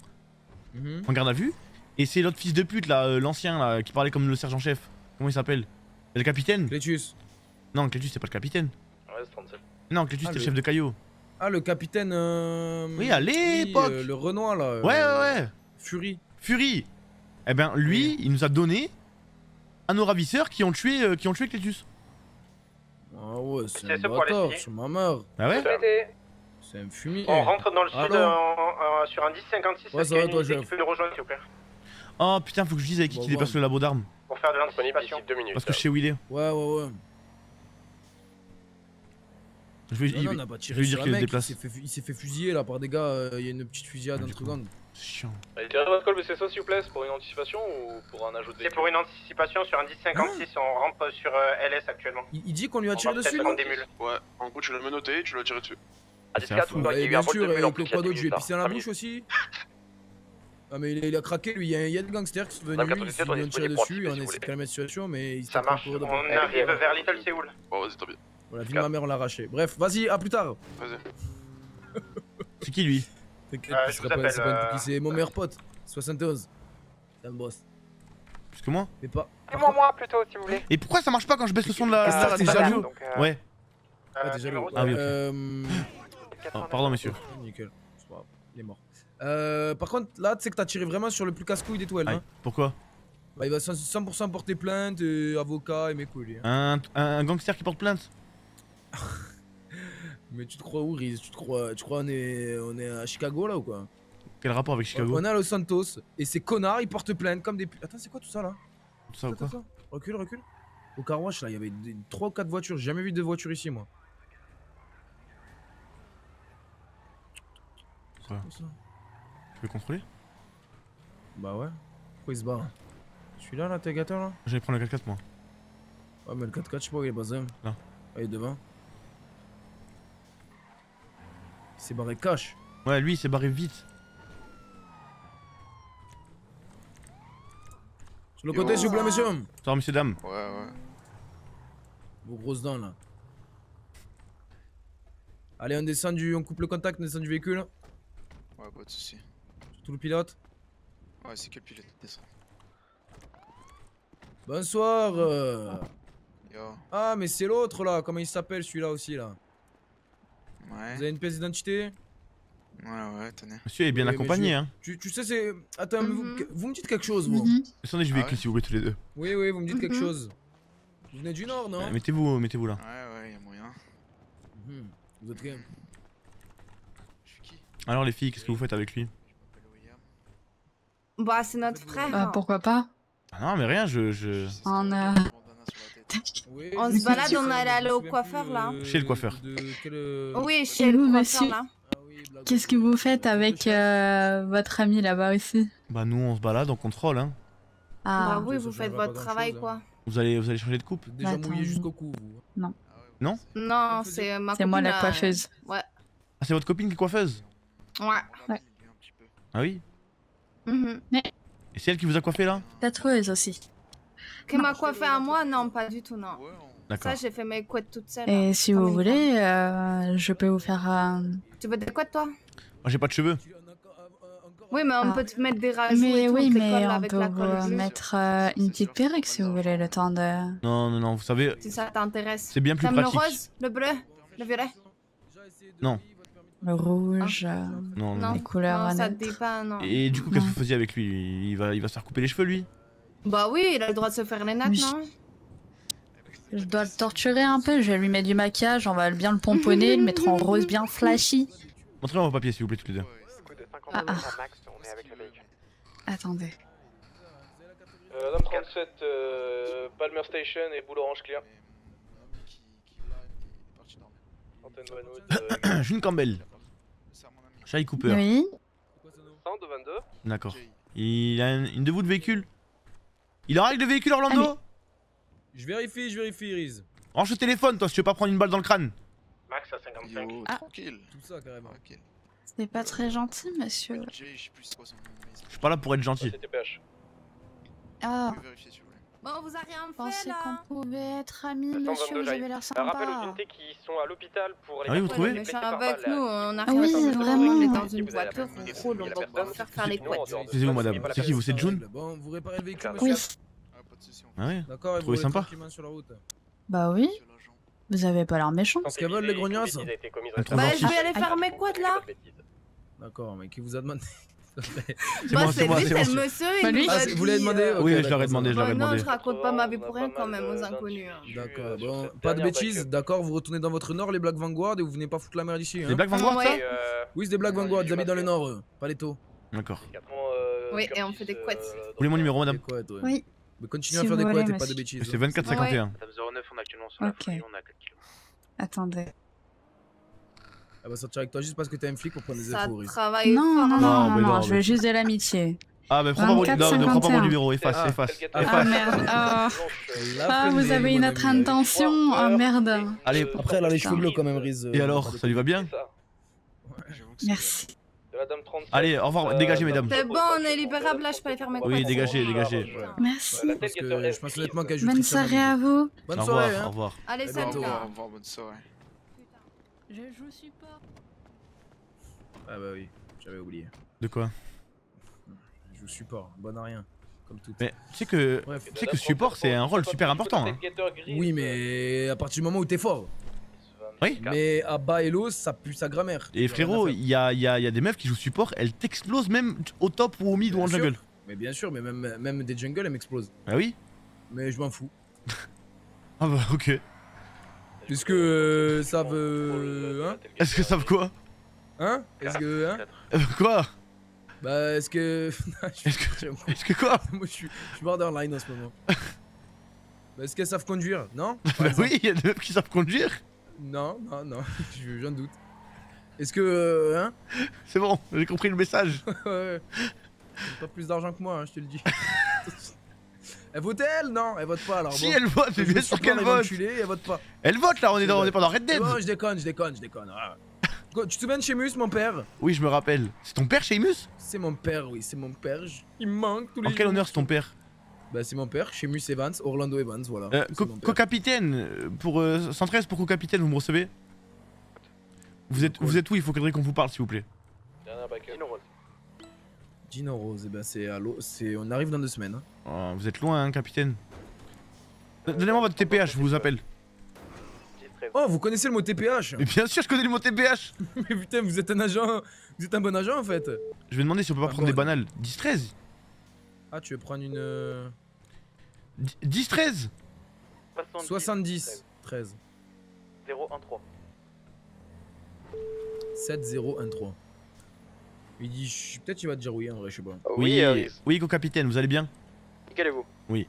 mm-hmm. en garde à vue, et c'est l'autre fils de pute là, euh, l'ancien là, qui parlait comme le sergent-chef, comment il s'appelle? Le capitaine Clétus. Non Clétus c'est pas le capitaine. Ouais c'est trente-sept. Non Clétus ah, c'est le chef de Caillot. Ah le capitaine... Euh... Oui à l'époque oui, euh, le Renoir là. Euh... Ouais ouais ouais. Fury. Fury. Eh ben lui, oui. il nous a donné à nos ravisseurs qui ont tué, euh, qui ont tué Clétus. Ah ouais, c'est un bâtard, c'est ma mère. Ah ouais. C'est un fumier. On rentre dans le Allô sud euh, euh, sur un dix cinquante-six, ouais, ça va, toi, tu peux nous rejoindre s'il vous plaît. Oh putain, faut que je dise avec qui bon, il dépasse bon. le labo d'armes. Pour faire de l'anticipation, deux minutes. Parce que je sais où il est. Ouais, ouais, ouais. Je vais lui dire qu'il se déplace. Il s'est fait, fait fusiller là par des gars, euh, il y a une petite fusillade entre secondes. C'est chiant. Allez, tirez votre col, mais c'est ça s'il vous plaît, c'est pour une anticipation ou pour un ajout de... C'est pour une anticipation sur un dix cinquante-six, ah. on rampe sur euh, L S actuellement. Il, il dit qu'on lui a on tiré dessus. Ouais, en gros tu l'as menotté, tu l'as tiré dessus. Ah, c'est ça. Et bien sûr, et Clopado, je lui ai pissé dans la bouche aussi. Ah mais il a, il a craqué lui, il y a, il y a le gangster qui se venait lui, il s'est bien tiré dessus, on a essayé de calmer la situation, mais il s'est... Ça marche, on arrive vers Little Séoul. Bon vas-y, tant pis. La vie de ma mère on l'a arraché. Bref, vas-y, à plus tard. Vas-y. C'est qui lui? T'inquiète, euh, je rappelle, c'est euh... mon meilleur pote, soixante et onze. C'est un boss. Plus que moi? Mais pas. C'est moi, moi plutôt, si vous voulez. Et pourquoi ça marche pas quand je baisse le son de la... Ah, ah t'es jaloux donc, euh... Ouais. Ah, t'es jaloux. Ah oui, ok. Euh... Oh, pardon, monsieur. Nickel, c'est pas grave, il est mort. Euh, par contre, là, tu sais que t'as tiré vraiment sur le plus casse-couille des toiles. Hein. Pourquoi? Bah, il va cent pour cent porter plainte, et avocat et mes couilles. Hein. Un, un gangster qui porte plainte? Mais tu te crois où, Riz? Tu te crois, tu crois on est, on est à Chicago là ou quoi? Quel rapport avec Chicago? On est à Los Santos et ces connards ils portent plainte comme des... Attends c'est quoi tout ça là? Tout ça ou quoi? Recule, recule. Au car wash là il y avait trois ou quatre voitures, j'ai jamais vu de voitures ici moi. Ouais. Tu veux contrôler? Bah ouais. Pourquoi il se barre? Celui-là là, t'es gâteau là? J'allais prendre le quatre quatre moi. Ouais mais le quatre quatre je sais pas où il est basé. Là. Il est devant. Il s'est barré cash. Ouais, lui il s'est barré vite. Sur le côté, s'il vous plaît, monsieur. Sors, monsieur, dame. Ouais, ouais. Vos grosses dents là. Allez, on descend du. On coupe le contact, on descend du véhicule. Ouais, pas de soucis. Surtout le pilote. Ouais, c'est que le pilote descend. Bonsoir. Euh... Yo. Ah, mais c'est l'autre là. Comment il s'appelle celui-là aussi là? Ouais. Vous avez une pièce d'identité? Ouais, ouais, tenez. Monsieur est bien oui, accompagné, je... hein. Tu, tu sais, c'est. Attends, mm-hmm. vous, vous me dites quelque chose, moi. Descendez du véhicule si vous voulez, tous les deux. Oui, oui, vous me dites mm-hmm. quelque chose. Vous venez du Nord, non? euh, Mettez-vous mettez-vous là. Ouais, ouais, y'a moyen. Mm-hmm. Vous êtes qui? Je suis qui? Alors, les filles, qu'est-ce que vous faites avec lui? Bah, c'est notre frère. Bah, pourquoi pas? Ah, non, mais rien, je. je... On a. Euh... Oui, on se balade, on allait aller au coiffeur plus, là. Chez le coiffeur. De, de, quel... Oui, chez et le vous, coiffeur là. Ah oui, qu'est-ce que vous faites avec euh, votre ami là-bas aussi? Bah nous on se balade, on contrôle hein. Ah bah oui, vous faites votre travail chose, quoi. Hein. Vous allez vous allez changer de coupe? Déjà mouillé jusqu'au cou. Non. Non? Non, c'est ma C'est moi la coiffeuse. Euh... Ouais. Ah c'est votre copine qui est coiffeuse? Ouais. Ouais. Ah oui. Mm-hmm. Mais... Et c'est elle qui vous a coiffé là? Tatoueuse aussi. Que m'a coiffé à moi? Non, pas du tout, non. Ça, j'ai fait mes couettes toutes seules. Et hein, si vous voulez, euh, je peux vous faire un... Euh... Tu veux des couettes, toi? Moi, j'ai pas de cheveux. Oui, mais on ah. peut te mettre des rajouts. Mais et tout, oui, mais on peut vous mettre euh, une petite perruque si vous voulez le temps de. Non, non, non, vous savez. Si ça t'intéresse. C'est bien plus pratique. Le rose, le bleu, le violet. Non. Le rouge, ah. euh, non, non. les couleurs. Non, ça te dit pas, non. Et du coup, qu'est-ce que vous faisiez avec lui? Il va, il va se faire couper les cheveux, lui. Bah oui, il a le droit de se faire les nattes, je... non? Je dois le torturer un peu. Je vais lui mettre du maquillage. On va bien le pomponner, le mettre en rose bien flashy. Montrez-moi vos papiers, s'il vous plaît, tous les deux. Ah, ah. Attendez. Euh, Adam trente-sept, euh, Palmer Station et boule orange clair. June Campbell. Shai Cooper. Oui. D'accord. Il a une, une de vous de véhicule. Il en règle le véhicule, Orlando? Allez. Je vérifie, je vérifie, Iris. Range le téléphone, toi, si tu veux pas prendre une balle dans le crâne. Max à cinquante-cinq. Yo, ah. Tranquille. Tout ça, carrément. Tranquille. C'est pas très gentil, monsieur. Je suis pas là pour être gentil. Ah. Bon, vous a rien fait. Je pensais qu'on pouvait être amis, monsieur. Vous avez l'air sympa. Rappel aux unités qui sont à l'hôpital pour les. Ah oui, vous trouvez? Les chats avec nous, on a rien. Oui, vraiment. On est dans une voiture, on roule, on va faire faire les couettes. Excusez-moi, madame. C'est qui vous? C'est June? Vous réparez le véhicule, monsieur? Ah ouais. Vous trouvez sympa? Bah oui. Vous avez pas l'air méchant. Parce qu'elles volent les grognasses. Bah je vais aller faire mes couettes là. D'accord, mais qui vous a demandé? C'est moi, c'est moi, c'est le monsieur. Vous l'avez demandé? Oui, je l'aurais demandé, je l'aurais demandé. Non, je raconte pas ma vie pour rien quand même aux inconnus. D'accord, bon, pas de bêtises, d'accord, vous retournez dans votre nord, les Black Vanguard, et vous venez pas foutre la merde ici. Des Black Vanguard, ça? Oui, c'est des Black Vanguard, ils habitent dans le nord, pas les taux. D'accord. Oui, et on fait des couettes. Vous voulez mon numéro, madame? Oui. Mais continue si à faire des couettes et pas de bêtises. C'est vingt-quatre cinquante et un. Ouais. Ok. Attendez. Elle va sortir avec toi juste parce que t'es un flic pour prendre des efforts. Non, non, non, non, non, non, je veux juste de l'amitié. Ah, mais prends pas, mon... non, prends pas mon numéro, efface, ah, efface. Ah, efface. Merde. Ah, ah, vous avez une autre intention. Ah, merde. Allez, après, elle a les cheveux bleus quand même, Riz. Et alors, ça lui va bien? Merci. Allez, au revoir, euh, dégagez mesdames. C'est bon, on est libérable là, je peux aller faire mes couettes. Oui, dégagez, dégagez. Merci. Parce que je pense honnêtement qu'elle joue. Bonne soirée à vous. Bonne soirée. Au revoir, hein. Au revoir. Allez, salut. Au revoir, bonne soirée. Je joue support. Ah bah oui, j'avais oublié. De quoi? Je joue support, bonne à rien. Mais tu sais que, tu sais que support c'est un rôle super important. Hein. Oui, mais à partir du moment où t'es fort. Oui. Mais à bas et l'eau, ça pue sa grammaire. Et frérot, il y a, y, a, y a des meufs qui jouent support, elles t'explosent même au top ou au mid ou en jungle. Mais bien sûr, mais même, même des jungles, elles m'explosent. Ah oui. Mais je m'en fous. Ah bah ok. Est-ce que euh, ça veut... Hein? Est-ce que ça veut quoi? Hein? Est-ce que... Hein? Quoi? Bah est-ce que... Est-ce que... Est-ce que quoi? Moi je suis borderline en ce moment. Bah est-ce qu'elles savent conduire? Non? Bah oui, il y a des meufs qui savent conduire. Non, non, non, j'en doute. Est-ce que... Euh, hein? C'est bon, j'ai compris le message. Ouais. Pas plus d'argent que moi, hein, je te le dis. Elle vote elle? Non, elle vote pas alors. Si bon, elle vote, mais bien sûr qu'elle vote. Enculée, elle vote pas. Elle vote là, on est, est dans, on est pas dans Red Dead. Non, je déconne, je déconne, je déconne. Ah. Tu te souviens de Sheamus, mon père? Oui, je me rappelle. C'est ton père, Sheamus? C'est mon père, oui, c'est mon père. Il manque tous les... En quel honneur c'est ton père? Bah c'est mon père, Sheamus Evans, Orlando Evans, voilà. Euh, Co-capitaine, pour euh, cent treize pour co-capitaine, vous me recevez? Vous êtes, vous êtes où? Il faut qu'on vous parle s'il vous plaît. Dino Rose. Dino Rose, et bah c'est à l'eau, on arrive dans deux semaines. Oh, vous êtes loin hein, capitaine. Donnez-moi votre T P H, je vous appelle. Oh, vous connaissez le mot T P H? Mais bien sûr je connais le mot T P H. Mais putain, vous êtes un agent, vous êtes un bon agent en fait. Je vais demander si on peut pas prendre des banales. dix treize. Ah, tu veux prendre une... dix treize soixante-dix treize zéro un trois sept zéro un trois. Il dit... Peut-être il va te dire oui en vrai, je sais pas. Oui, euh... oui, co-capitaine, vous allez bien? Quel est vous? Oui.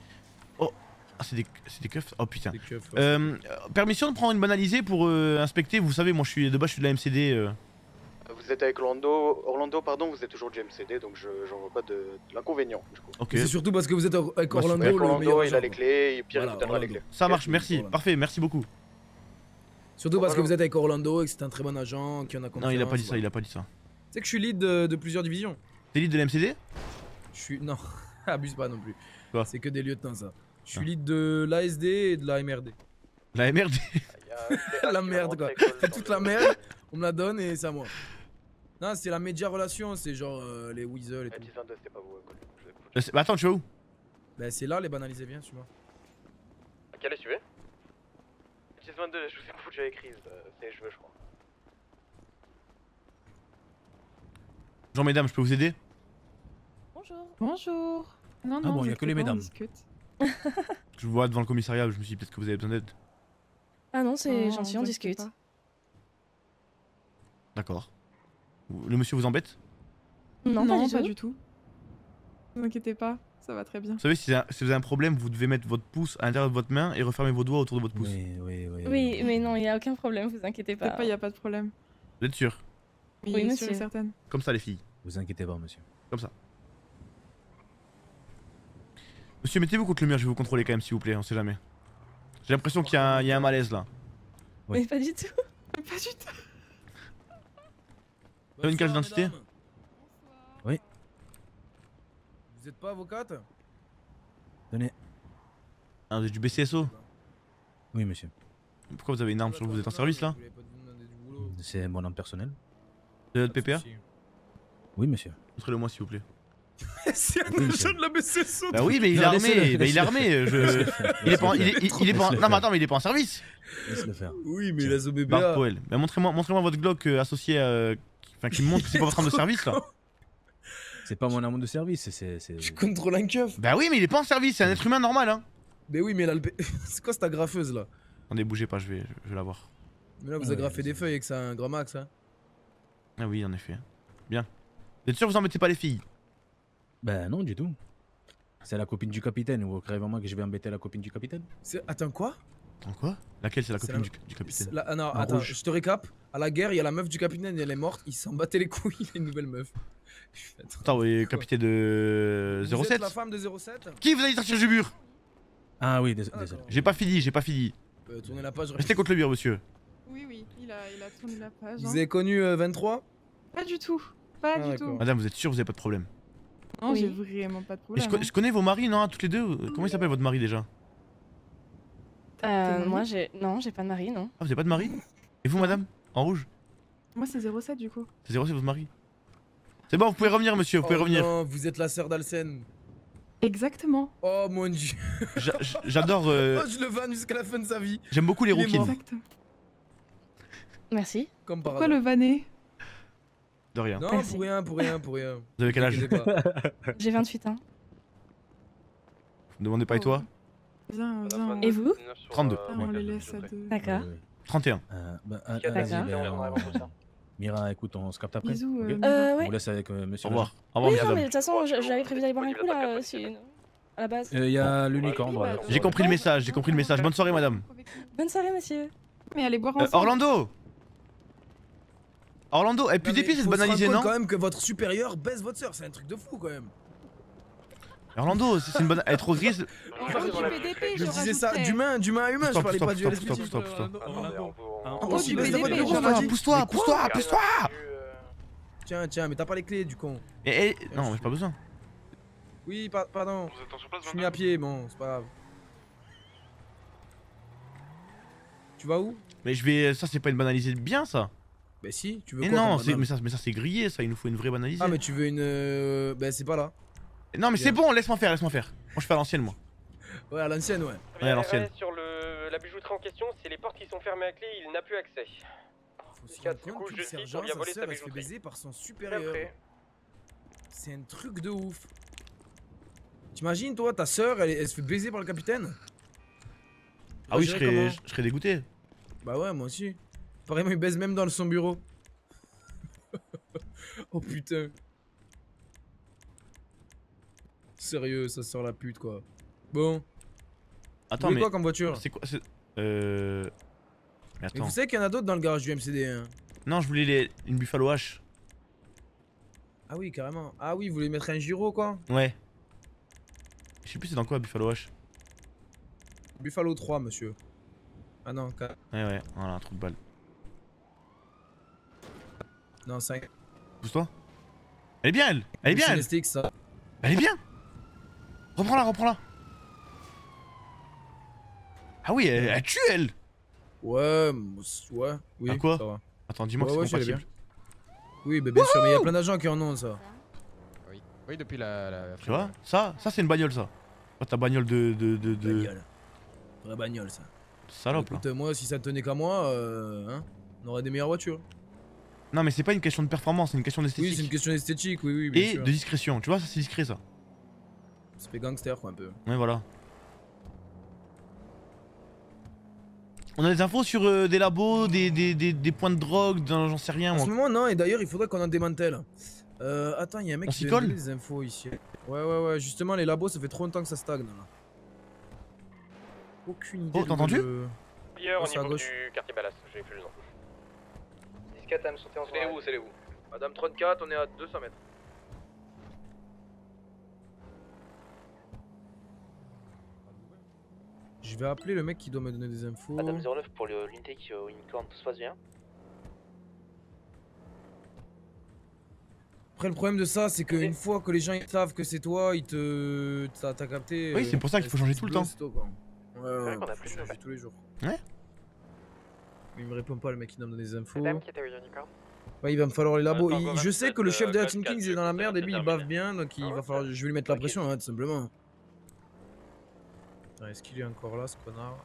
Oh, ah, c'est des... des keufs. Oh putain. Des keufs, ouais. euh, permission de prendre une banalisée pour euh, inspecter, vous savez, moi je suis de base, je suis de la M C D. Euh... Vous êtes avec Orlando, Orlando pardon, vous êtes toujours du M C D, donc je j'en vois pas de, de l'inconvénient du coup. Okay. C'est surtout parce que vous êtes avec Orlando, bah, avec Orlando le meilleur il a les clés, et Pierre voilà, il donnera les clés. Ça marche, merci, Orlando. Parfait, merci beaucoup. Surtout Orlando. Parce que vous êtes avec Orlando et que c'est un très bon agent, qu'il y en a confiance. Non il a pas dit ça, il a pas dit ça. Tu sais que je suis lead de, de plusieurs divisions. T'es lead de la M C D? Je suis... non, abuse pas non plus. C'est que des lieutenants ça. Je suis ah. lead de l'A S D et de la M R D. La M R D? La merde quoi, toute la merde, on me la donne et c'est à moi. Non, c'est la média relation, c'est genre euh, les Weasel et tout. Bah attends, tu vas où? Bah c'est là, les banaliser, viens, tu vois. À quel est, tu veux? six vingt-deux, je vous ai foutu avec Chris, c'est je veux, je crois. Bonjour mesdames, je peux vous aider? Bonjour. Bonjour. Non, non, ah bon, il n'y a que les mesdames. Je vous vois devant le commissariat, je me suis dit peut-être que vous avez besoin d'aide. Ah non, c'est oh, gentil, on discute. D'accord. Le monsieur vous embête? Non, non, pas du tout. Ne vous inquiétez pas, ça va très bien. Vous savez, si, un, si vous avez un problème, vous devez mettre votre pouce à l'intérieur de votre main et refermer vos doigts autour de votre pouce. Oui, oui, oui. Oui, mais non, il n'y a aucun problème, vous inquiétez pas. Il n'y a pas de problème. Vous êtes sûr? Oui, oui, monsieur. Certaine. Comme ça, les filles. Vous inquiétez pas, monsieur. Comme ça. Monsieur, mettez-vous contre le mur, je vais vous contrôler quand même, s'il vous plaît, on sait jamais. J'ai l'impression qu'il y, y a un malaise là. Oui. Mais pas du tout. Mais pas du tout. Vous avez une carte d'identité? Oui. Vous êtes pas avocate? Donnez. Ah, vous êtes du B C S O? Oui, monsieur. Pourquoi vous avez une arme sur vous? Vous êtes en service là? C'est mon arme personnelle. Vous avez votre P P A? Oui, monsieur. Montrez-le moi, s'il vous plaît. C'est un agent de la B C S O. Bah oui, mais il est armé. Bah il est armé. Il est pas. Il est pas. Non, mais attends, mais il est pas en service. Laisse-le faire. Oui, mais la Zobéba. Bah montrez-moi, montrez-moi votre Glock associé à. Enfin, qui me montre que c'est pas votre arme de service là. C'est pas mon arme de service, c'est. Tu contrôles un keuf. Bah oui, mais il est pas en service, c'est un être humain normal, hein. Mais oui, mais là, c'est quoi cette agrafeuse là? Attendez, bougez pas, je vais, je vais la voir. Mais là, vous agrafez des feuilles et que c'est un grand max, hein. Ah oui, en effet. Bien. Vous êtes sûr que vous en mettez pas les filles? Bah non du tout. C'est la copine du capitaine, vous croyez vraiment que je vais embêter la copine du capitaine? Attends quoi? Attends quoi? Laquelle c'est la copine la... Du... du capitaine la... Non, non attends, rouge. Je te récap. À la guerre, il y a la meuf du capitaine, elle est morte, il s'en battait les couilles, il y a une nouvelle meuf. Attends, attends oui, capitaine de zéro sept. Vous êtes la femme de zéro sept? Qui vous a dit sortir du mur? Ah oui, désolé. Ah, j'ai pas fini, j'ai pas fini. Euh, tournez la page. Restez contre le mur, monsieur. Oui, oui, il a, il a tourné la page. Vous hein. avez connu euh, vingt-trois? Pas du tout, pas ah, du tout. Madame, vous êtes sûre, vous avez pas de problème? Non, oui. J'ai vraiment pas de problème. Je, co hein. je connais vos maris, non? Toutes les deux. Comment il s'appelle votre mari déjà? Euh, moi j'ai... Non, j'ai pas de mari, non. Ah, vous avez pas de mari? Et vous, madame? En rouge? Moi, c'est zéro sept du coup. C'est zéro sept, votre mari? C'est bon, vous pouvez revenir, monsieur, vous pouvez oh, revenir. Non, vous êtes la sœur d'Alsen. Exactement. Oh mon dieu. J'adore... Euh... Oh, je le vanne jusqu'à la fin de sa vie. J'aime beaucoup les rouquines. Exact. Merci. Comme par Pourquoi le vanner? De rien. Non, Merci. pour rien, pour rien, pour rien. Vous avez quel âge? J'ai vingt-huit ans. Ne demandez pas, oh. et toi? Bien, bien. Et vous? trente-deux. Ah, on les laisse à deux. D'accord. trente et un. Euh, bah, D'accord. Mira, écoute, on se capte après. Bisous. Euh, okay. euh, ouais. On laisse avec euh, monsieur. Au revoir. Au revoir, oui, non, mais de toute façon, j'avais prévu d'aller boire un coup là. Si... À la base. Il euh, y a l'unicorn. Voilà. J'ai compris le message, j'ai compris le message. Bonne soirée, madame. Bonne soirée, monsieur. Mais allez boire ensemble. Orlando! Orlando, elle pue des pieds, c'est banalisé, non? Quand même que votre supérieur baisse votre sœur, c'est un truc de fou quand même. Orlando, c'est une bonne. Elle est trop grise. Je disais ça d'humain, d'humain à humain, je parlais pas du L S P. Pousse-toi, pousse-toi, pousse-toi. Pousse-toi, pousse-toi, pousse-toi. Tiens, tiens, mais t'as pas les clés du con. Eh, non, j'ai pas besoin. Oui, pardon. Je suis mis à pied, bon, c'est pas grave. Tu vas où? Mais je vais. Ça, c'est pas une banalisée de bien, ça. Bah si, tu veux mais quoi? Non, mais ça, mais ça c'est grillé, ça, il nous faut une vraie banalisée. Ah mais tu veux une... Euh... Bah c'est pas là. Non mais c'est bon, laisse-moi faire, laisse-moi faire. Moi je fais à l'ancienne, moi. Ouais, à l'ancienne, ouais. Ouais, à l'ancienne. Sur le... la bijouterie en question, c'est les portes qui sont fermées à clé, il n'a plus accès. Faut se rendre compte que le sergent, sa sœur, elle se fait baiser par son supérieur. C'est un truc de ouf. T'imagines, toi, ta sœur, elle, elle se fait baiser par le capitaine? Ah oui, je serais, je serais dégoûté. Bah ouais, moi aussi. Apparemment, il baise même dans son bureau. Oh putain. Sérieux, ça sort la pute quoi. Bon. Attends, mais. C'est quoi comme voiture? C'est quoi? Euh. Mais attends. Mais vous savez qu'il y en a d'autres dans le garage du M C D, hein? Non, je voulais les... une Buffalo H. Ah oui, carrément. Ah oui, vous voulez mettre un gyro quoi? Ouais. Je sais plus c'est dans quoi Buffalo H. Buffalo trois, monsieur. Ah non, quatre. Ouais, ouais, voilà, un trou de balle. Non, cinq. Pousse-toi. Elle est bien, elle. Elle est bien, elle. Stick, ça. Elle est bien. Reprends-la, reprends-la. Ah oui, elle, elle tue, elle. Ouais, ouais, oui. À quoi? Attends, dis-moi ouais, que c'est ouais, compatible. Oui, mais bien Wouhou sûr, mais il y a plein d'agents qui en ont ça. Oui, oui depuis la... la... Tu vois, ça, ça c'est une bagnole ça. Oh, ta bagnole de... de, de, de... Bagnole. Vraie bagnole ça. Salope là. Écoute, moi si ça tenait qu'à moi, euh, hein, on aurait des meilleures voitures. Non mais c'est pas une question de performance, c'est une question d'esthétique. Oui, c'est une question d'esthétique, oui, oui, bien sûr. Et de discrétion, tu vois, ça c'est discret ça. Ça fait gangster quoi un peu. Ouais voilà. On a des infos sur euh, des labos, des, des, des, des points de drogue, j'en sais rien. En moi. ce moment non, et d'ailleurs il faudrait qu'on en démantèle. Euh, attends, il y a un mec on qui colle des infos ici. Ouais ouais ouais, justement les labos ça fait trop longtemps que ça stagne là. Aucune idée. Oh t'as entendu le... Hier oh, au niveau du quartier Ballas, j'ai plus le nom. C'est les où, c'est les où Madame trente-quatre, on est à deux cents mètres. Je vais appeler le mec qui doit me donner des infos. Madame zéro neuf pour l'unité qui au Unicorn, tout se passe bien. Après le problème de ça, c'est qu'une fois que les gens ils savent que c'est toi, ils te... t'as capté... Oui, c'est pour ça qu'il faut changer tout le temps. Ouais, ouais, on a plus changer tous les jours. Ouais. Il me répond pas le mec qui donne des infos. Madame qui était au Unicorn. Ouais, il va me falloir les labos. Il, je sais que le chef de la Team Kings est dans la merde et lui il bave bien, donc il va falloir... Je vais lui mettre la pression, hein, tout simplement. Est-ce qu'il est encore là ce connard?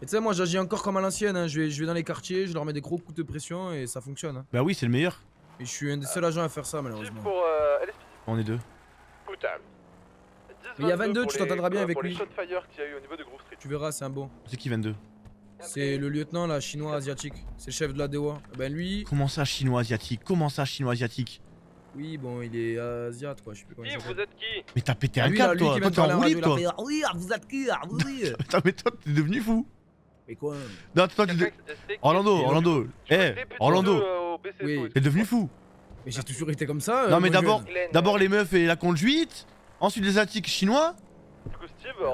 Et tu sais moi j'agis encore comme à l'ancienne, hein. je, vais, je vais dans les quartiers, je leur mets des gros coups de pression et ça fonctionne hein. Bah oui c'est le meilleur. Et je suis un des euh, seuls agents à faire ça malheureusement pour, euh, on est deux. Il y a vingt-deux, tu t'entendras bien avec lui. Tu verras c'est un bon. C'est qui vingt-deux? C'est le lieutenant là, chinois asiatique. C'est le chef de la D O A. Ben lui... Comment ça chinois asiatique? Comment ça chinois asiatique? Oui, bon, il est asiat quoi, je sais plus comment. Oui, vous êtes qui? Mais t'as pété un câble toi, toi t'es enroulé toi. Oui, vous êtes qui? Oui. Putain, mais toi t'es devenu fou. Mais quoi? Non, toi t'es. Orlando, Orlando, eh, Orlando. T'es devenu fou. Mais j'ai toujours été comme ça. Non, mais d'abord d'abord les meufs et la conduite, ensuite les asiatiques chinois.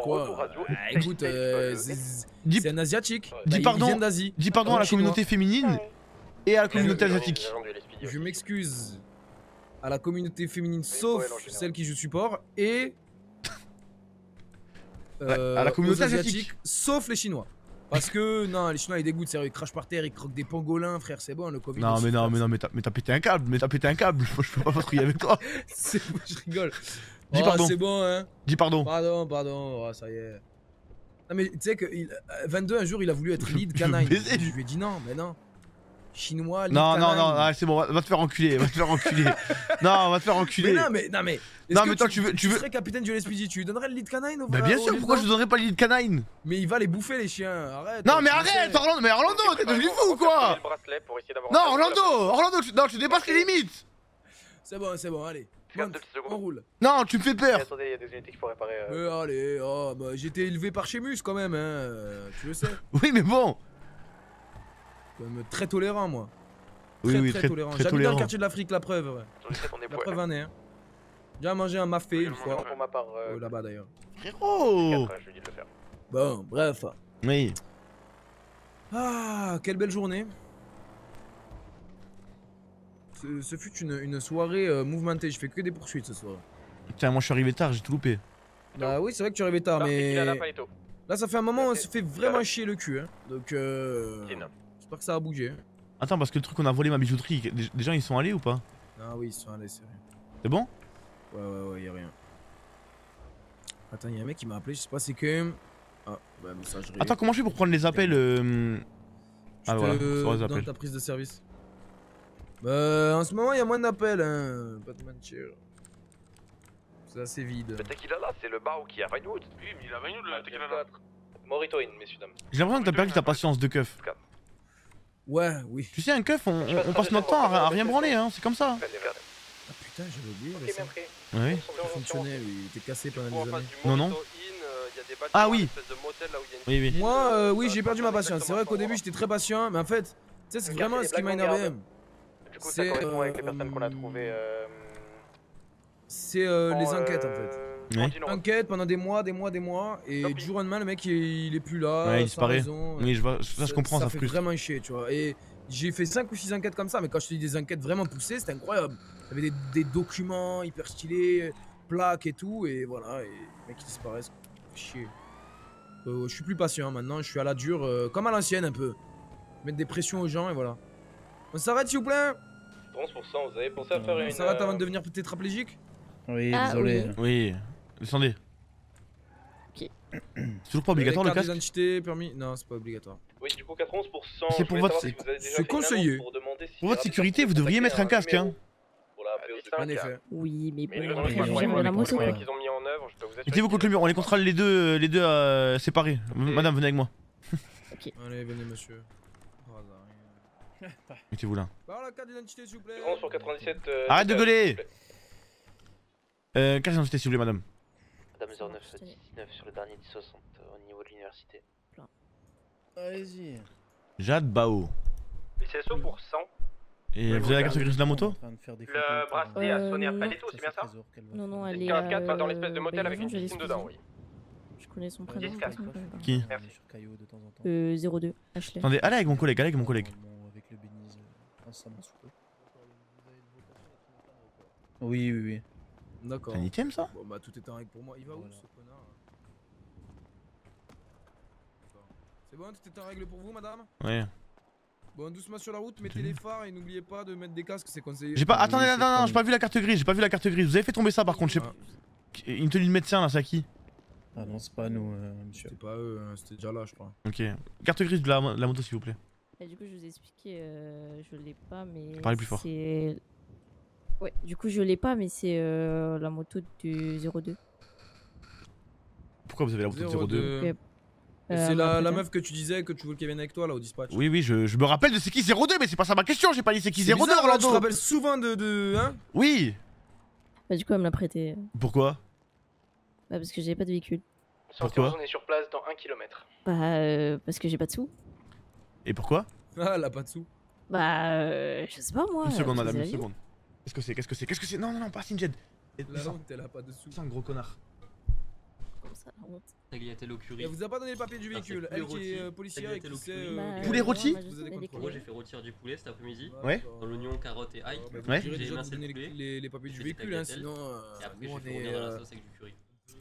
Quoi? Écoute, c'est un asiatique. Dis pardon Dis pardon à la communauté féminine et à la communauté asiatique. Je m'excuse. À la communauté féminine, sauf celle qui je supporte, et euh, à la communauté asiatique, sauf les Chinois. Parce que non, les Chinois ils dégoûtent, sérieux, ils crachent par terre, ils croquent des pangolins, frère, c'est bon le Covid. Non mais non mais non mais t'as pété un câble, mais t'as pété un câble, je peux pas patrouiller avec toi. C'est bon, je rigole. Dis oh, pardon. C'est bon hein. Dis pardon. Pardon pardon, oh, ça y est. Non mais tu sais que il, vingt-deux un jour il a voulu être lead canine. Je, je lui ai dit non, mais non. Chinois, non, non, non, non, c'est bon, va te faire enculer, va te faire enculer. Non, va te faire enculer. Mais non, mais, non, mais, non, mais toi, tu, tu veux. Tu veux... serais capitaine du L S P D, tu lui donnerais le lead canine au Bah, bien sûr, pourquoi je lui donnerais pas le lead canine? Mais il va les bouffer, les chiens, arrête. Non, mais arrête, Orlando, mais Orlando, t'es devenu fou ou quoi? Non, Orlando, Orlando, tu, non, tu dépasses les limites. C'est bon, c'est bon, allez. On roule. Non, tu me fais peur. Attendez, il y a des unités qu'il faut réparer. Euh, allez, oh, bah, j'étais élevé par Chemus quand même, hein, tu le sais. Oui, mais bon. Très tolérant, moi. Très, oui, oui, très, très tolérant. J'habite dans le quartier de l'Afrique, la preuve. Ouais. La preuve en est. Hein. J'ai déjà mangé un mafé une fois. Euh, euh, Là-bas d'ailleurs. Frérot quatre, je dis de le faire. Bon, bref. Oui. Ah, quelle belle journée. Ce, ce fut une, une soirée euh, mouvementée. Je fais que des poursuites ce soir. Putain, moi je suis arrivé tard, j'ai tout loupé. Bah oui, c'est vrai que tu es arrivé tard, mais. Là, ça fait un moment où on se fait vraiment chier le cul. Hein. Donc, euh. J'espère que ça a bougé. Attends, parce que le truc, on a volé ma bijouterie. Des gens, ils sont allés ou pas? Ah oui, ils sont allés, c'est vrai. C'est bon? Ouais, ouais, ouais, y'a rien. Attends, y'a un mec qui m'a appelé, je sais pas, c'est que. Ah, bah, messagerie. Attends, comment je fais pour prendre les appels? euh... Ah, voilà, sur les appels. Dans ta prise de service. Bah, en ce moment, y'a moins d'appels, hein. Pas de mentir. C'est assez vide. Le tequila là, c'est le bar qui a Reinwood. Oui, mais il a Reinwood le tequila là. Morito in, messieurs, dames. J'ai l'impression que t'as perdu ta patience de keuf. Ouais, oui. Tu sais, un keuf, on, on passe notre temps à, à rien branler, hein, c'est comme ça. Ah putain, j'avais oublié. Okay, ça. Ouais. Ça fonctionnait, il était cassé pendant des années. Non, non. Ah oui. Oui, oui. Moi, euh, oui, j'ai perdu ma patience. C'est vrai qu'au début, j'étais très patient, mais en fait, tu sais, c'est vraiment ce qui m'a énervé. Du coup, ça correspond avec les personnes qu'on a trouvées. C'est euh, les enquêtes en fait. Ouais. Enquête pendant des mois, des mois, des mois, et du jour au lendemain, le mec il, il est plus là. Ouais, il disparaît. Mais je vois, ça je comprends, ça, ça fait frustre. Vraiment chier, tu vois. Et j'ai fait cinq ou six enquêtes comme ça, mais quand je te dis des enquêtes vraiment poussées, c'était incroyable. Il y avait des, des documents hyper stylés, plaques et tout, et voilà, et le mec il disparaît. Chier. Euh, je suis plus patient maintenant, je suis à la dure, euh, comme à l'ancienne un peu. Mettre des pressions aux gens, et voilà. On s'arrête s'il vous plaît. Trente pour cent, vous avez pensé à faire on une... On s'arrête avant de devenir tétraplégique. Oui, ah, désolé. Oui, oui. Descendez. Ok. C'est toujours pas obligatoire le casque d'identité, permis. Non, c'est pas obligatoire. Oui, du coup quatre-vingt-onze pour cent. C'est pour votre... Si c'est conseillé. Pour votre sécurité, vous devriez mettre un casque hein. En effet. Oui, mais bon, j'aime la moto. Mettez-vous contre le mur, on les contrôle les deux, les deux euh, séparés. Okay. Madame, venez avec moi. Okay. Allez, venez, monsieur. Mettez-vous là. Arrête de gueuler. Euh, carte d'identité, s'il vous plaît, madame. Madame zéro neuf sept dix-neuf sur le dernier dix soixante au niveau de l'université. Allez-y. Jade Bao. dix-sept pour cent. Et vous avez la carte de la moto? Le bracelet a sonné à Paletto, c'est bien ça? Non, non, elle est quarante-quatre dans l'espèce de motel avec une piscine dedans, oui. Je connais son prénom. Qui? Merci. Euh, zéro deux, Ashley. Attendez, allez avec mon collègue, allez avec mon collègue. Oui, oui, oui. D'accord. C'est un item ça? Bon, bah tout est en règle pour moi. Il va où ce connard? C'est bon, tout est en règle pour vous, madame? Ouais. Bon, doucement sur la route, mettez les phares et n'oubliez pas de mettre des casques, c'est conseillé. J'ai pas. Attendez, non, non, non, j'ai pas vu la carte grise, j'ai pas vu la carte grise. Vous avez fait tomber ça par contre, je sais pas. Une tenue de médecin là, c'est à qui? Ah non, c'est pas nous, euh, monsieur. C'était pas eux, c'était déjà là, je crois. Ok. Carte grise de la, de la moto, s'il vous plaît. Et du coup, je vous ai expliqué, euh, je l'ai pas, mais. Parlez plus fort. Ouais, du coup, je l'ai pas, mais c'est euh, la moto du zéro deux. Pourquoi vous avez la moto zéro deux du zéro deux? Euh, c'est la, la meuf que tu disais que tu voulais qu'elle vienne avec toi là au dispatch. Oui oui je, je me rappelle de c'est qui zéro deux mais c'est pas ça ma question, j'ai pas dit c'est qui zéro deux Orlando. Tu te rappelles souvent de, de hein? Oui. Bah du coup elle me l'a prêté. Pourquoi? Bah parce que j'avais pas de véhicule. Pourquoi? On est sur place dans un kilomètre. Bah euh, parce que j'ai pas de sous. Et pourquoi? Ah elle a pas de sous. Bah euh, je sais pas moi. Une seconde madame, une seconde. Qu'est-ce que c'est? Qu'est-ce que c'est? Qu'est-ce que c'est? Non non non pas Sinjed. La honte elle a pas de sous. C'est un gros connard. Ça, elle vous a pas donné le papier du véhicule, elle qui est policière et qui sait... Poulet rôti? Moi j'ai fait rôtir du poulet cet après-midi, ouais. Dans l'oignon, carotte et ail. Ouais. J'ai émincé le poulet, les papiers du véhicule, sinon... Et après j'ai fait fournir dans la sauce avec du curry.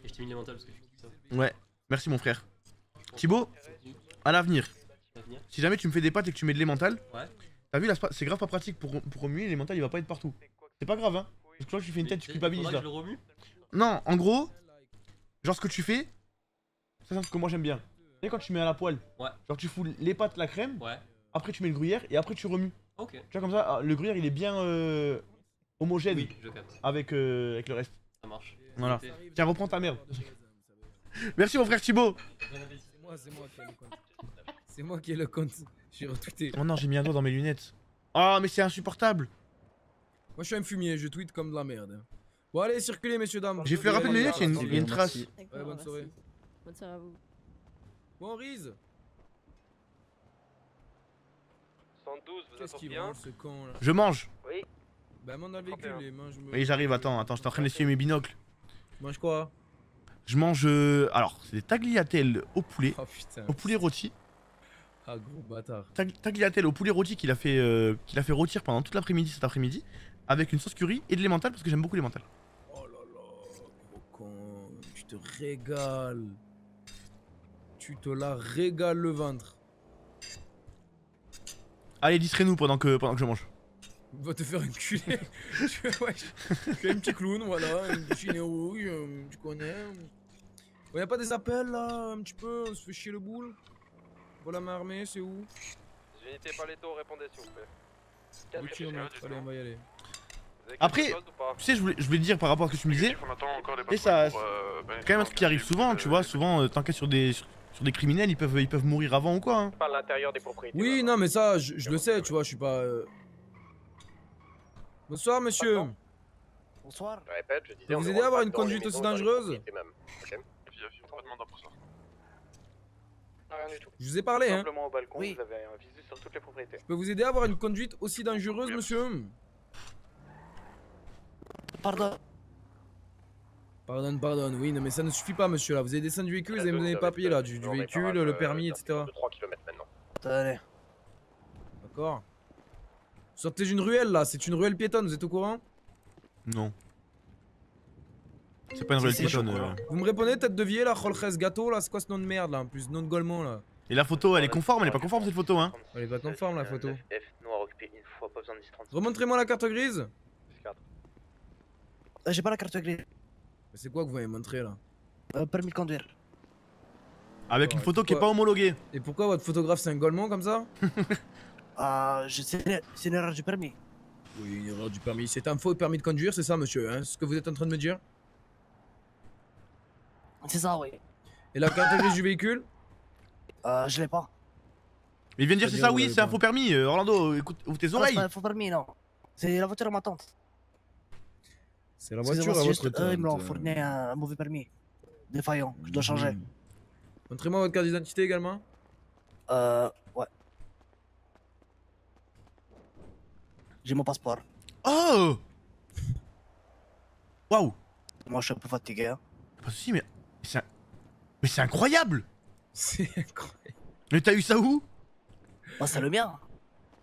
Et je t'ai mis les mentales parce que je suis ça. Ouais, merci mon frère. Thibaut, à l'avenir, si jamais tu me fais des pâtes et que tu mets de l'emmental, t'as vu, c'est grave pas pratique pour remuer, l'emmental il va pas être partout. C'est pas grave hein, parce que toi tu fais une tête, tu culpabilises là. Non, en gros... Genre ce que tu fais, ça c'est ce que moi j'aime bien. Tu sais quand tu mets à la poêle, ouais. Genre tu fous les pâtes, la crème, ouais. Après tu mets le gruyère et après tu remues. Okay. Tu vois comme ça, le gruyère il est bien euh, homogène, oui, je capte. Avec, euh, avec le reste. Ça marche. Voilà. Tiens reprends ta merde. Merci mon frère Thibaut. C'est moi, c'est moi qui ai le compte. C'est moi qui ai le compte. J'ai retweeté. Oh non j'ai mis un doigt dans mes lunettes. Oh mais c'est insupportable. Moi je suis un fumier, je tweete comme de la merde. Bon allez, circulez messieurs dames. J'ai fait rappeler mes lunettes, il y a une trace. Ouais, bonne soirée. Bonne soirée à vous. Bon Riz. cent douze, vous attendez bien ce con là. Je mange. Oui. Bah monte dans le véhicule et mange. Oui, j'arrive, attends, attends, je suis en train d'essayer mes binocles. Mange quoi? Je mange euh... alors, c'est des tagliatelles au poulet. Oh putain. Au poulet rôti. Ah gros bâtard. Tagliatelle au poulet rôti qu'il a fait euh, qu'il a fait rôtir pendant toute l'après-midi cet après-midi avec une sauce curry et de l'emmental parce que j'aime beaucoup l'emmental. Tu te régales. Tu te la régales le ventre. Allez, distrais-nous pendant que, pendant que je mange. On va te faire enculer. Tu vois, ouais, fais un petit clown, voilà, une chinérouille, tu connais. Bon, y'a pas des appels là, un petit peu, on se fait chier le boule. Voilà ma armée, c'est où? Les unités Paletto, répondez s'il vous plaît. quatre kilomètres, allez, on va y aller. Après, tu sais, je voulais, je voulais te dire par rapport à ce que tu me disais, et ça, c'est euh, ben, quand même un truc qui arrive souvent, tu vois, souvent euh, t'inquiète sur des, sur, sur des criminels, ils peuvent, ils peuvent mourir avant ou quoi. Hein. Oui, non, mais ça, je, je le sais, tu vois, je suis pas... Euh... Bonsoir, monsieur. Bonsoir. Je répète, je disais, vous aidez à avoir une conduite aussi dangereuse? Je vous ai parlé, hein. Oui. Je peux vous aider à avoir une conduite aussi dangereuse, monsieur? Pardon. Pardon, pardon, oui, non, mais ça ne suffit pas, monsieur, là. Vous avez descendu du véhicule, vous avez donné les papiers, là, du, du véhicule, le permis, et cetera. D'accord. Sortez d'une ruelle, là, c'est une ruelle piétonne, vous êtes au courant? Non. C'est pas une ruelle piétonne. Euh... Vous me répondez, tête de vieille, là, Rolres Gâteau, là, c'est quoi ce nom de merde, là, en plus, nom de Golemont, là? Et la photo, elle est conforme, elle est pas conforme, cette photo, hein? Elle est pas conforme, la photo. F, noir occupé une fois. pas besoin de dix trente. Remontrez-moi la carte grise. Ah, j'ai pas la carte grise. Mais c'est quoi que vous m'avez montré là? euh, Permis de conduire. Avec oh, une photo pourquoi... qui est pas homologuée. Et pourquoi votre photographe c'est un golemont comme ça? Ah, euh, c'est une erreur du permis. Oui, une erreur du permis. C'est un faux permis de conduire, c'est ça monsieur, hein? C'est ce que vous êtes en train de me dire? C'est ça, oui. Et la carte grise du véhicule? Euh, je l'ai pas. Mais il vient de dire c'est ça, oui, c'est un faux permis. Euh, Orlando, écoute, ouvre tes oreilles. C'est un faux permis, non. C'est la voiture à ma tante. C'est la voiture à votre tante. Eux, ils me l'ont fourni un mauvais permis. Défaillant, je dois changer. Mmh. Montrez-moi votre carte d'identité également. Euh, ouais. J'ai mon passeport. Oh! Waouh! Moi, je suis un peu fatigué, hein. Pas de soucis, mais c'est un... mais c'est incroyable! C'est incroyable. Mais t'as eu ça où? Moi, c'est le mien.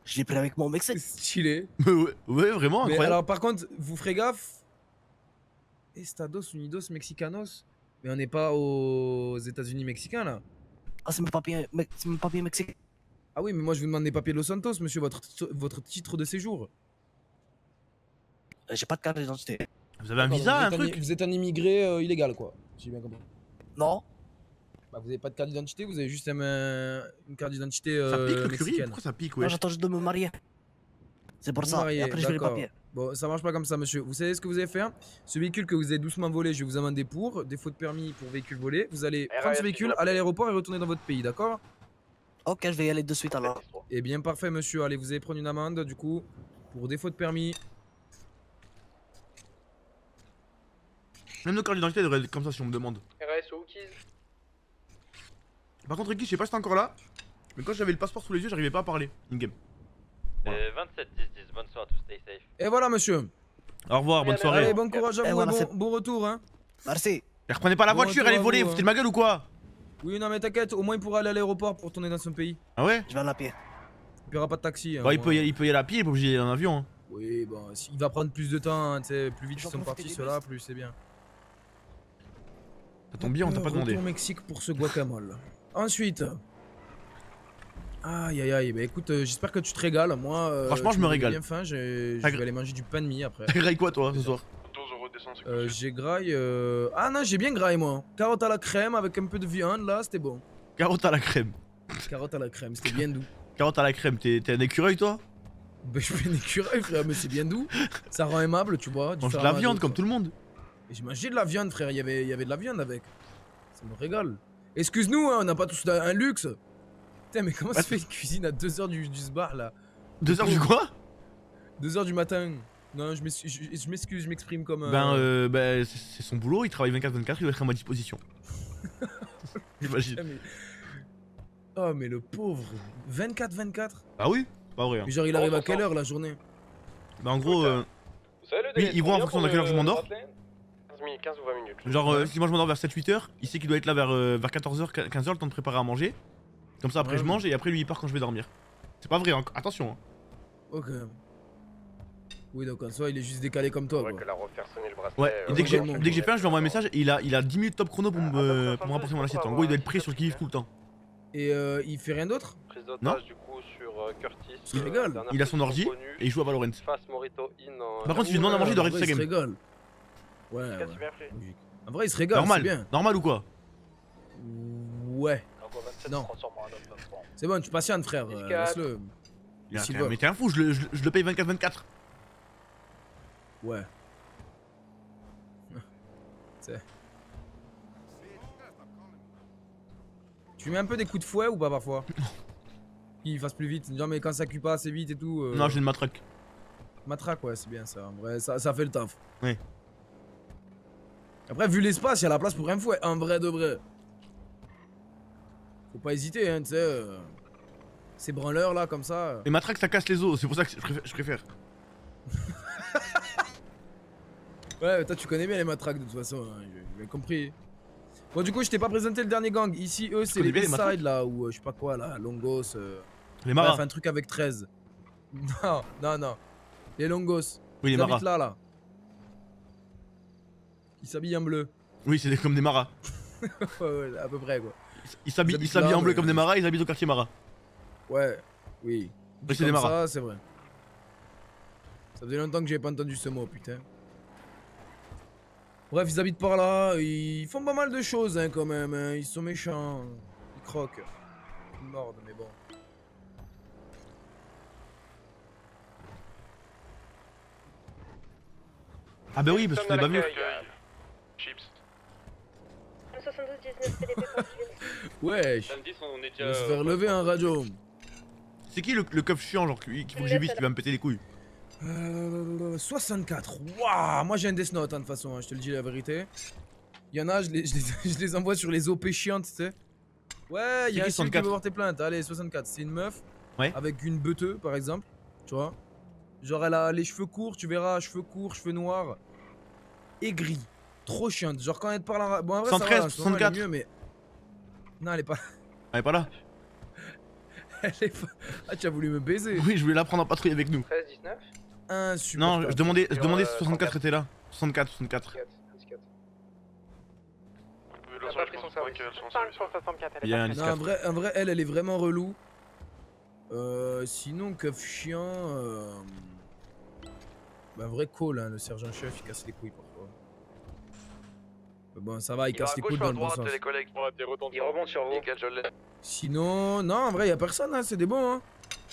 Je l'ai pris avec moi au Mexique. Stylé. Mais ouais, ouais, vraiment incroyable. Mais alors, par contre, vous ferez gaffe. Estados Unidos Mexicanos. Mais on n'est pas aux États-Unis mexicains là. Ah, c'est mon papier, me... mon papier mexicain. Ah oui, mais moi je vous demande des papiers de Los Santos, monsieur, votre, votre titre de séjour. J'ai pas de carte d'identité. Vous avez un visa, un truc? Vous êtes un immigré euh, illégal, quoi. J'ai bien compris. Non. Bah, vous avez pas de carte d'identité, vous avez juste un, une carte d'identité euh, mexicaine. Ça pique le curry? Pourquoi ça pique, ouais? J'attends juste de me marier. C'est pour vous ça, marier, et après je vais les papiers. Bon, ça marche pas comme ça, monsieur. Vous savez ce que vous allez faire? Ce véhicule que vous avez doucement volé, je vais vous amender pour défaut de permis pour véhicule volé. Vous allez prendre ce véhicule, aller à l'aéroport et retourner dans votre pays, d'accord? Ok, je vais y aller de suite alors. Eh bien, parfait, monsieur. Allez, vous allez prendre une amende, du coup, pour défaut de permis. Même nos cartes d'identité devraient être comme ça si on me demande. R S ou Keys. Par contre, Ricky, je sais pas si t'es encore là, mais quand j'avais le passeport sous les yeux, j'arrivais pas à parler. Une game. Voilà. Euh, vingt-sept dix dix, bonne soirée, to stay safe. Et voilà, monsieur. Au revoir, oui, bonne allez, soirée. Allez, bon courage à vous, voilà, bon, bon retour, hein. Merci. Et reprenez pas la bon voiture, elle est volée, vous foutez de ma gueule ou quoi? Oui, non, mais t'inquiète, au moins il pourra aller à l'aéroport pour tourner dans son pays. Ah ouais? Je vais à la pied. Il paiera pas de taxi. Hein, bah, il, peut y, il peut y aller à pied, il est pas obligé d'aller en avion. Hein. Oui, bon, il va prendre plus de temps, hein, tu sais, plus vite ils sont partis, ceux-là, plus c'est bien. Ça tombe bien, on t'a pas demandé. Retour au Mexique pour ce guacamole. Ensuite. Aïe aïe aïe, bah écoute, euh, j'espère que tu te régales. Moi, euh, franchement, je me régale. J'ai bien faim, je vais aller manger du pain de mie après. T'as graille quoi, toi, ce soir? euh, J'ai graille. Euh... Ah non, j'ai bien graille, moi. Carotte à la crème avec un peu de viande, là, c'était bon. Carotte à la crème. Carotte à la crème, c'était bien doux. Carotte à la crème, t'es un écureuil, toi? Bah, je suis un écureuil, frère, mais c'est bien doux. Ça rend aimable, tu vois. Mange de la viande, comme tout le monde. J'ai mangé de la viande, frère, il y avait, il y avait de la viande avec. Ça me régale. Excuse-nous, hein, on n'a pas tous un luxe. Putain, mais comment bah, se fait une cuisine à deux heures du, du bar là? deux heures du quoi? deux heures du matin. Non, je m'excuse, je m'exprime comme. Euh... Ben, euh, ben c'est son boulot, il travaille vingt-quatre vingt-quatre, il doit être à ma disposition. J'imagine. Mais... oh, mais le pauvre. vingt-quatre vingt-quatre? Ah oui? Pas vrai. Hein. Mais genre, il arrive à quelle heure la journée? Bah, en gros, euh... oui, il voit en fonction de quelle heure je m'endors. quinze ou vingt minutes. Genre, euh, si moi je m'endors vers sept huit heures, il sait qu'il doit être là vers, euh, vers quatorze heures, quinze heures, le temps de préparer à manger. Comme ça, après ouais, je mange ouais. Et après lui il part quand je vais dormir. C'est pas vrai, hein. Attention. Hein. Ok. Oui, donc en soi, il est juste décalé comme toi. Ouais, quoi. Que la refaire sonner le bracelet, ouais. Euh, dès que j'ai ouais, fait un, je lui envoie un message et il a, il a dix minutes top chrono pour ah, me pour rapporter mon assiette. En gros, il doit être pris sur le kiff tout le temps. Et euh, il fait rien d'autre? Prise d'otage du coup sur Curtis. Il se régale. Il a son ordi et il joue à Valorant. Par contre, si je lui demande à manger, il doit arrêter sa game. Ouais, ouais. Oui. En vrai il se régale, c'est bien. Normal ou quoi? Ouais. Non. C'est bon, tu patientes frère, euh, laisse-le. Mais t'es un fou, je le, je, je le paye vingt-quatre vingt-quatre. Ouais. Tu mets un peu des coups de fouet ou pas parfois? Qu'il fasse plus vite, non mais quand ça cue pas assez vite et tout. Euh... Non, j'ai une matraque. Matraque, ouais, c'est bien ça, en vrai, ça, ça fait le taf. Oui. Après, vu l'espace, il y a la place pour un fouet, en vrai de vrai. Faut pas hésiter, hein, tu sais. Euh... Ces branleurs là, comme ça. Les matraques, ça casse les os, c'est pour ça que je préfère. Ouais, mais toi, tu connais bien les matraques de toute façon, hein, j'ai bien compris. Bon, du coup, je t'ai pas présenté le dernier gang. Ici, eux, c'est les B-Side là, ou euh, je sais pas quoi, là, Longos. Euh... Les Maras. Bref, un truc avec treize. Non, non, non. Les Longos. Oui, les Maras. là, là. Ils s'habillent en bleu. Oui, c'est comme des maras. Ouais, ouais, à peu près quoi. Ils s'habillent en bleu comme des maras, ils habitent au quartier maras. Ouais, oui. C'est des maras. C'est vrai. Ça faisait longtemps que j'avais pas entendu ce mot, putain. Bref, ils habitent par là, ils font pas mal de choses hein, quand même, hein. Ils sont méchants, ils croquent, ils mordent, mais bon. Ah bah oui, parce que je l'ai pas vu. Wesh, on va se faire lever en radio. C'est qui le, le coffre chiant, genre, qu'il faut que j'évite, qui va me péter les couilles? Euh, soixante-quatre, waouh, moi j'ai un Death Note de hein, toute façon, hein, je te le dis la vérité. Il y en a, je les, je, les, je les envoie sur les O P chiantes, tu sais. Ouais, il y a un qui veut voir tes plaintes, allez, soixante-quatre, c'est une meuf, ouais. Avec une beuteux par exemple, tu vois. Genre elle a les cheveux courts, tu verras, cheveux courts, cheveux noirs, et gris, trop chiante, genre quand elle te parle en... Bon en vrai cent treize, ça va, soixante-quatre. Elle est mieux, mais... Non elle est pas... Elle est pas là. Elle est pas... Ah tu as voulu me baiser. Oui, je voulais la prendre en patrouille avec nous. treize, dix-neuf. Un super. Non, je demandais, je demandais si euh, soixante-quatre était là. soixante-quatre, soixante-quatre. Bien, non, en vrai, en vrai, elle, elle est vraiment relou. Euh, sinon, keuf chiant. Euh... Bah, vrai call, hein, le sergent-chef, il casse les couilles parfois. Mais bon, ça va, il, il casse les couilles dans le bon sens. Il rebondit sur vous. Sinon, non, en vrai, y'a personne, hein, c'est des bons. Hein.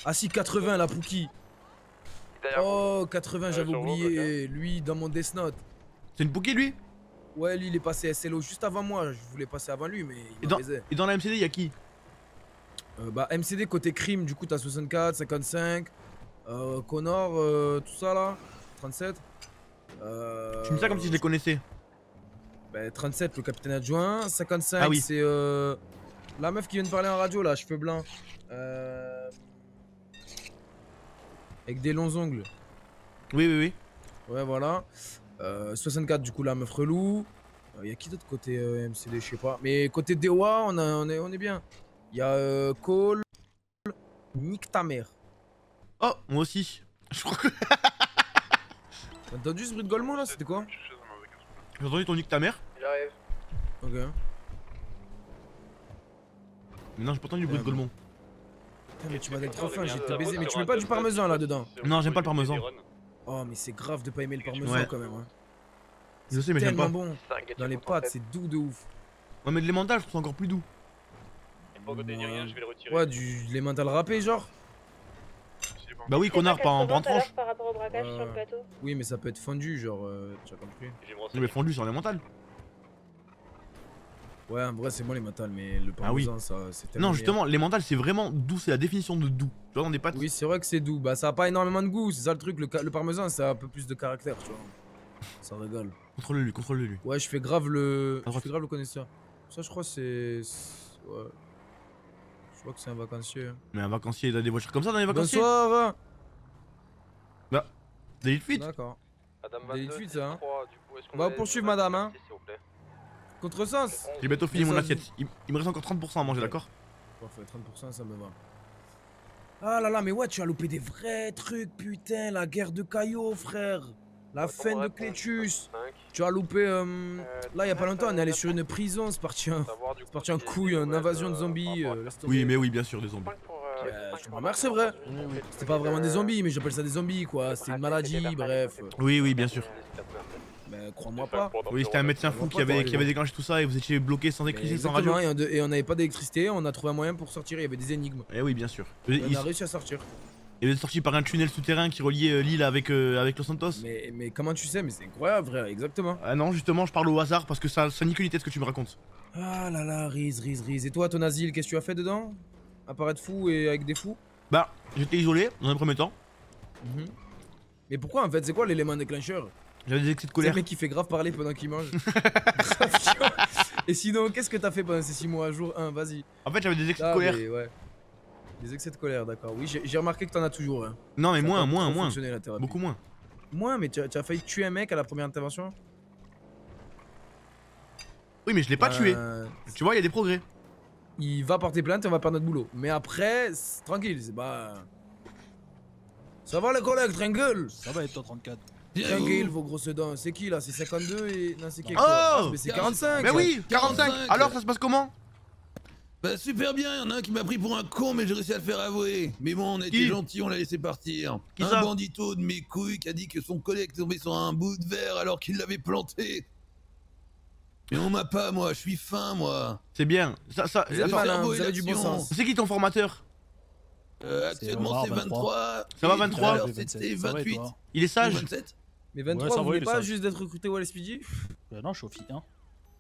Ah si, quatre-vingts, la Pouki. Oh quatre-vingts, j'avais oublié, lui dans mon Death Note. C'est une bouquée lui? Ouais, lui il est passé S L O juste avant moi, je voulais passer avant lui mais il m'a baisé. Et dans la M C D y'a qui? euh, Bah M C D côté crime du coup t'as soixante-quatre, cinquante-cinq, euh, Connor, euh, tout ça là, trente-sept. Euh, tu me dis ça comme si je les connaissais. Bah trente-sept le capitaine adjoint, cinquante-cinq ah, oui. C'est euh, la meuf qui vient de parler en radio là, cheveux blancs. Euh... Avec des longs ongles. Oui, oui, oui. Ouais, voilà. Euh, soixante-quatre, du coup, la meuf relou. Il euh, y a qui d'autre côté euh, M C D? Je sais pas. Mais côté D O A, on, a, on, est, on est bien. Il y a euh, Cole. Nique ta mère. Oh, moi aussi. Je crois que. T'as entendu ce bruit de Golemon là? C'était quoi? J'ai entendu ton nique ta mère. Il arrive. Ok. Mais non, j'ai pas entendu le bruit de Golemon. Mais tu m'as gagné trop faim, j'ai été baisé, mais tu mets pas du parmesan là dedans? Non, j'aime pas le parmesan. Oh mais c'est grave de pas aimer le parmesan ouais. Quand même hein. Je sais mais j'aime pas bon. Dans les pâtes c'est doux de ouf. Ouais mais de l'emmental je trouve ça encore plus doux. Ouais, ouais du l'emmental râpé genre. Bah oui connard pas en tranche. Oui mais ça peut être fondu genre euh, tu as compris. Oui mais fondu sur l'emmental. Ouais, en vrai, c'est bon les mentales, mais le parmesan, ah oui. Ça c'est tellement. Non, justement, meilleur. Les mentales, c'est vraiment doux, c'est la définition de doux. Tu vois, dans des pâtes. Oui, c'est vrai que c'est doux. Bah, ça a pas énormément de goût, c'est ça le truc. Le, le parmesan, ça a un peu plus de caractère, tu vois. Ça rigole. Contrôle-le-lui, contrôle-le-lui. Ouais, je fais grave le. Je fais grave le connaisseur. Ça, je crois, c'est. Ouais. Je crois que c'est un vacancier. Mais un vacancier, t'as des voitures comme ça dans les vacanciers? Bonsoir. Bah, délit de fuite. D'accord. Délit de fuite, ça. Hein. On va poursuivre, madame, hein. Contresens. J'ai bientôt fini mon assiette. Il, il me reste encore trente pour cent à manger, ouais. D'accord? Parfait, trente pour cent ça me va. Ah là là, mais ouais, tu as loupé des vrais trucs, putain. La guerre de Caillot, frère. La fin de Clétus. Tu as loupé. Euh, euh, là, il y a pas longtemps, on est allé sur une prison. C'est parti en un... couille, une invasion de zombies. Euh, oui, mais oui, bien sûr, des zombies. Euh, je te remercie, c'est vrai. C'était pas vraiment des zombies, mais j'appelle ça des zombies, quoi. C'était une maladie, bref. Oui, oui, bien sûr. Mais crois-moi pas. Oui, c'était un médecin fou qui avait, qui avait déclenché tout ça et vous étiez bloqué sans électricité, sans radio. Et on n'avait pas d'électricité, on a trouvé un moyen pour sortir, il y avait des énigmes. Et oui, bien sûr. On il... a réussi à sortir. Et vous êtes sorti par un tunnel souterrain qui reliait euh, l'île avec, euh, avec Los Santos. Mais, mais comment tu sais? Mais c'est incroyable, frère, exactement. Ah non, justement, je parle au hasard parce que ça, ça nique l'unité de ce que tu me racontes. Ah là là, Riz, Riz, Riz. Et toi, ton asile, qu'est-ce que tu as fait dedans? Apparaître fou et avec des fous? Bah, j'étais isolé dans un premier temps. Mm-hmm. Mais pourquoi en fait? C'est quoi l'élément déclencheur? J'avais des excès de colère. C'est le mec qui fait grave parler pendant qu'il mange. Et sinon, qu'est-ce que t'as fait pendant ces six mois? Jour un, vas-y. En fait, j'avais des excès ah, de colère. Ouais. Des excès de colère, d'accord. Oui, j'ai remarqué que t'en as toujours. Hein. Non, mais ça moins, moins, moins. Beaucoup moins. Moins, mais tu as, tu as failli tuer un mec à la première intervention? Oui, mais je l'ai pas euh... tué. Tu vois, il y a des progrès. Il va porter plainte et on va perdre notre boulot. Mais après, tranquille, c'est pas. Ça va, les collègues, tranquille. Ça va être en trente-quatre. Tranquille vos grosses dents, c'est qui là? C'est cinquante-deux et. Non, c'est qui? Oh! Mais c'est quarante-cinq! Mais oui! quarante-cinq! Alors ça se passe comment? Bah super bien, y'en a un qui m'a pris pour un con mais j'ai réussi à le faire avouer. Mais bon, on a été gentil, on l'a laissé partir. Qui un bandito de mes couilles qui a dit que son collègue tombait sur un bout de verre alors qu'il l'avait planté. Mais on m'a pas moi, je suis fin moi. C'est bien, ça, ça, c'est du bon sens. C'est qui ton formateur? Euh, actuellement c'est vingt-trois. Ça va vingt-trois? Alors c'était vingt-huit. Il est sage? vingt-sept. Mais vingt-trois, ouais, vous voulez pas juste d'être recruté au L S P D? Bah non, je suis au F I, hein.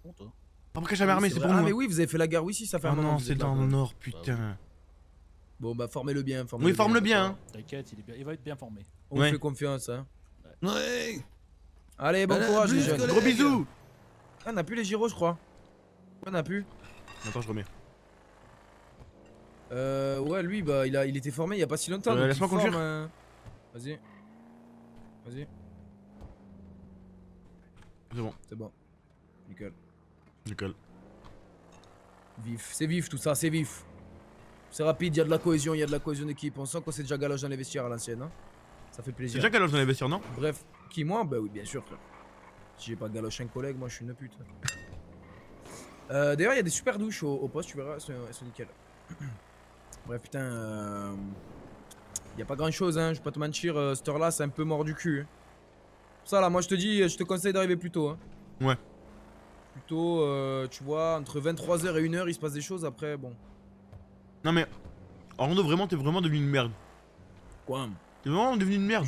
Bon, toi. Pourquoi jamais armé, c'est pour nous. Ah mais oui, vous avez fait la gare, oui, si, ça fait un moment. Non, c'est dans le nord, putain. Bon bah formez-le bien, formez-le bien. Oui, forme-le bien. T'inquiète, il va être bien formé. On fait confiance, hein. Ouais. Allez, bon courage les jeunes. Gros bisous. On a plus les gyros, je crois. On a plus. Attends, je remets. Euh, ouais, lui, bah, il a, il était formé il y a pas si longtemps. Laisse-moi conduire. Vas-y. Vas-y. C'est bon. C'est bon. Nickel. Nickel. Vif, c'est vif tout ça, c'est vif. C'est rapide, il y a de la cohésion, il y a de la cohésion d'équipe. On sent qu'on s'est déjà galoche dans les vestiaires à l'ancienne. Hein. Ça fait plaisir. C'est déjà galoche dans les vestiaires, non? Bref, qui moi? Bah oui, bien sûr. Frère. Si j'ai pas galoché un collègue, moi je suis une pute. euh, D'ailleurs, il y a des super douches au, au poste, tu verras, elles sont nickel. Bref, putain. Euh... Y a pas grand chose, hein, je vais pas te mentir. Euh, cette heure-là, c'est un peu mort du cul. Hein. Ça là, moi je te dis, je te conseille d'arriver plus tôt. Hein. Ouais. Plutôt, euh, tu vois, entre vingt-trois heures et une heure, il se passe des choses après, bon. Non mais, Orlando, vraiment, t'es vraiment devenu une merde. Quoi? T'es vraiment devenu une merde.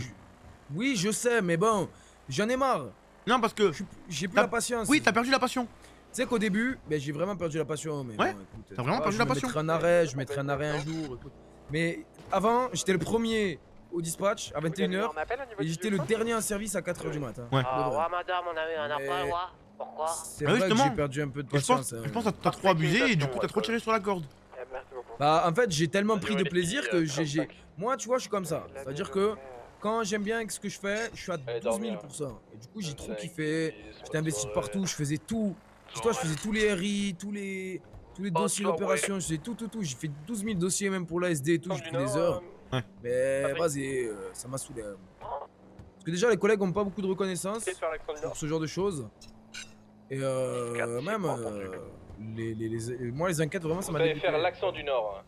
Oui, je sais, mais bon, j'en ai marre. Non, parce que... J'ai plus la patience. Oui, t'as perdu la passion. Tu sais qu'au début, ben, j'ai vraiment perdu la passion. Mais ouais, bon, t'as vraiment pas, perdu la passion. Je mettrai un arrêt, je mettrai un arrêt un jour. Écoute. Mais avant, j'étais le premier au dispatch à vingt et une heures et j'étais le dernier en service à quatre heures du matin. Ouais. Ah, madame, on a eu un appel, ouais. Pourquoi? C'est vrai que j'ai perdu un peu de patience. Je pense que t'as trop abusé et du coup t'as trop tiré sur la corde. Bah en fait j'ai tellement pris de plaisir que j'ai... Moi tu vois je suis comme ça, c'est à dire que quand j'aime bien ce que je fais, je suis à douze mille pour cent. Et du coup j'ai trop kiffé, j'étais investi partout, je faisais tout. Toi je faisais tous les R I, tous les tous les dossiers d'opération, je faisais tout tout tout. J'ai fait douze mille dossiers même pour l'A S D et tout, j'ai pris des heures. Mais vas-y, ça m'a saoulé. Parce que déjà les collègues ont pas beaucoup de reconnaissance pour ce genre de choses. Et euh, même, euh, les, les, les, moi les enquêtes vraiment ça m'a dégoûté. Vous allez faire l'accent du Nord.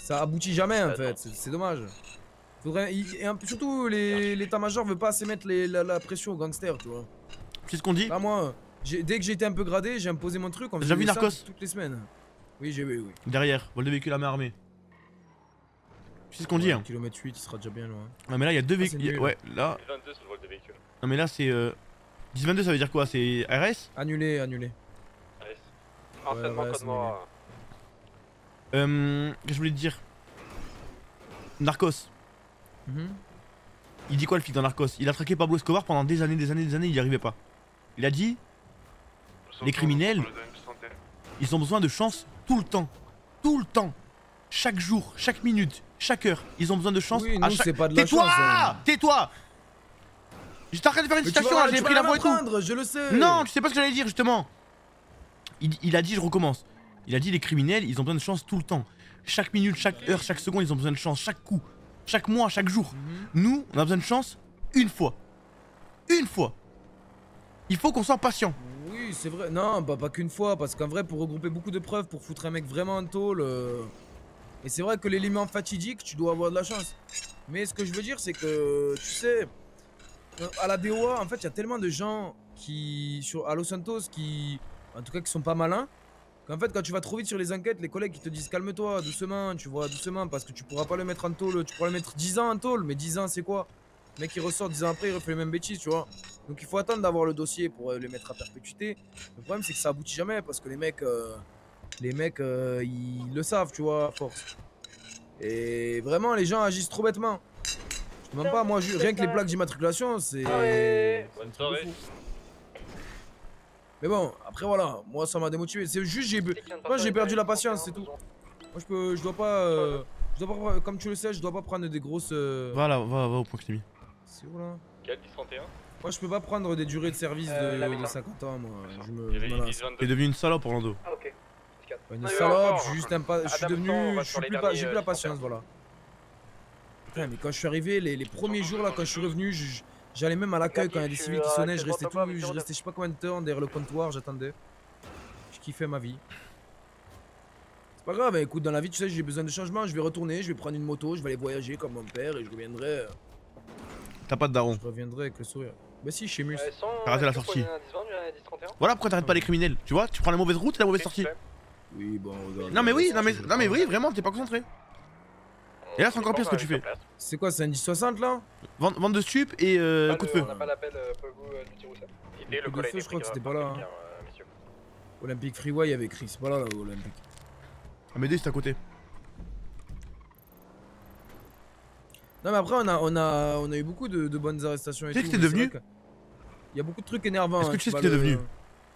Ça aboutit jamais en fait, c'est dommage. Faudrait, et surtout l'état-major veut pas assez mettre les, la, la pression aux gangsters, tu vois. Qu'est-ce qu'on dit? Là moi, dès que j'ai été un peu gradé, j'ai imposé mon truc. J'ai vu Narcos toutes les semaines. Oui, j'ai vu, oui. Derrière, vol de véhicule à main armée. C'est ce qu'on dit hein. kilomètre huit, il sera déjà bien loin. Non mais là il y a deux véhicules, ouais, là... dix vingt-deux sur le vol de véhicule. Non mais là c'est... Euh... dix vingt-deux ça veut dire quoi? C'est R S? Annulé, annulé. R S. Ouais, ouais, code mort. Euh... Qu'est-ce que je voulais te dire? Narcos. Mm-hmm. Il dit quoi le flic dans Narcos? Il a traqué Pablo Escobar pendant des années, des années, des années, il n'y arrivait pas. Il a dit... Les criminels... Ils ont besoin de chance tout le temps. Tout le temps. Chaque jour, chaque minute, chaque heure. Ils ont besoin de chance oui, à nous, chaque... Tais-toi hein. Tais-toi. J'étais en train de faire une citation, j'ai pris la voix et tout. Je le sais. Non, tu sais pas ce que j'allais dire justement. Il, il a dit, je recommence. Il a dit les criminels, ils ont besoin de chance tout le temps. Chaque minute, chaque heure, chaque seconde, ils ont besoin de chance. Chaque coup, chaque mois, chaque jour. Mm-hmm. Nous, on a besoin de chance une fois. Une fois. Il faut qu'on soit patient. Oui, c'est vrai. Non, bah, pas qu'une fois. Parce qu'en vrai, pour regrouper beaucoup de preuves, pour foutre un mec vraiment en tôle... Euh... Et c'est vrai que l'élément fatidique, tu dois avoir de la chance. Mais ce que je veux dire, c'est que, tu sais... À la D O A, en fait, il y a tellement de gens qui, sur, à Los Santos qui, en tout cas, qui sont pas malins, qu'en fait, quand tu vas trop vite sur les enquêtes, les collègues ils te disent calme-toi, doucement, tu vois, doucement, parce que tu pourras pas le mettre en tôle, tu pourras le mettre dix ans en tôle, mais dix ans, c'est quoi? Le mec, il ressort dix ans après, il refait les mêmes bêtises, tu vois. Donc, il faut attendre d'avoir le dossier pour euh, les mettre à perpétuité. Le problème, c'est que ça aboutit jamais, parce que les mecs, euh, les mecs, euh, ils le savent, tu vois, à force. Et vraiment, les gens agissent trop bêtement. Je demande pas, moi, rien que les plaques d'immatriculation, c'est... Ouais. Bonne soirée. Mais bon, après voilà, moi ça m'a démotivé. C'est juste, j'ai moi j'ai perdu la patience, c'est tout. Moi je peux, je dois pas, euh... je dois pas, comme tu le sais, je dois pas prendre des grosses... Euh... Voilà, va, va au point que t'es mis. C'est où là? Quel dix trente et un? Moi je peux pas prendre des durées de service euh, de, de cinquante ans, moi. Je me, je me T'es devenu une salope, Orlando. Ah ok. Une salope, juste un pas... Je suis devenu, je suis plus pas, j'ai plus la patience, voilà. Putain, mais quand je suis arrivé, les, les premiers jours là, quand je suis revenu, j'allais même à l'accueil quand il y a des civils qui sonnaient, je restais tout nu, je restais je sais pas combien de temps derrière le comptoir, j'attendais. Je kiffais ma vie. Pas grave, écoute, dans la vie, tu sais, j'ai besoin de changement, je vais retourner, je vais prendre une moto, je vais aller voyager comme mon père et je reviendrai... T'as pas de daron. Je reviendrai avec le sourire. Bah si, chez Mus. Euh, sans... T'as raté la sortie. Voilà pourquoi t'arrêtes pas les criminels, tu vois, tu prends la mauvaise route et la mauvaise sortie. Oui, bon, regarde. Non mais oui, non mais, non mais oui, vraiment, t'es pas concentré. Et là, c'est encore pire ce que tu fais. C'est quoi, c'est un dix soixante là? Vente de stup et euh, coup de feu. On a pas l'appel, Pogou, du Tiroussa. Le coup de feu, je crois que c'était pas là. Olympique Freeway avec Chris, pas là, Olympique. Ah mais D, c'est à côté. Non mais après on a on a on a eu beaucoup de, de bonnes arrestations et tout. Tu sais que t'es devenu? Il y a beaucoup de trucs énervants. Est-ce que tu sais ce que t'es devenu?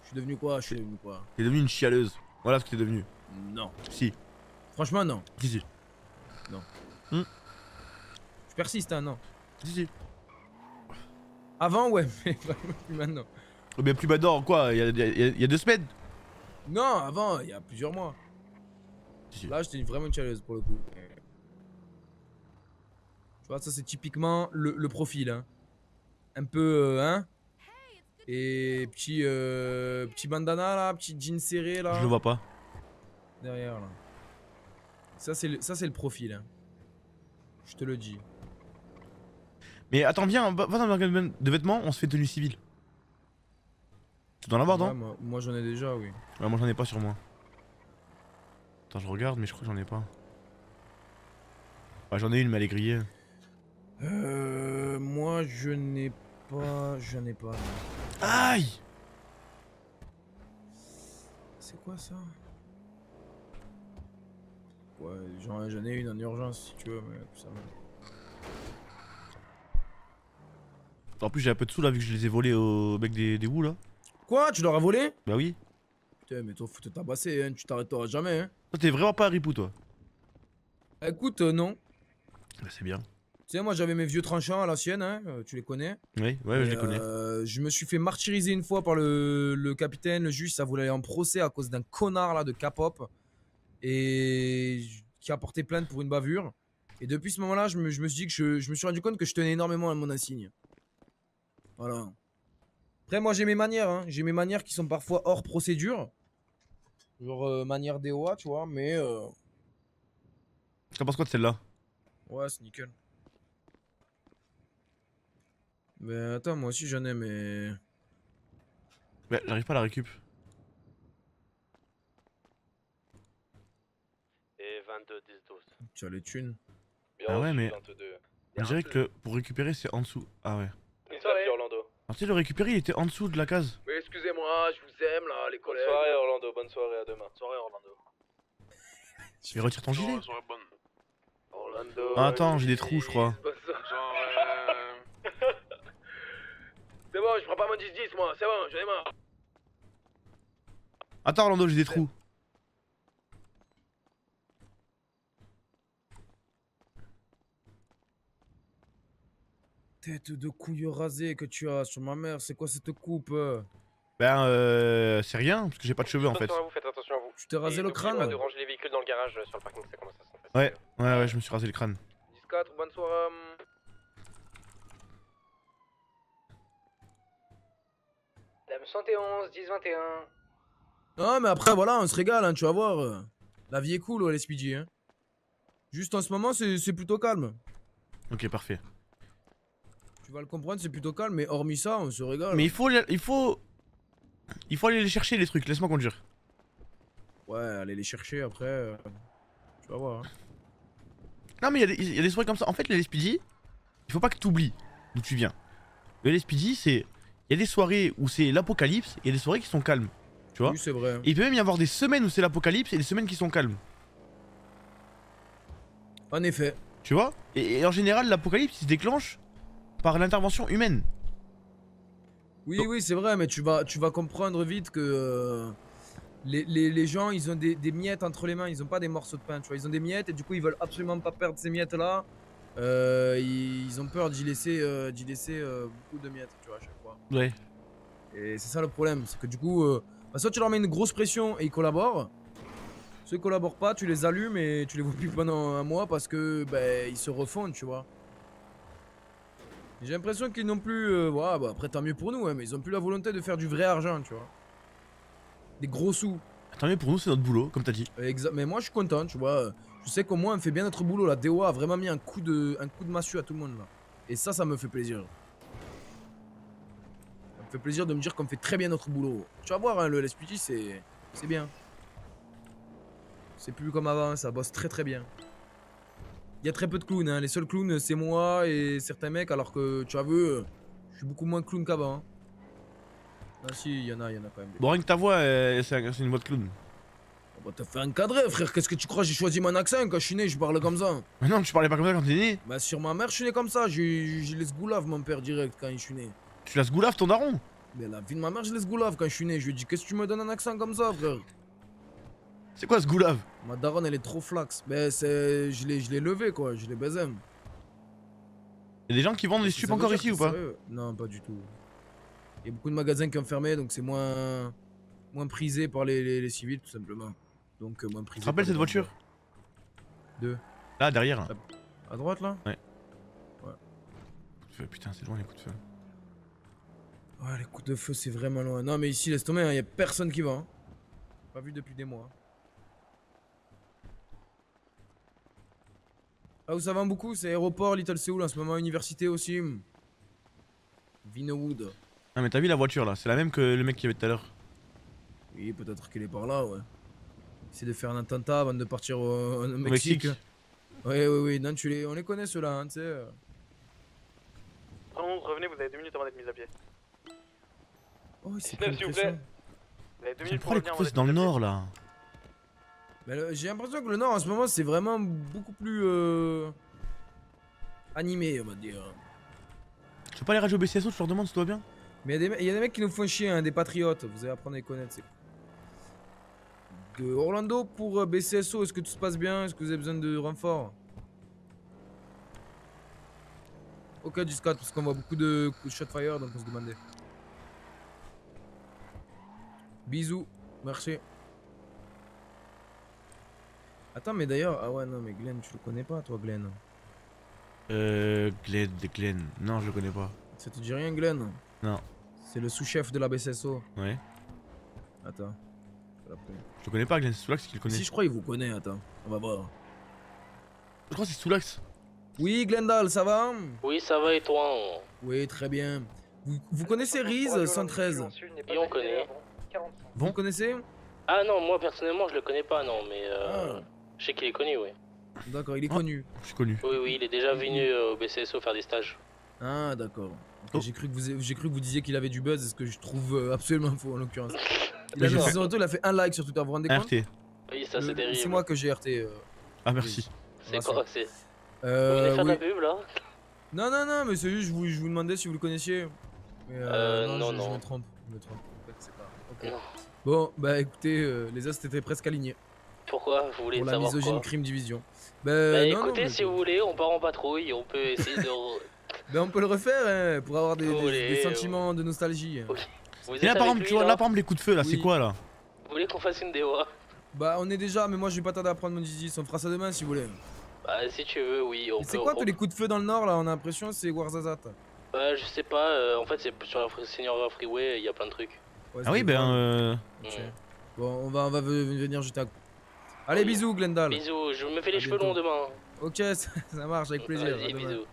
Je suis devenu quoi? Je suis devenu quoi? T'es devenu une chialeuse. Voilà ce que t'es devenu. Non. Si. Franchement non. Si si. Non. Hmm. Je persiste hein, non. Si si. Avant ouais, mais plus maintenant. Mais plus maintenant quoi? Il y a, y, a, y a deux semaines? Non, avant, il y a plusieurs mois. Si. Là j'étais vraiment une chialeuse pour le coup. Tu vois, ça c'est typiquement le, le profil, hein. Un peu, euh, hein. Et petit, euh, petit bandana là, petit jean serré là. Je le vois pas. Derrière là. Ça c'est le, le profil, hein. Je te le dis. Mais attends, viens, va dans le magasin de vêtements, on se fait tenue civile. Tu dois en avoir, ouais, non? Moi, moi j'en ai déjà, oui. Ouais, moi j'en ai pas sur moi. Attends, je regarde, mais je crois que j'en ai pas. Bah, j'en ai une, mais elle est grillée. Euh... Moi je n'ai pas... Je n'ai pas... Aïe! C'est quoi ça? Ouais, j'en ai une en urgence si tu veux, mais ça me... En plus j'ai un peu de sous là, vu que je les ai volés au mec des, des bouts là. Quoi? Tu leur as volé? Bah oui. Putain mais toi faut te tabasser, hein, tu t'arrêteras jamais hein. Toi t'es vraiment pas un ripou toi. Écoute, euh, non. Bah c'est bien. Tu sais, moi j'avais mes vieux tranchants à l'ancienne, hein, tu les connais? Oui, ouais, et, je les connais. Euh, je me suis fait martyriser une fois par le, le capitaine, le juge, ça voulait aller en procès à cause d'un connard là de K-pop. Et qui a porté plainte pour une bavure. Et depuis ce moment-là, je me, je me suis dit que je, je me suis rendu compte que je tenais énormément à mon insigne. Voilà. Après, moi j'ai mes manières, hein. J'ai mes manières qui sont parfois hors procédure. Genre euh, manière D O A, tu vois, mais. Euh... T'en penses quoi de celle-là? Ouais, c'est nickel. Mais attends, moi aussi j'en ai, mais. Mais j'arrive pas à la récup. Et vingt-deux dix douze. Tu as les thunes. Ah ouais, mais. On dirait que pour récupérer c'est en dessous. Ah ouais. Alors tu sais, le récupérer il était en dessous de la case. Mais excusez-moi, je vous aime là, les collègues. Bonne soirée, Orlando, bonne soirée, à demain. Soirée, Orlando. Tu retire ton gilet. Ah, attends, j'ai des trous, je crois. C'est bon, je prends pas mon dix dix, moi, c'est bon, j'en ai marre. Attends, Orlando, j'ai des trous. Tête de couille rasée que tu as sur ma mère, c'est quoi cette coupe? Ben, euh, c'est rien, parce que j'ai pas de cheveux en fait. Tu t'es rasé le crâne? De ranger les véhicules dans le garage sur le parking, ça commence à se passer. Ouais, ouais, ouais, je me suis rasé le crâne. dix quatre, bonne soirée. Dame cent onze, dix vingt et un. Non, mais après, voilà, on se régale, hein, tu vas voir. La vie est cool, ouais, les Speedy. Hein. Juste en ce moment, c'est plutôt calme. Ok, parfait. Tu vas le comprendre, c'est plutôt calme, mais hormis ça, on se régale. Mais il faut, il faut, il faut aller les chercher, les trucs, laisse-moi conduire. Ouais, aller les chercher après, euh, tu vas voir. Hein. Non mais il y, y a des soirées comme ça. En fait, les Speedy, il faut pas que tu oublies d'où tu viens. Les Speedy, c'est... Il y a des soirées où c'est l'apocalypse, il y a des soirées qui sont calmes. Tu vois? Oui, c'est vrai. Et il peut même y avoir des semaines où c'est l'apocalypse et des semaines qui sont calmes. En effet. Tu vois? et, et en général, l'apocalypse, il se déclenche par l'intervention humaine. Oui, donc... oui, c'est vrai, mais tu vas, tu vas comprendre vite que... Euh... Les, les, les gens, ils ont des, des miettes entre les mains, ils ont pas des morceaux de pain, tu vois, ils ont des miettes et du coup ils veulent absolument pas perdre ces miettes là. Euh, ils, ils ont peur d'y laisser, euh, d'y laisser euh, beaucoup de miettes, tu vois, à chaque fois. Ouais. Et c'est ça le problème, c'est que du coup, euh, bah, soit tu leur mets une grosse pression et ils collaborent, ceux qui collaborent pas, tu les allumes et tu les vois plus pendant un mois parce que bah, ils se refondent, tu vois. J'ai l'impression qu'ils n'ont plus, euh, ouais, bah, après tant mieux pour nous, hein, mais ils ont plus la volonté de faire du vrai argent, tu vois. Des gros sous. Tant mieux pour nous, c'est notre boulot, comme t'as dit. Exa mais moi je suis content, tu vois. Je sais qu'au moins on fait bien notre boulot là. Dewa a vraiment mis un coup de, un coup de massue à tout le monde là. Et ça, ça me fait plaisir. Ça me fait plaisir de me dire qu'on fait très bien notre boulot. Tu vas voir, hein, le L S P T c'est c'est bien. C'est plus comme avant, ça bosse très très bien. Il y a très peu de clowns, hein. Les seuls clowns c'est moi et certains mecs, alors que tu as vu, je suis beaucoup moins clown qu'avant. Hein. Ah si, il y en a, il y en a quand même. Bon, rien que ta voix, c'est une voix de clown. Bah t'as fait encadrer, frère, qu'est-ce que tu crois, j'ai choisi mon accent quand je suis né, je parle comme ça. Mais non, tu parlais pas comme ça quand t'es né. Bah sur ma mère, je suis né comme ça, je laisse goulave mon père direct quand je suis né. Tu laisses goulave ton daron? Mais la vie de ma mère, je laisse goulave quand je suis né, je lui dis qu'est-ce que tu me donnes un accent comme ça, frère? C'est quoi ce goulave? Ma daronne, elle est trop flax, mais c'est... je l'ai levé quoi, je l'ai baisé. Y'a des gens qui vendent des stupes encore ici ou pas? Non, pas du tout. Il y a beaucoup de magasins qui ont fermé, donc c'est moins moins prisé par les, les, les civils, tout simplement. Donc euh, moins prisé. Tu te rappelles cette voiture? Deux. Là, derrière. À droite, là? Ouais. Ouais. Coup de feu, putain, c'est loin les coups de feu. Ouais, les coups de feu, c'est vraiment loin. Non, mais ici, laisse tomber, hein, y a personne qui va. Hein. Pas vu depuis des mois. Là où ça va beaucoup, c'est aéroport, Little Seoul, en ce moment, université aussi. Vinewood. Ah mais t'as vu la voiture là, c'est la même que le mec qui avait tout à l'heure. Oui, peut-être qu'il est par là, ouais. C'est de faire un attentat avant de partir au, au Mexique. Mexique. Ouais, ouais, ouais, non, tu les... on les connaît ceux-là, hein, tu sais. onze, revenez, vous avez deux minutes avant d'être mis à pied. Oh, il s'est s'il vous plaît. Vous avez deux minutes pour revenir. C'est dans le nord là. Ben, j'ai l'impression que le nord en ce moment c'est vraiment beaucoup plus euh... animé, on va dire. Tu veux pas les radios B C S O, je leur demande si tout va bien? Mais il y, y a des mecs qui nous font chier, hein, des patriotes, vous allez apprendre à les connaître. De Orlando pour B C S O, est-ce que tout se passe bien? Est-ce que vous avez besoin de renfort? Ok, du scat, parce qu'on voit beaucoup de shotfire, donc on se demandait. Bisous, merci. Attends, mais d'ailleurs, ah ouais, non, mais Glenn, tu le connais pas, toi, Glenn? Euh, Glenn, Glenn, non, je le connais pas. Ça te dit rien, Glenn? Non. C'est le sous-chef de la B C S O. Ouais. Attends. Je le connais pas, Glenn, c'est Soulax qui le connaît. Si, je crois qu'il vous connaît, attends. On va voir. Je crois que c'est Soulax. Oui, Glendal, ça va? Oui, ça va et toi? On... Oui, très bien. Vous, vous connaissez Riz cent treize? Et on connaît. Vous le connaissez? Ah non, moi personnellement, je le connais pas, non, mais euh, ah. je sais qu'il est connu, oui. D'accord, il est ah, connu. Je suis connu. Oui, oui, il est déjà venu euh, au B C S O faire des stages. Ah, d'accord. Oh. J'ai cru, cru que vous disiez qu'il avait du buzz, ce que je trouve absolument faux en l'occurrence. Il, il a fait un like sur Twitter, vous vous rendez compte? R T. Oui, ça c'est terrible. C'est moi que j'ai R T. Euh... Ah, merci. C'est quoi? C'est. Euh. Vous voulez faire de la pub là? Non, non, non, mais c'est juste, je vous, je vous demandais si vous le connaissiez. Mais, euh, euh. Non, non. Je, non. je me trompe. Je me trompe. En fait, c'est pas. Ok. Bon, bah écoutez, euh, les os étaient presque alignés. Pourquoi? Vous voulez Pour savoir la misogyne crime division. Bah, bah non, écoutez, non, mais... si vous voulez, on part en patrouille, on peut essayer de. Ben on peut le refaire hein, pour avoir des, des, des sentiments euh... de nostalgie. Hein. Oui. Et là par exemple, tu vois, là par exemple les coups de feu là, oui. C'est quoi là? Vous voulez qu'on fasse une déwa? Bah on est déjà, mais moi je vais pas tarder à prendre mon dix dix, on fera ça demain si vous voulez. Bah si tu veux, oui. C'est quoi on... tous les coups de feu dans le nord là? On a l'impression c'est Warzazat. Bah je sais pas, euh, en fait c'est sur la Senior Freeway, il y a plein de trucs. Ouais, ah oui ben euh... okay. mmh. Bon on va, on va venir jeter un coup. Allez oui. Bisous Glendal. Bisous, je me fais les à cheveux bientôt. Longs demain. Ok, ça, ça marche avec plaisir. Vas-y, bisous.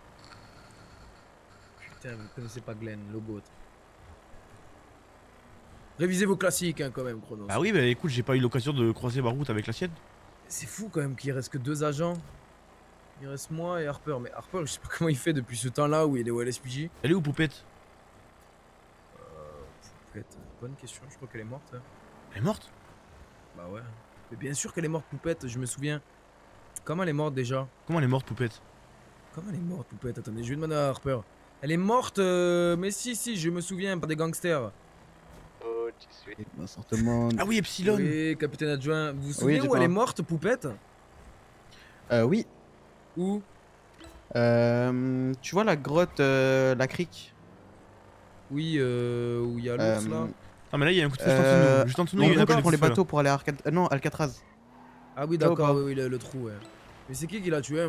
Putain, vous connaissez pas Glenn, le bot. Révisez vos classiques hein, quand même, Chronos. Ah oui, bah écoute, j'ai pas eu l'occasion de croiser ma route avec la sienne. C'est fou quand même qu'il reste que deux agents. Il reste moi et Harper. Mais Harper, je sais pas comment il fait depuis ce temps-là où il est au L S P J. Elle est où, Poupette? Euh. Poupette, bonne question, je crois qu'elle est morte. Hein. Elle est morte? Bah ouais. Mais bien sûr qu'elle est morte, Poupette, je me souviens. Comment elle est morte déjà? Comment elle est morte, Poupette? Comment elle est morte, Poupette? Attendez, je vais demander à Harper. Elle est morte, euh, mais si, si, je me souviens, par des gangsters. Oh, tu suis. Bah, certainement... Ah oui, Epsilon. Oui, capitaine adjoint. Vous vous souvenez oui, où elle est morte, Poupette? Euh, oui. Où? Euh... Tu vois la grotte, euh, la crique? Oui, euh... où il y a l'ours, euh... là. Ah, mais là, il y a un coup de feu euh... juste en dessous de nous. Il y a un pour les bateaux pour aller à Arca... euh, non, Alcatraz. Ah oui, d'accord, oui, oui le, le trou, ouais. Mais c'est qui qui l'a tué?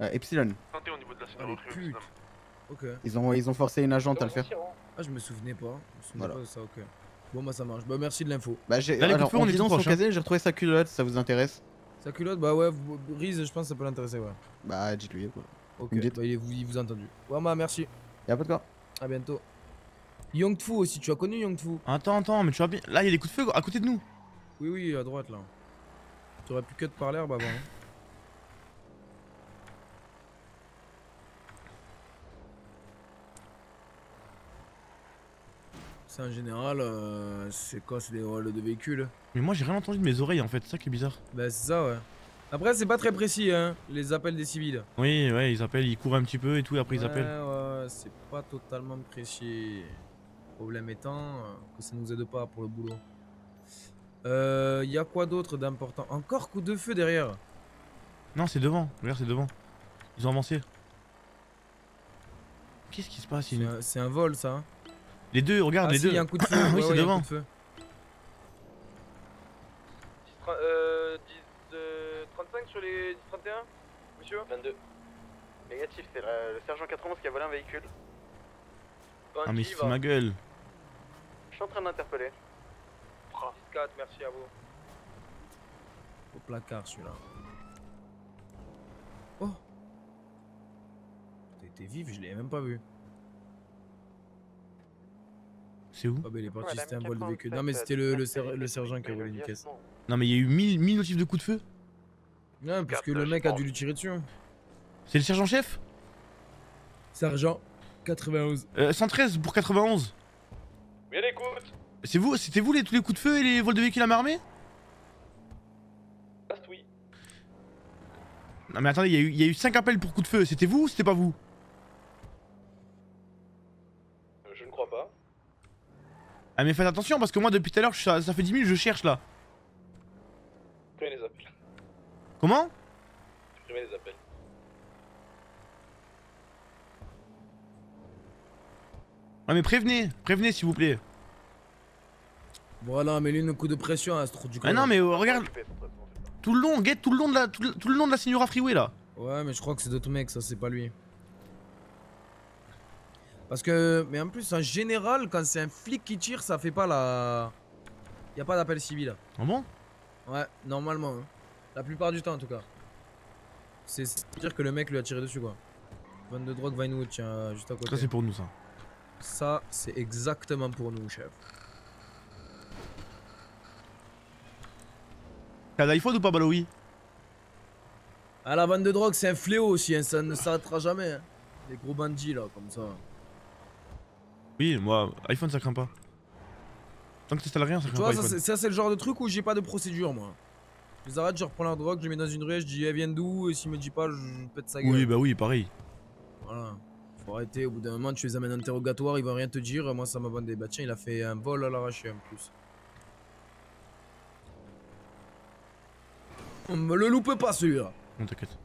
euh, Epsilon. Au niveau de la oh, les putes. Okay. Ils ont, ils ont forcé une agente à le faire. Ah, je me souvenais pas. Je me souvenais voilà. pas de ça, ok. Bon bah ça marche, bah merci de l'info. Bah j'ai on est dans son casé, j'ai retrouvé sa culotte, ça vous intéresse? Sa culotte, bah ouais, Riz, je pense que ça peut l'intéresser, ouais. Bah dites-lui quoi. Ok, bah, il, est, il vous a entendu. Ouais bah merci. Y'a pas de quoi. A bientôt. Yong Tfu aussi, tu as connu Yong Tfu? Attends, attends, mais tu as bien... Là y'a des coups de feu à côté de nous. Oui, oui, à droite là. T'aurais pu cut par l'herbe avant. Hein. Ça en général, euh, c'est quoi? C'est des rôles de véhicules. Mais moi j'ai rien entendu de mes oreilles en fait, c'est ça qui est bizarre. Bah c'est ça ouais. Après c'est pas très précis hein, les appels des civils. Oui, ouais, ils appellent, ils courent un petit peu et tout et après ouais, ils appellent. Ouais, c'est pas totalement précis. Problème étant euh, que ça nous aide pas pour le boulot. Euh, y a quoi d'autre d'important? Encore coup de feu derrière. Non, c'est devant. Regarde, c'est devant. Ils ont avancé. Qu'est-ce qui se passe? C'est un vol, ça. Les deux, regarde, ah, les si, deux. Y a un coup de feu. Oui, ouais, c'est ouais, devant. Euh, dix, euh, trente-cinq sur les dix trente et un, monsieur. vingt-deux. Négatif, c'est le sergent quatre-vingt-onze qui a volé un véhicule. vingt, ah mais c'est ma gueule. Je suis en train d'interpeller. dix-quatre, merci à vous. Au placard celui-là. Oh, t'as été vif, je l'ai même pas vu. C'est où? Ah bah il est parti, ouais, c'était un vol de véhicule. Non mais c'était le, le, ser le sergent qui a volé une caisse. Non mais il y a eu mille notifs de coups de feu. Non parce que le mec a dû lui tirer dessus. C'est le sergent-chef? Sergent quatre-vingt-onze. Euh, cent treize pour quatre-vingt-onze. Mais l'écoute. C'est vous, c'était vous les, tous les coups de feu et les vols de véhicules à main armée? Oui. Non mais attendez, il y, y a eu cinq appels pour coups de feu, c'était vous ou c'était pas vous? Je ne crois pas. Ah mais faites attention parce que moi depuis tout à l'heure, ça, ça fait dix minutes, je cherche là. Supprimez les appels. Comment? Supprimez les appels. Ah mais prévenez, prévenez s'il vous plaît. Voilà, mais lui, nos coups de pression, hein, ce trou du coup. Ah non, mais euh, regarde. Tout le long, guette tout le long de la, tout le, tout le long de la Signora Freeway là. Ouais, mais je crois que c'est d'autres mecs, ça, c'est pas lui. Parce que, mais en plus, en général, quand c'est un flic qui tire, ça fait pas la. Y a pas d'appel civil là. Ah bon? Ouais, normalement. Hein. La plupart du temps, en tout cas. C'est dire que le mec lui a tiré dessus, quoi. vingt-deux drogue, Vinewood, tiens, juste à côté. Ça, c'est pour nous, ça. Ça, c'est exactement pour nous, chef. T'as l'iPhone ou pas, Baloui? Ah, la vente de drogue, c'est un fléau aussi, hein, ça ne s'arrêtera jamais. Hein. Les gros bandits là, comme ça. Oui, moi, iPhone ça craint pas. Tant que t'installes rien, ça craint pas. Tu vois, ça c'est le genre de truc où j'ai pas de procédure, moi. Je les arrête, je reprends leur drogue, je les mets dans une ruelle, je dis, elle vient d'où, et s'il me dit pas, je pète sa gueule. Oui, bah oui, pareil. Voilà. Faut arrêter, au bout d'un moment, tu les amènes en interrogatoire, ils vont rien te dire. Moi, ça m'a bandé. Bah tiens, il a fait un vol à l'arraché en plus. On me le loupe pas celui-là. Non t'inquiète.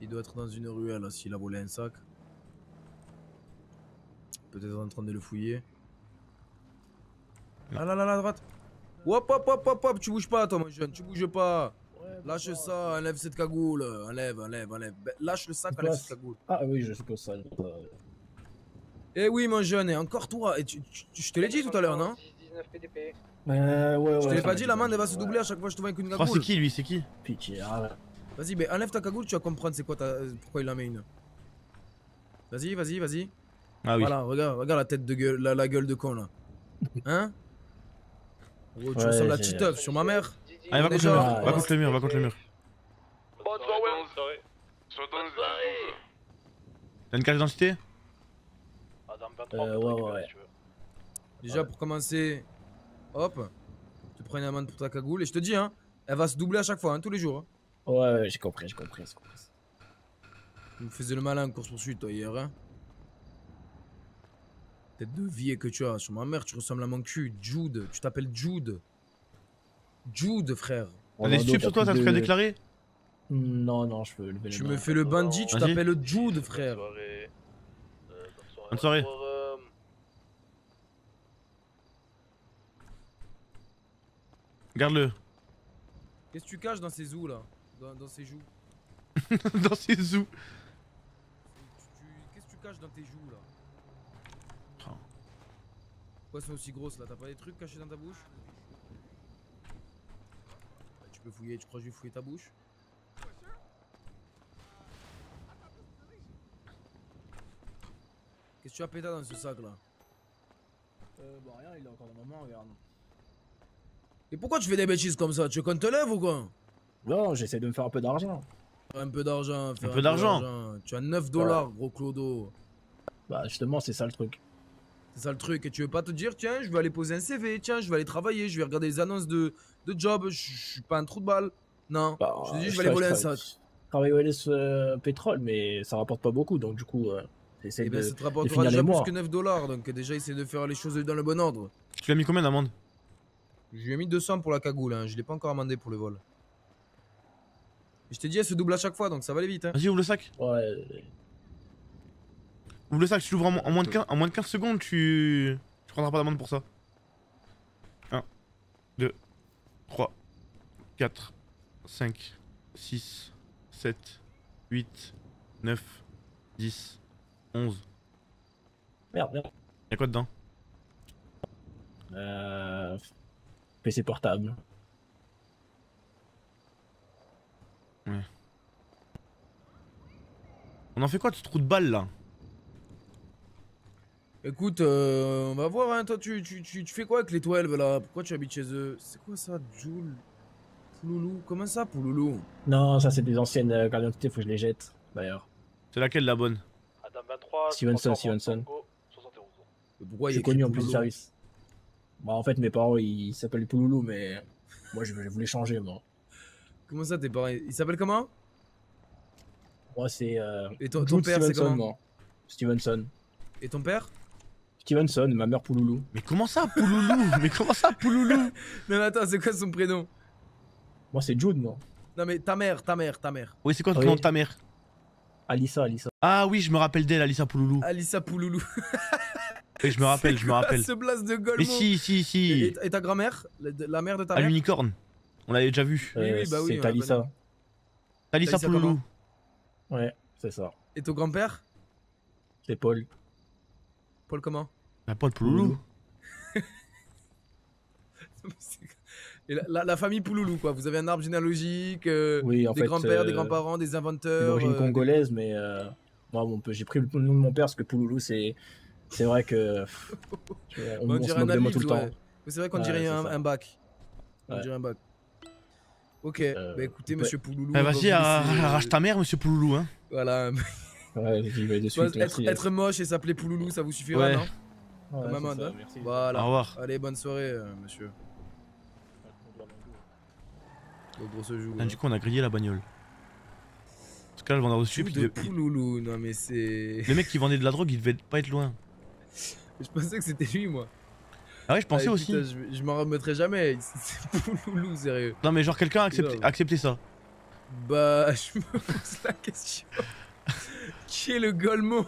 Il doit être dans une ruelle s'il a volé un sac. Peut-être en train de le fouiller. Ah là là là à droite. Hop hop hop hop hop, tu bouges pas toi mon jeune, tu bouges pas. Lâche ça, enlève cette cagoule, enlève, enlève, enlève. Lâche le sac, enlève cette cagoule. Ah oui, je sais que ça. Eh oui mon jeune, et encore toi, et tu, tu, tu, je te l'ai dit tout à l'heure non? dix-neuf P D P. Euh, ouais, ouais, je te l'ai pas dit, la main elle va se doubler à chaque fois que je te vois avec une cagoule. Oh c'est qui lui, c'est qui? Pitié, ah ouais. Vas-y, mais enlève ta cagoule, tu vas comprendre c'est quoi ta... pourquoi il en met une. Vas-y, vas-y, vas-y. Ah oui. Voilà, regarde, regarde la tête de gueule, la, la gueule de con là. Hein? Oh, tu ouais, ressembles à Titeuf sur ma mère. Allez, va contre le mur, va contre le mur, va contre le mur. Bonne soirée. Bonne soirée. T'as une carte d'identité? Euh, ouais, ouais. Déjà pour commencer, hop, tu prends une amende pour ta cagoule et je te dis, hein, elle va se doubler à chaque fois, hein, tous les jours. Hein. Ouais, ouais, j'ai compris, j'ai compris, j'ai compris. Tu me faisais le malin en course-poursuite, toi, hier, hein. Tête de vie que tu as, sur ma mère, tu ressembles à mon cul, Jude, tu t'appelles Jude. Jude, frère. T'as des stupes sur toi, t'as le fait déclarer? Non, non, je peux lever les mains. Tu me fais le bandit, tu t'appelles Jude, frère. Bonne soirée. Garde-le. Qu'est-ce que tu caches dans ces zoos là? Dans, dans ces joues. Dans ces zoos. caches dans tes joues là? Pourquoi oh. Elles sont aussi grosses là? T'as pas des trucs cachés dans ta bouche? Bah, tu peux fouiller, tu crois que je vais fouiller ta bouche? Qu'est-ce que tu as pété dans ce sac là? Euh bah rien, il est encore dans ma main, regarde. Et pourquoi tu fais des bêtises comme ça? Tu veux qu'on te lève ou quoi? Non, j'essaie de me faire un peu d'argent. Un peu d'argent, un peu d'argent. Tu as neuf dollars, voilà. Gros clodo. Bah justement, c'est ça le truc. C'est ça le truc, et tu veux pas te dire, tiens, je vais aller poser un C V, tiens, je vais aller travailler, je vais regarder les annonces de, de job, je suis pas un trou de balle. Non, bah, je te dis, je, je vais aller voler un sac. Je travaille au L S euh, pétrole, mais ça rapporte pas beaucoup, donc du coup... Euh... Et bien ça te rapportera déjà plus que neuf dollars, donc déjà essaye de faire les choses dans le bon ordre. Tu lui as mis combien d'amende? Je lui ai mis deux cents pour la cagoule, hein. Je l'ai pas encore amendé pour le vol. Et je t'ai dit, elle se double à chaque fois, donc ça va aller vite. Hein. Vas-y, ouvre le sac. Ouais. Ouvre le sac, si tu l'ouvres en, en, en moins de quinze secondes, tu, tu prendras pas d'amende pour ça. un, deux, trois, quatre, cinq, six, sept, huit, neuf, dix, onze. Merde, merde. Y'a quoi dedans? Euh... P C portable. Ouais. On en fait quoi de ce trou de balle là? Écoute, euh, on va voir hein, toi tu, tu, tu, tu fais quoi avec les douze là? Pourquoi tu habites chez eux? C'est quoi ça, Joule? Pouloulou? Comment ça, Pouloulou? Non, ça c'est des anciennes euh, cartes d'identité, faut que je les jette, d'ailleurs. C'est laquelle la bonne? Stevenson, Stevenson. Je suis connu en plus de service. Bah en fait mes parents ils s'appellent Pouloulou mais moi je voulais changer moi. Comment ça tes parents? Ils s'appellent comment? Moi c'est... Euh, Et ton, ton père c'est comment moi. Stevenson. Et ton père? Stevenson, ma mère Pouloulou. Mais comment ça Pouloulou? Mais comment ça Pouloulou? Non mais attends, c'est quoi son prénom? Moi c'est Jude moi. Non mais ta mère, ta mère, ta mère. Oui c'est quoi le prénom de ta mère? Alissa, Alissa. Ah oui, je me rappelle d'elle, Alissa Pouloulou. Alissa Pouloulou. Et je me rappelle, je me rappelle. Ce blast de Golmo. Mais si, si, si. Et, et ta grand-mère, la, la mère de ta mère. À l'unicorne. On l'avait déjà vu. Euh, oui, bah oui, c'est Alissa. Alissa Pouloulou. Ouais, c'est ça. Et ton grand-père? C'est Paul. Paul comment? Bah Paul Pouloulou. Et la, la, la famille Pouloulou quoi, vous avez un arbre généalogique, euh, oui, des grands-pères, euh, des grands-parents, des inventeurs... D'origine euh, congolaise des... mais euh, moi bon, j'ai pris le nom de mon père parce que Pouloulou c'est c'est vrai que... Vois, on, on, on dirait se un ami, tout le ouais. temps. C'est vrai qu'on ouais, dirait un, un bac. On ouais. dirait un bac. Ok, euh, bah écoutez ouais. monsieur Pouloulou... Bah, vas-y, arrache ta mère monsieur Pouloulou hein. Voilà. Ouais, de suite, être, être moche et s'appeler Pouloulou ça vous suffira ouais. non ouais, maman, ça, hein. Merci. Voilà. Au revoir. Allez, bonne soirée euh, monsieur. Jeu, ah, du coup on a grillé la bagnole. En tout cas le vendeur de sup de Pouloulou, non mais c'est... Le mec qui vendait de la drogue il devait pas être loin. Je pensais que c'était lui moi. Ah ouais je pensais ah, aussi putain, Je, je m'en remettrai jamais, c'est Pouloulou sérieux. Non mais genre quelqu'un a accepté, accepté ça. Bah je me pose la question. Qui est le Golmo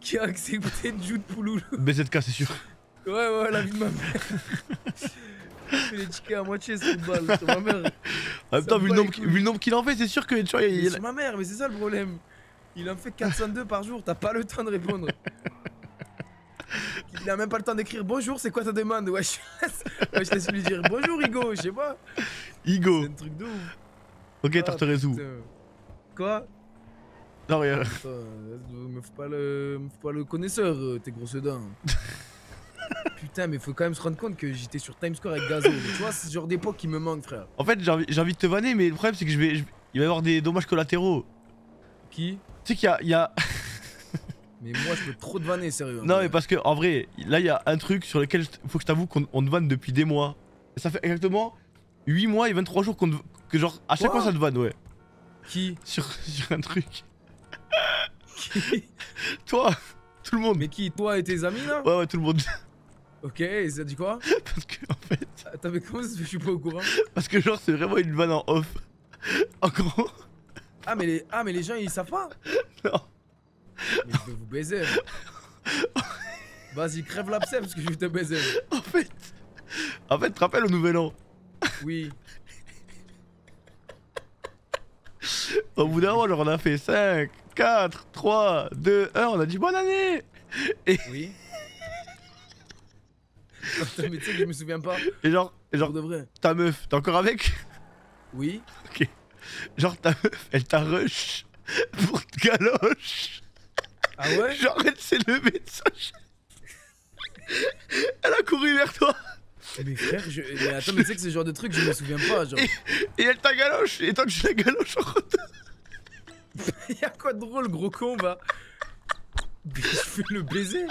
qui a accepté Jude Pouloulou? B Z K c'est sûr. Ouais ouais la vie de ma mère. Je les tickets à moitié sur balle, sur ma mère. En même temps, vu le nombre qu'il en fait, c'est sûr que tu vois. Il... C'est ma mère, mais c'est ça le problème. Il en fait quatre cent deux par jour, t'as pas le temps de répondre. Il a même pas le temps d'écrire bonjour, c'est quoi ta demande? Ouais, je te laisse lui dire bonjour, Igo, je sais pas. Igo. C'est un truc de ouf. Ok, ah, Tarte Réseau. Quoi? Non, rien. Me fais pas le connaisseur, tes grosses dents. Putain mais faut quand même se rendre compte que j'étais sur Times Square avec Gazo. Tu vois c'est ce genre d'époque qui me manque frère. En fait j'ai envie, envie de te vanner mais le problème c'est que je vais, je... il va y avoir des dommages collatéraux. Qui? Tu sais qu'il y a, il y a... Mais moi je peux trop te vanner sérieux. Non mais parce que en vrai là il y a un truc sur lequel faut que je t'avoue qu'on te vanne depuis des mois. Ça fait exactement huit mois et vingt-trois jours qu'on te... que genre à chaque fois ça te vanne ouais. Qui? Sur, sur un truc. Qui? Toi. Tout le monde. Mais qui? Toi et tes amis là? Ouais ouais tout le monde. Ok, et ça dit quoi? Parce que en fait... Attends mais comment ça se fait, je suis pas au courant? Parce que genre c'est vraiment une vanne en off. En gros... Ah mais les, ah, mais les gens ils savent pas? Non. Mais je vais vous baiser. Vas-y crève l'abcès parce que je vais te baiser. En fait... En fait tu te rappelles au nouvel an? Oui. Au bout d'un moment genre on a fait cinq, quatre, trois, deux, un, on a dit bonne année. Et... Oui. Putain, mais tu sais que je me souviens pas. Et genre, et genre de vrai. Ta meuf, t'es encore avec? Oui. Ok. Genre ta meuf, elle t'a rush pour te galoche. Ah ouais? Genre elle s'est levée de sa chaise. Elle a couru vers toi. Mais frère, je... mais attends, mais tu sais que ce genre de truc, je me souviens pas. Genre. Et, et elle t'a galoche, et toi tu la galoches en retour. Y'a quoi de drôle, gros con, bah? Mais je fais le baiser.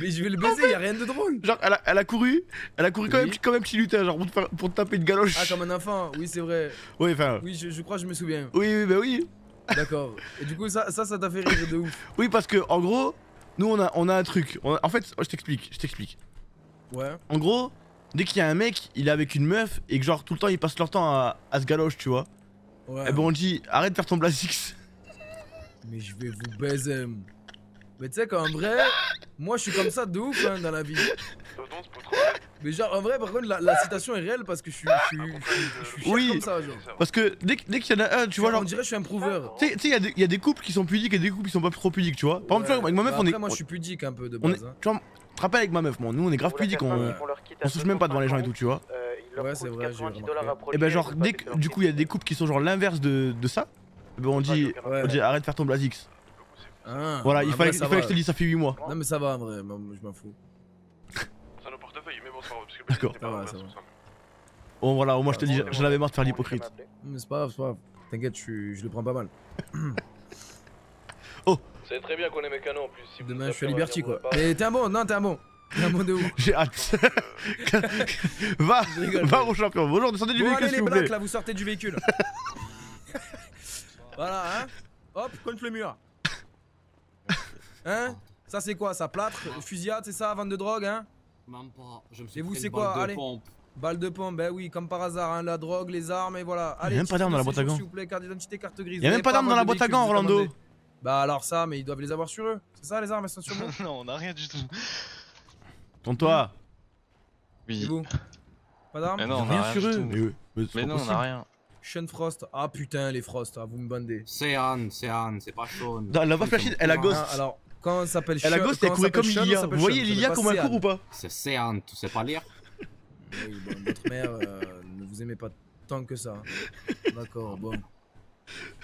Mais je vais le baiser, y'a rien de drôle. Genre, elle a, elle a couru, elle a couru quand même, quand même petit lutin, genre pour te, faire, pour te taper une galoche. Ah, comme un enfant, oui, c'est vrai. Oui, enfin. Oui, je, je crois, je me souviens. Oui, oui, bah oui. D'accord. Et du coup, ça, ça, ça t'a fait rire de ouf. Oui, parce que, en gros, nous, on a, on a un truc. On a, en fait, je t'explique, je t'explique. Ouais. En gros, dès qu'il y a un mec, il est avec une meuf et que, genre, tout le temps, ils passent leur temps à, à se galoche, tu vois. Ouais. Et ben, on dit, arrête de faire ton Blasix. Mais je vais vous baiser. Mais tu sais qu'en vrai, moi je suis comme ça de ouf hein, dans la vie. Mais genre en vrai par contre la, la citation est réelle parce que je suis, je suis, je suis, je suis oui, comme ça genre. Parce que dès, dès qu'il y en a un tu vois genre... On dirait que je suis un prouveur. Tu sais il y, y a des couples qui sont pudiques et des couples qui sont pas trop pudiques tu vois. Par ouais. exemple tu vois, avec ma meuf bah, après, on est... moi je suis pudique un peu de base. Est, hein. Tu vois, te rappelles avec ma meuf moi, nous on est grave pudiques, on, euh, on se touche même pas devant les gens et tout tu vois. Ouais c'est vrai. Et ben genre dès que du coup il y a des couples qui sont genre l'inverse de, de ça, ben on dit arrête de faire ton Blasix. Ah, voilà, il fallait, vrai, il fallait que je te dise, ça fait huit mois. Non mais ça va en vrai, je m'en fous. Ça nos portefeuilles, mais bon ça va, parce que d'accord. Ça va, ça va. Bon voilà, au moins je te dis, j'en avais marre de faire l'hypocrite. Mais c'est pas grave, c'est pas grave. T'inquiète, je le prends pas mal. Oh. C'est très bien qu'on est mécano en plus. Demain je suis à Liberty quoi. Mais t'es un bon, non t'es un bon. T'es un bon de ouf. J'ai hâte. Va, va mon champion. Bonjour, descendez du véhicule s'il vous plaît. Allez les blacks là, vous sortez du véhicule. Voilà hein. Hop, contre le mur. Hein? Ça c'est quoi? Ça plâtre? Fusillade c'est ça? Vente de drogue hein? Même pas, je me suis. Et vous c'est quoi? Allez, balle de pompe, ben oui, comme par hasard, hein, la drogue, les armes et voilà. Allez, y'a même pas d'armes dans la boîte à gants. Y'a même pas d'armes dans la boîte à gants, Orlando. Bah alors ça, mais ils doivent les avoir sur eux. C'est ça les armes, elles sont sur moi? Non, on a rien du tout. Tourne-toi. Oui. Et vous? Pas d'armes? Mais non, on a rien sur eux. Mais non, on a rien. Sean Frost, ah putain les Frost, vous me bandez. C'est Anne, c'est Anne, c'est pas Sean. La voix flashée, elle a ghost. Alors. Quand elle s'appelle Sean, elle a ghost, elle courait comme Lilia. Vous voyez Lilia comme elle court ou pas? C'est Sean, tu sais pas lire. Oui, bon, votre mère euh, ne vous aimait pas tant que ça. D'accord, bon.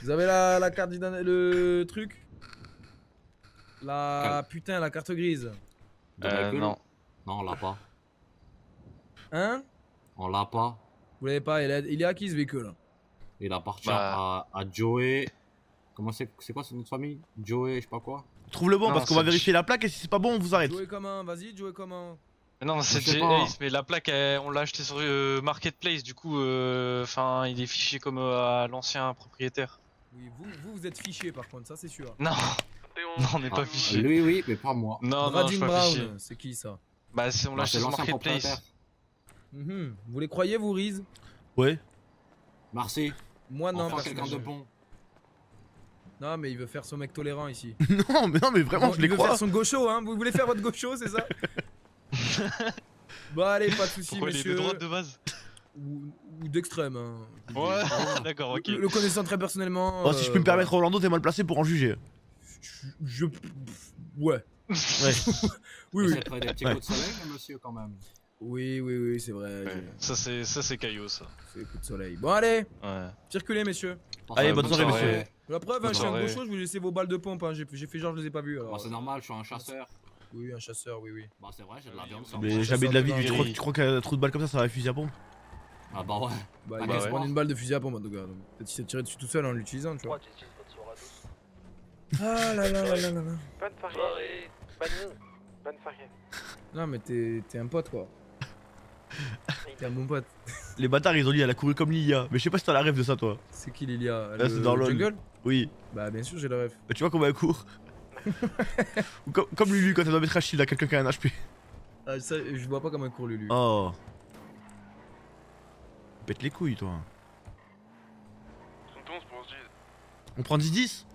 Vous avez la, la carte d'identité, le truc? La putain, la carte grise. Euh, non. Non, on l'a pas. Hein? On l'a pas. Vous l'avez pas, il, a, il est à qui ce véhicule? Il appartient bah... à, à Joey. Comment c'est quoi son nom de famille? Joey, je sais pas quoi. Trouve le bon non, parce qu'on va vérifier la plaque et si c'est pas bon on vous arrête. Jouez comme un, vas-y jouez comme un. Non c'est J-Ace mais la plaque elle, on l'a acheté sur euh, Marketplace du coup enfin euh, il est fiché comme euh, à l'ancien propriétaire. Oui vous, vous vous êtes fiché par contre ça c'est sûr. Non, non on n'est ah, pas fiché. Lui oui mais pas moi. Non non je suis pas fiché. C'est qui ça? Bah c'est on l'a acheté sur Marketplace. Mm-hmm. Vous les croyez vous Riz? Ouais. Merci. Moi non enfin, quelqu'un de bon. Non mais il veut faire son mec tolérant ici. Non mais non mais vraiment bon, je les crois. Il veut faire son gaucho hein, vous voulez faire votre gaucho c'est ça? Bah allez pas de soucis pourquoi messieurs. Il est de droite de base? Ou, ou d'extrême hein. Ouais d'accord ok. Le, le connaissant très personnellement... Oh, euh, si je peux me voilà. permettre Orlando t'es mal placé pour en juger. Je... je ouais. Ouais. Oui oui. Des petits coups de soleil monsieur quand même. Oui oui oui c'est vrai. Ouais. Ça c'est ça c'est caillou ça. C'est coups de soleil. Bon allez ouais. Circulez messieurs. Allez bonne soirée messieurs. La preuve, hein, je suis un gros chaud, je vous laissais vos balles de pompe, hein. J'ai fait genre je les ai pas vues. Bah, c'est normal, je suis un chasseur. Oui, un chasseur, oui, oui. Bah, c'est vrai, j'ai de la viande. Mais jamais de la vie, tu crois, tu crois qu'un trou de balle comme ça, ça va fusil à pompe? Ah bah ouais. Bah, il va se prendre une balle de fusil à pompe, en tout cas. Peut-être qu'il s'est tiré dessus tout seul en l'utilisant, tu vois. Ah là là là là là. Bonne soirée. Bonne soirée. Non, mais t'es un pote, quoi. T'es un bon pote. Les bâtards, ils ont dit, elle a couru comme Lilia. Mais je sais pas si t'as la rêve de ça, toi. C'est qui Lilia? Là, c'est dans l'O L. Oui. Bah bien sûr j'ai le rêve. Bah, tu vois comment elle court. Ou com comme Lulu quand elle doit mettre un shield à quelqu'un qui a un H P. Ah ça je vois pas comment elle court Lulu. Oh. Pète les couilles toi. On prend dix dix.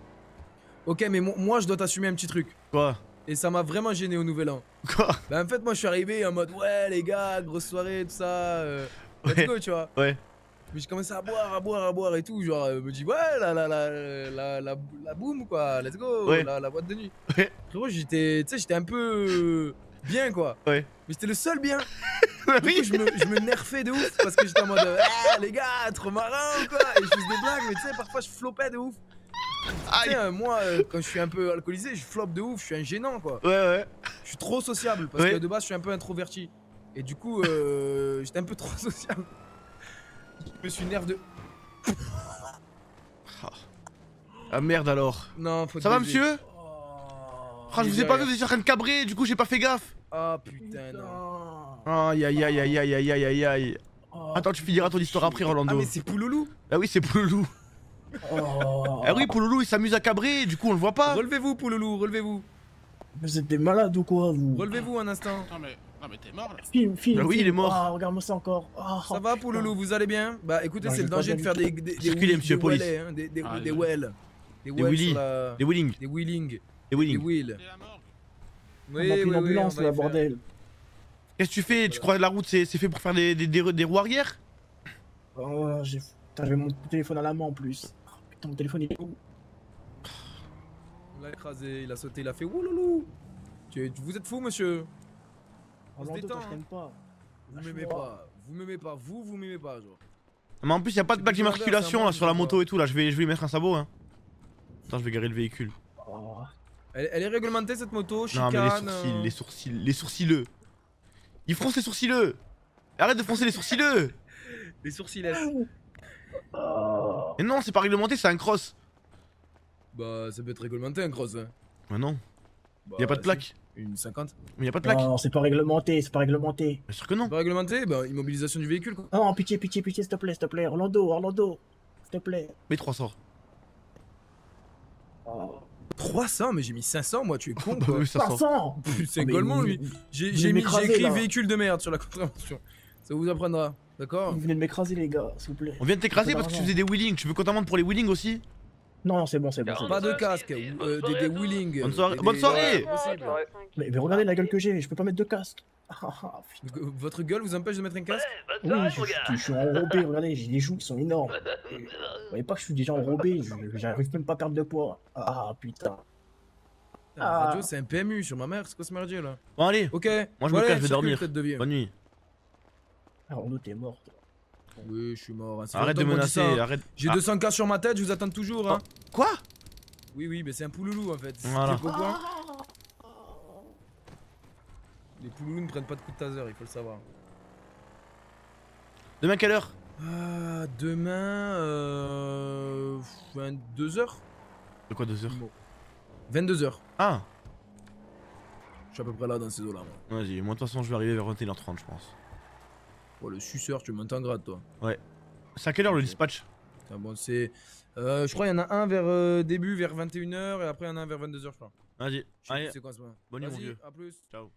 Ok mais mo moi je dois t'assumer un petit truc. Quoi? Et ça m'a vraiment gêné au nouvel an. Quoi? Bah en fait moi je suis arrivé en mode ouais les gars grosse soirée tout ça. Euh, ouais. Let's go tu vois. Ouais. Mais j'ai commencé à boire, à boire, à boire et tout. Genre, je me dis, ouais, la, la, la, la, la, la boum, quoi, let's go, ouais. la, la boîte de nuit. Ouais. Frérot, j'étais, tu sais, j'étais un peu bien, quoi. Ouais. Mais j'étais le seul bien. Du coup, je me, je me nerfais de ouf parce que j'étais en mode, ah, les gars, trop marrant, quoi. Et je faisais des blagues, mais tu sais, parfois, je flopais de ouf. Tu sais, moi, euh, quand je suis un peu alcoolisé, je floppe de ouf, je suis un gênant, quoi. Ouais, ouais. Je suis trop sociable parce ouais. que de base, je suis un peu introverti. Et du coup, euh, j'étais un peu trop sociable. Je me suis nerveux de... Ah merde alors. Non, faut... Ça va monsieur? Oh, ah, je vous ai pas vu, vous étiez en train de cabrer, du coup j'ai pas fait gaffe. Ah oh, putain non. Aïe aïe aïe aïe aïe aïe aïe aïe. Attends, tu finiras ton histoire après Rolando. Ah mais c'est Pouloulou. Ah oui c'est Pouloulou. Oh. Ah oui Pouloulou il s'amuse à cabrer, du coup on le voit pas. Relevez-vous Pouloulou, relevez-vous. Vous êtes des malades ou quoi vous? Relevez-vous un instant. Non mais... Non mais t'es mort là. Film, film, bah oui, film. Il est mort. Ah, regarde-moi ça encore. Oh, ça va Pouloulou, vous allez bien? Bah écoutez, c'est le danger de faire des... des, des circulez des monsieur police. Hein, des des, ah, des, des wells. Des wheelings. La... Des wheelings. Des wheelings. Des wheelings. Oui, on a pris une ambulance oui, oui, là, bordel. Qu'est-ce que tu fais? Tu crois que la route c'est fait pour faire des, des, des, des roues arrière? Oh, j'avais mon téléphone à la main en plus. Oh, putain, mon téléphone il est où? On l'a écrasé, il a sauté, il a fait wouloulou. Vous êtes fou monsieur? On se détend, je t'aime pas. Vous m'aimez pas, vous m'aimez pas, vous, vous m'aimez pas, genre. Mais en plus, y'a pas de plaque d'immatriculation là sur la moto et tout, là, je vais, je vais lui mettre un sabot, hein. Attends, je vais garer le véhicule. Oh. Elle, elle est réglementée cette moto, chicane. Non, mais les sourcils, les sourcils, les sourcileux. Ils froncent les sourcileux. Arrête de froncer les sourcileux. Les sourcileux. Oh. Mais non, c'est pas réglementé, c'est un cross. Bah, ça peut être réglementé un cross, hein. Bah non. Bah, y'a pas de plaque. Une cinquante. Mais y'a pas de plaque. Non, c'est pas réglementé, c'est pas réglementé. Bien sûr que non. C'est pas réglementé, bah immobilisation du véhicule quoi. Non, pitié, pitié, pitié, s'il te plaît, s'il te plaît. Orlando, Orlando, s'il te plaît. Mais trois cents. Oh. trois cents? Mais j'ai mis cinq cents moi, tu es con. Bah, cinq cents. C'est golemon lui. J'ai écrit là. Véhicule de merde sur la contravention. Ça vous apprendra, d'accord? Vous venez de m'écraser les gars, s'il vous plaît. On vient de t'écraser parce que tu faisais des wheelings. Tu veux qu'on t'amende pour les wheelings aussi? Non, c'est bon, c'est bon. Pas de casque, euh, des, des wheelings. Bonne soirée. Des, Bonne soirée. Ouais, mais, mais regardez la gueule que j'ai, je peux pas mettre de casque. Ah, votre gueule vous empêche de mettre un casque? Ouais, soirée, oui, je, je suis enrobé, regardez, j'ai des joues qui sont énormes. Et, vous voyez pas que je suis déjà enrobé, j'arrive même pas à perdre de poids. Ah putain. Ah. Radio, c'est un P M U sur ma mère, c'est quoi ce merdier là? Bon, allez, ok. Moi je me cache, je vais dormir. Bonne nuit. Arnaud, t'es mort. Oui, je suis mort. Arrête de menacer, arrête. J'ai deux cents K sur ma tête, je vous attends toujours. Hein. Quoi? Oui, oui, mais c'est un pouloulou en fait. Voilà. Les pouloulous ne prennent pas de coups de taser, il faut le savoir. Demain, quelle heure? Ah, demain. Euh. vingt-deux heures. De quoi deux heures? vingt-deux heures. Ah! Je suis à peu près là dans ces eaux-là. Vas-y, moi de toute façon, je vais arriver vers vingt et une heures trente, je pense. Oh, le suceur, tu montes en grade toi. Ouais. C'est à quelle heure le dispatch? Ah bon, c'est... Euh, je crois qu'il y en a un vers euh, début, vers vingt et une heures, et après il y en a un vers vingt-deux heures, je crois. Vas-y, allez. C'est quoi ce moment? Bonne nuit, mon vieux. A plus. Ciao.